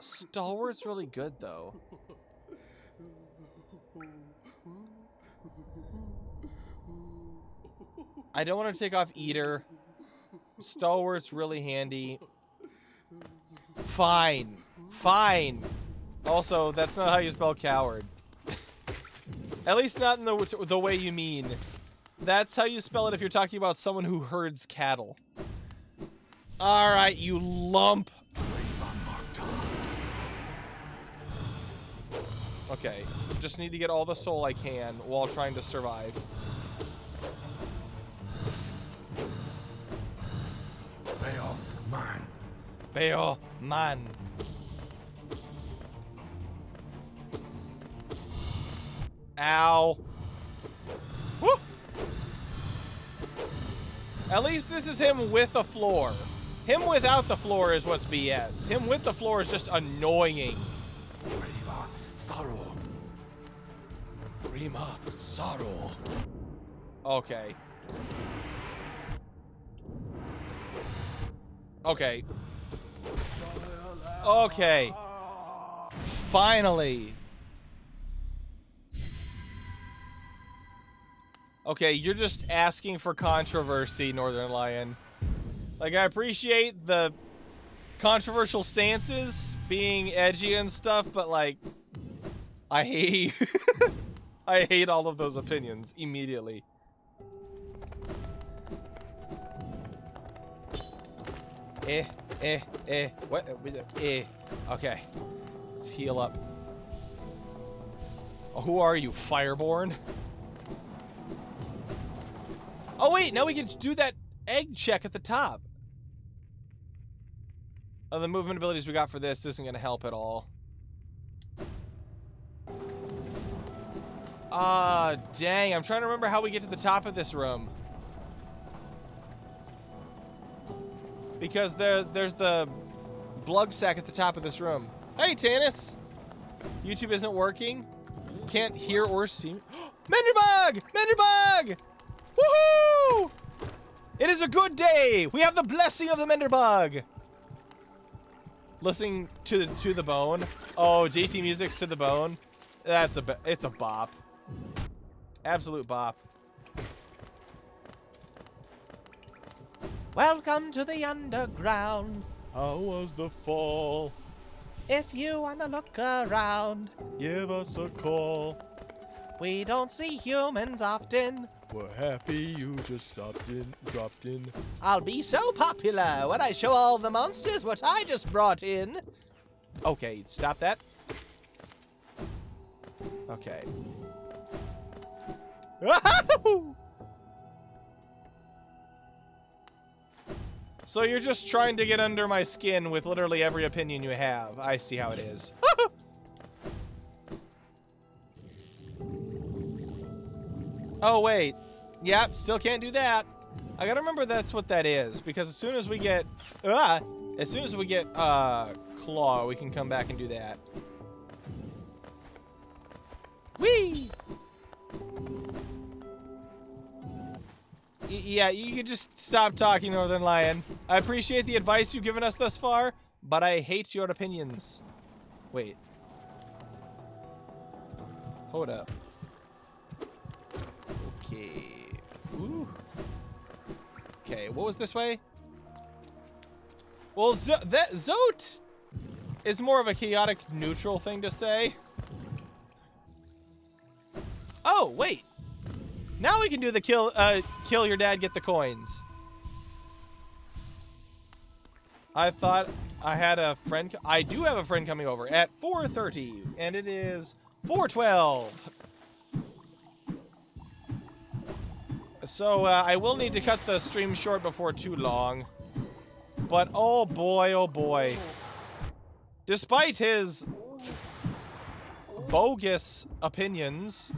Stalwart's really good though. I don't want to take off Eater. Stalwart's really handy. Fine. Fine. Also, that's not how you spell coward. At least not in the, the way you mean. That's how you spell it if you're talking about someone who herds cattle. Alright, you lump. Okay, just need to get all the soul I can while trying to survive. Pale man. Pale man. Ow. Woo! At least this is him with a floor. Him without the floor is what's B S. Him with the floor is just annoying. Sorrow. Rima sorrow. Okay. Okay. Okay. Finally. Okay, you're just asking for controversy, Northern Lion. Like, I appreciate the controversial stances, being edgy and stuff, but like, I hate you. I hate all of those opinions immediately. Eh, eh, eh. What? Eh. Okay. Let's heal up. Oh, who are you, Fireborn? Oh, wait. Now we can do that egg check at the top. Oh, the movement abilities we got for this isn't going to help at all. Ah, uh, dang. I'm trying to remember how we get to the top of this room. Because there, there's the blug sack at the top of this room. Hey, Tannis! YouTube isn't working. Can't hear or see. Menderbug! Menderbug! Woohoo! It is a good day! We have the blessing of the Menderbug! Listening to, to the bone. Oh, J T Music's To the Bone. That's a, it's a bop. Absolute bop. Welcome to the underground. How was the fall? If you wanna look around, give us a call. We don't see humans often. We're happy you just stopped in, dropped in. I'll be so popular when I show all the monsters what I just brought in. Okay, stop that. Okay. So you're just trying to get under my skin with literally every opinion you have. I see how it is. Oh, wait. Yep, still can't do that. I gotta remember that's what that is, because as soon as we get... Uh, as soon as we get uh, Claw, we can come back and do that. Whee! Yeah, you can just stop talking, Northern Lion. I appreciate the advice you've given us thus far, but I hate your opinions. Wait. Hold up. Okay. Ooh. Okay, what was this way? Well, zo that Zote is more of a chaotic neutral thing to say. Oh, wait. Now we can do the kill, uh, kill your dad, get the coins. I thought I had a friend. I do have a friend coming over at four thirty, and it is four twelve. So uh, I will need to cut the stream short before too long. But oh boy, oh boy. Despite his bogus opinions,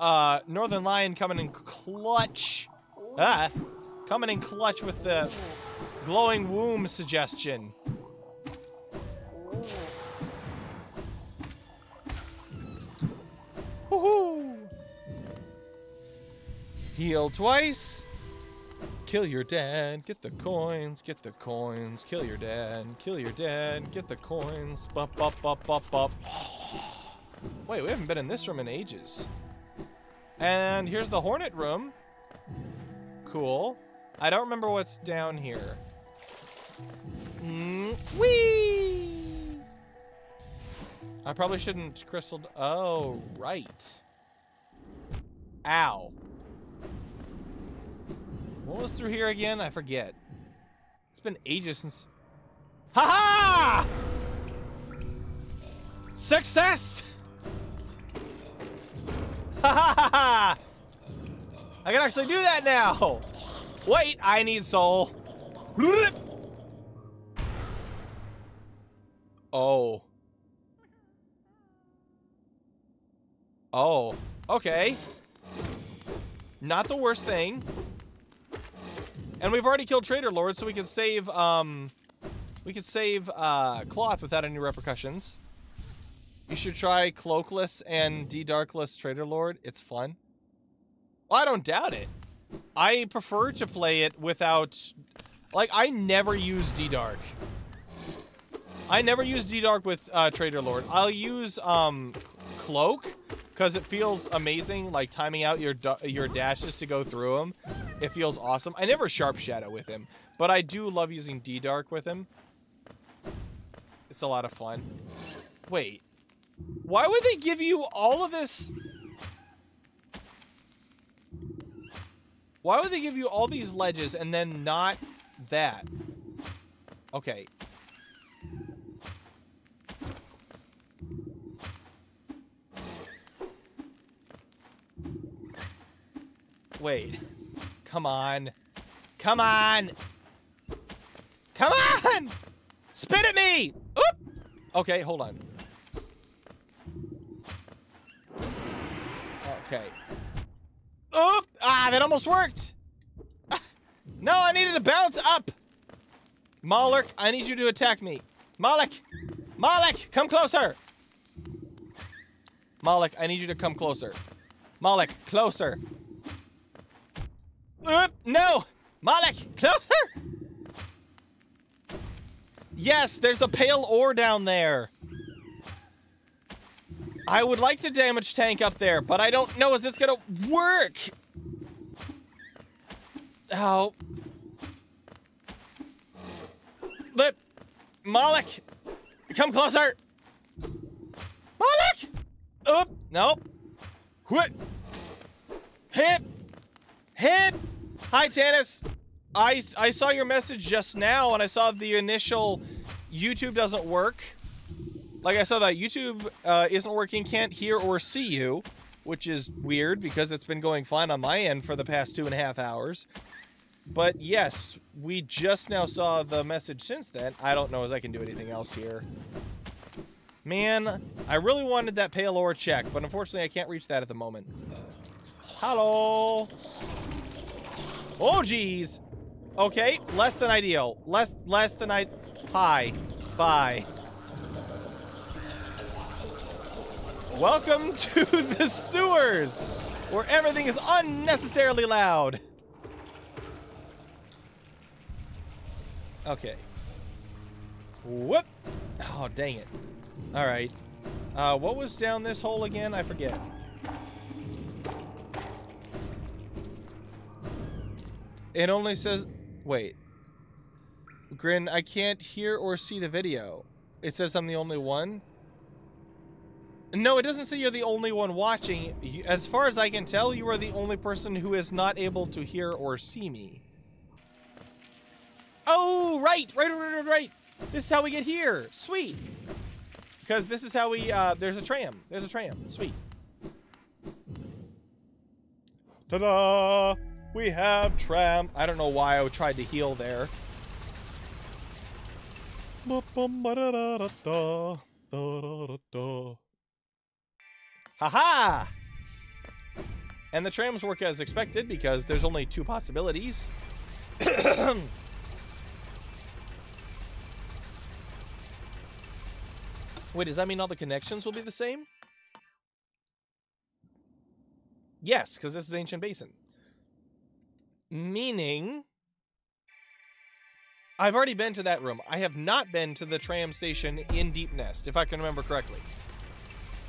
uh, Northern Lion coming in clutch. Ah, coming in clutch with the Glowing Womb suggestion. Woohoo! Heal twice. Kill your dad, get the coins, get the coins, kill your dad, kill your dad, get the coins, bop, bop, bop, bop, bop. Wait, we haven't been in this room in ages. And here's the Hornet room. Cool. I don't remember what's down here. Mm, whee! I probably shouldn't crystal... Oh, right. Ow. What was through here again? I forget. It's been ages since... Ha-ha! Success! Ha-ha-ha-ha! I can actually do that now! Wait, I need soul. Oh. Oh. Okay. Not the worst thing. And we've already killed Traitor Lord, so we can save, um, we could save, uh, Cloth without any repercussions. You should try Cloakless and D-Darkless Traitor Lord. It's fun. Well, I don't doubt it. I prefer to play it without, like, I never use D-Dark. I never use D-Dark with, uh, Traitor Lord. I'll use, um, Cloak, because it feels amazing, like, timing out your your dashes to go through them. It feels awesome. I never Sharp Shadow with him, but I do love using D-Dark with him. It's a lot of fun. Wait. Why would they give you all of this? Why would they give you all these ledges and then not that? Okay. Wait. Come on. Come on! Come on! Spit at me! Oop! Okay, hold on. Okay. Oop! Ah, that almost worked! Ah. No, I needed to bounce up! Moloch, I need you to attack me. Moloch! Moloch, come closer! Moloch, I need you to come closer. Moloch, closer. Oop, no! Moloch, closer! Yes, there's a Pale Ore down there. I would like to damage tank up there, but I don't know, is this gonna work? Ow. Lip. Moloch, come closer! Moloch! Oop, nope. What? Hip! Hip! Hi, Tannis. I, I saw your message just now, and I saw the initial YouTube doesn't work. Like, I saw that YouTube uh, isn't working, can't hear or see you, which is weird because it's been going fine on my end for the past two and a half hours. But yes, we just now saw the message since then. I don't know if I can do anything else here. Man, I really wanted that Pale Ore check, but unfortunately I can't reach that at the moment. Hello! Oh, geez. Okay, less than ideal. Less, less than I... Hi. Bye. Welcome to the sewers, where everything is unnecessarily loud. Okay. Whoop. Oh, dang it. All right. Uh, what was down this hole again? I forget. It only says, wait. Grin, I can't hear or see the video. It says I'm the only one. No, it doesn't say you're the only one watching. As far as I can tell, you are the only person who is not able to hear or see me. Oh, right, right, right, right, right. This is how we get here. Sweet. Because this is how we, uh, there's a tram. There's a tram. Sweet. Ta-da! We have tram. I don't know why I tried to heal there. Ha-ha! And the trams work as expected because there's only two possibilities. Wait, does that mean all the connections will be the same? Yes, because this is Ancient Basin. Meaning, I've already been to that room. I have not been to the tram station in Deep Nest, if I can remember correctly.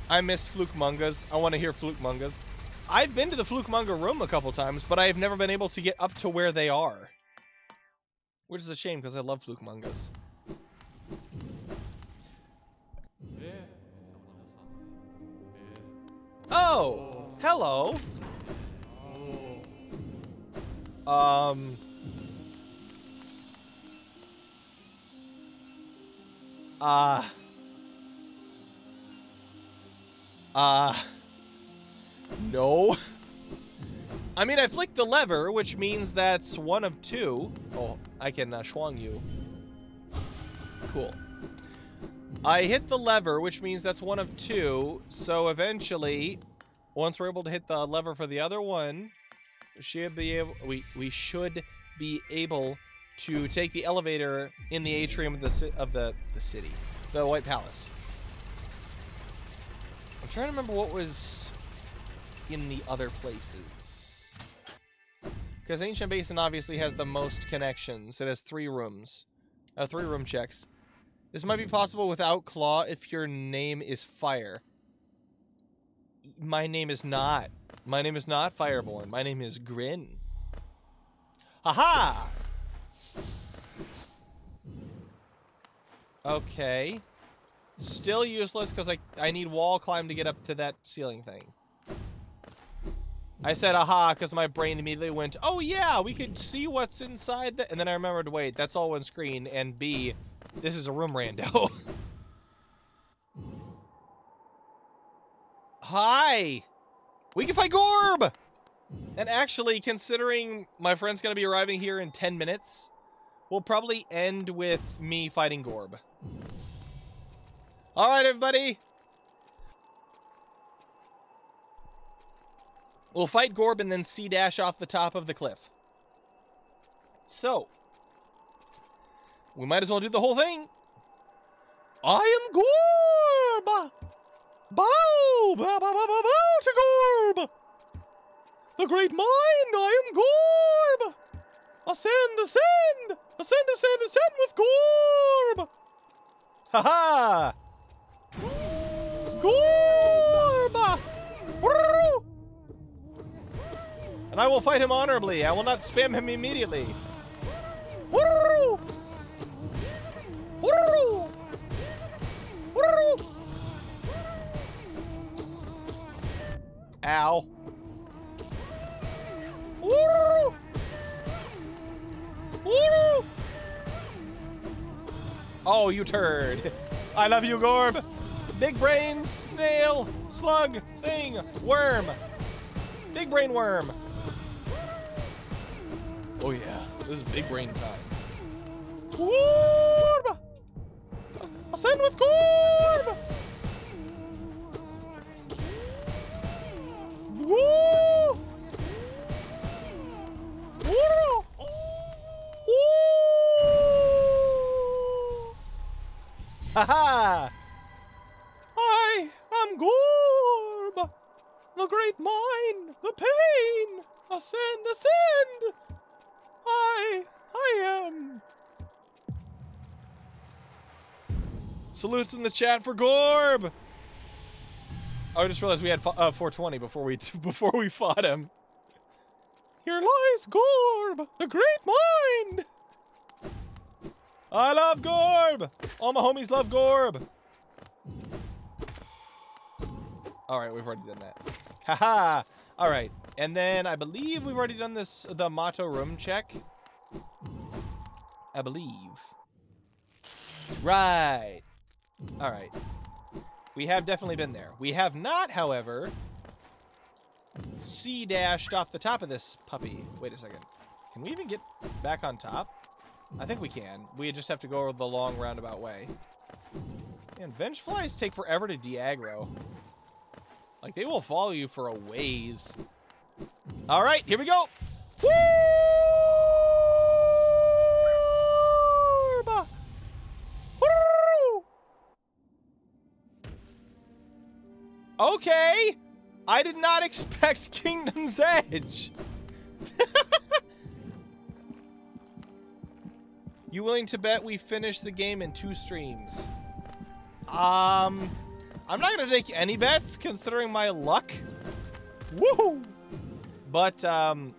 I miss Flukemungas. I want to hear Flukemungas. I've been to the Flukemunga room a couple times, but I have never been able to get up to where they are. Which is a shame, because I love Flukemungas. Oh, hello. Um. Uh. Uh. No. I mean, I flicked the lever, which means that's one of two. Oh, I can uh, schwang you. Cool. I hit the lever, which means that's one of two. So eventually, once we're able to hit the lever for the other one, should be able, we, we should be able to take the elevator in the atrium of the of the, the city, the White Palace. I'm trying to remember what was in the other places. Because Ancient Basin obviously has the most connections. It has three rooms, uh, three room checks. This might be possible without Claw if your name is Fire. My name is not. My name is not Fireborn. My name is Grin. Haha! Okay. Still useless because I, I need wall climb to get up to that ceiling thing. I said aha because my brain immediately went, oh yeah, we could see what's inside that. And then I remembered, wait, that's all one screen. And B, this is a room rando. Hi! We can fight Gorb! And actually, considering my friend's gonna be arriving here in ten minutes, we'll probably end with me fighting Gorb. Alright, everybody! We'll fight Gorb and then C-dash off the top of the cliff. So, we might as well do the whole thing. I am Gorb! Bow, bow, bow, bow, bow, bow to Gorb! The great mind, I am Gorb! Ascend, ascend! Ascend, ascend, ascend with Gorb! Ha-ha! Gorb! And I will fight him honorably. I will not spam him immediately. Ow. Woo! Woo! Oh, you turd. I love you, Gorb. Big brain, snail, slug, thing, worm. Big brain worm. Oh, yeah. This is big brain time. Gorb! Ascend with Gorb! Woo! Woo! Woo! Haha! I am Gorb! The great mind, the pain! Ascend, ascend! I, I am! Salutes in the chat for Gorb! Oh, I just realized we had uh, four twenty before we before we fought him. Here lies Gorb, the great mind. I love Gorb. All my homies love Gorb. All right, we've already done that. Haha. All right, and then I believe we've already done this the motto room check. I believe. Right. All right. We have definitely been there. We have not, however, C-dashed off the top of this puppy. Wait a second. Can we even get back on top? I think we can. We just have to go the long roundabout way. And Vengeflies take forever to de-aggro. Like, they will follow you for a ways. All right, here we go. Woo! Woo! Okay. I did not expect Kingdom's Edge. You willing to bet we finish the game in two streams? Um, I'm not going to take any bets considering my luck. Woohoo! But um,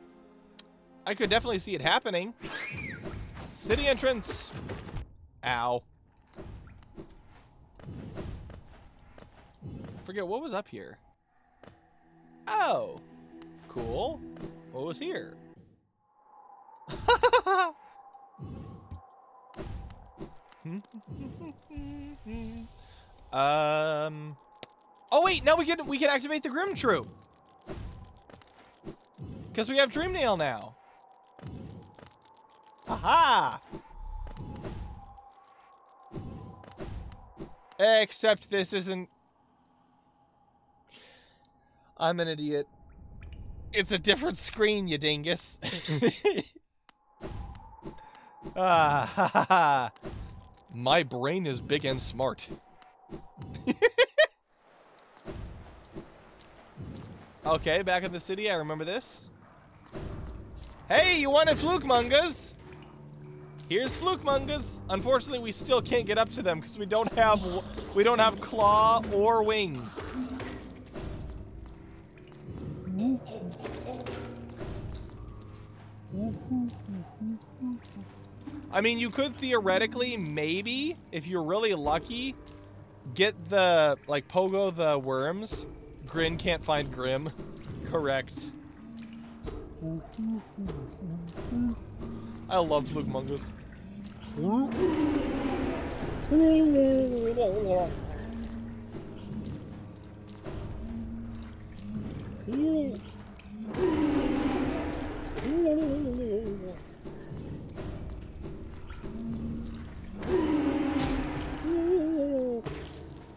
I could definitely see it happening. City entrance. Ow. Forget what was up here. Oh, cool. What was here? um. Oh wait, now we can we can activate the Grim Troop because we have Dream Nail now. Aha! Except this isn't. I'm an idiot. It's a different screen, you dingus. ah, ha, ha, ha. My brain is big and smart. Okay, back in the city. I remember this. Hey, you wanted Flukemongers? Here's Flukemongers. Unfortunately, we still can't get up to them because we don't have we don't have claw or wings. I mean, you could theoretically, maybe, if you're really lucky, get the, like, pogo the worms. Grin can't find Grim. Correct. I love Flukemongers.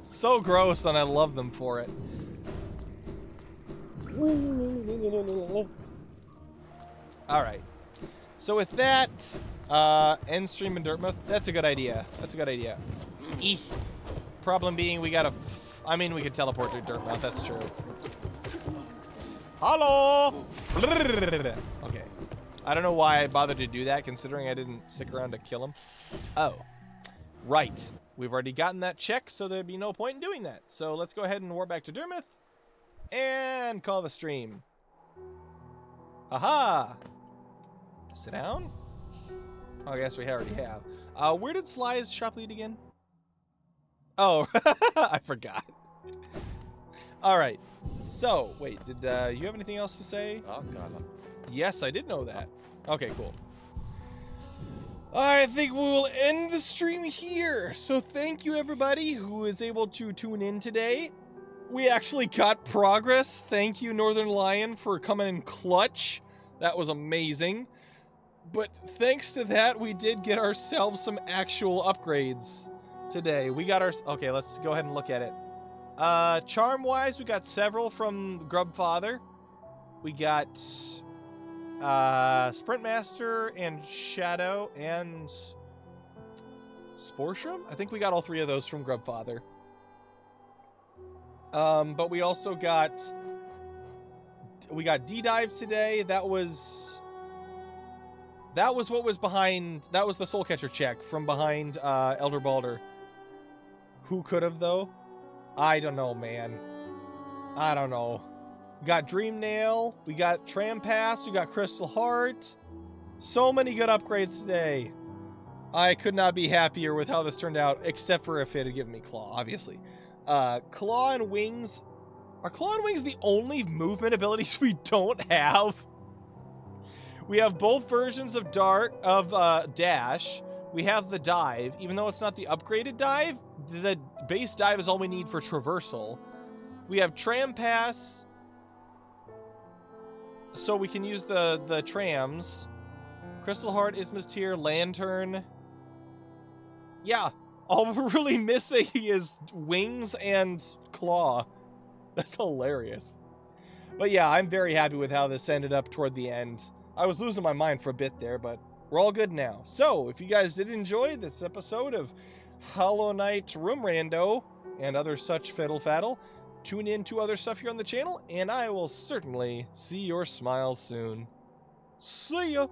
So gross, and I love them for it. All right. So with that, uh, end stream in Dirtmouth. That's a good idea. That's a good idea. Eek. Problem being, we gotta. F I mean, we could teleport through Dirtmouth. That's true. Hello. Okay. I don't know why I bothered to do that, considering I didn't stick around to kill him. Oh. Right. We've already gotten that check, so there'd be no point in doing that. So let's go ahead and warp back to Dirtmouth and call the stream. Aha! Sit down? Oh, I guess we already have. Uh, where did Sly's shop lead again? Oh, I forgot. All right. So, wait, did uh, you have anything else to say? Oh, God. Yes, I did know that. Okay, cool. I think we will end the stream here. So thank you, everybody, who is able to tune in today. We actually got progress. Thank you, Northern Lion, for coming in clutch. That was amazing. But thanks to that, we did get ourselves some actual upgrades today. We got our... Okay, let's go ahead and look at it. Uh, Charm-wise, we got several from Grubfather. We got... Uh, Sprintmaster and Shadow and Sporsham? I think we got all three of those from Grubfather. Um, but we also got we got D-Dive today. That was that was what was behind. That was the Soul Catcher check from behind uh, Elder Balder. Who could have though? I don't know, man. I don't know. We got Dream Nail, we got Tram Pass, we got Crystal Heart. So many good upgrades today. I could not be happier with how this turned out, except for if it had given me Claw, obviously. Uh, claw and Wings. Are Claw and Wings the only movement abilities we don't have? We have both versions of Dart, of uh, Dash. we have the dive. Even though it's not the upgraded dive, the base dive is all we need for traversal. We have Tram Pass, so we can use the, the trams. Crystal Heart, Isthmus Tier, Lantern. Yeah, all we're really missing is wings and claw. That's hilarious. But yeah, I'm very happy with how this ended up toward the end. I was losing my mind for a bit there, but we're all good now. So, if you guys did enjoy this episode of Hollow Knight Room Rando and other such fiddle faddle, tune in to other stuff here on the channel, and I will certainly see your smiles soon. See ya!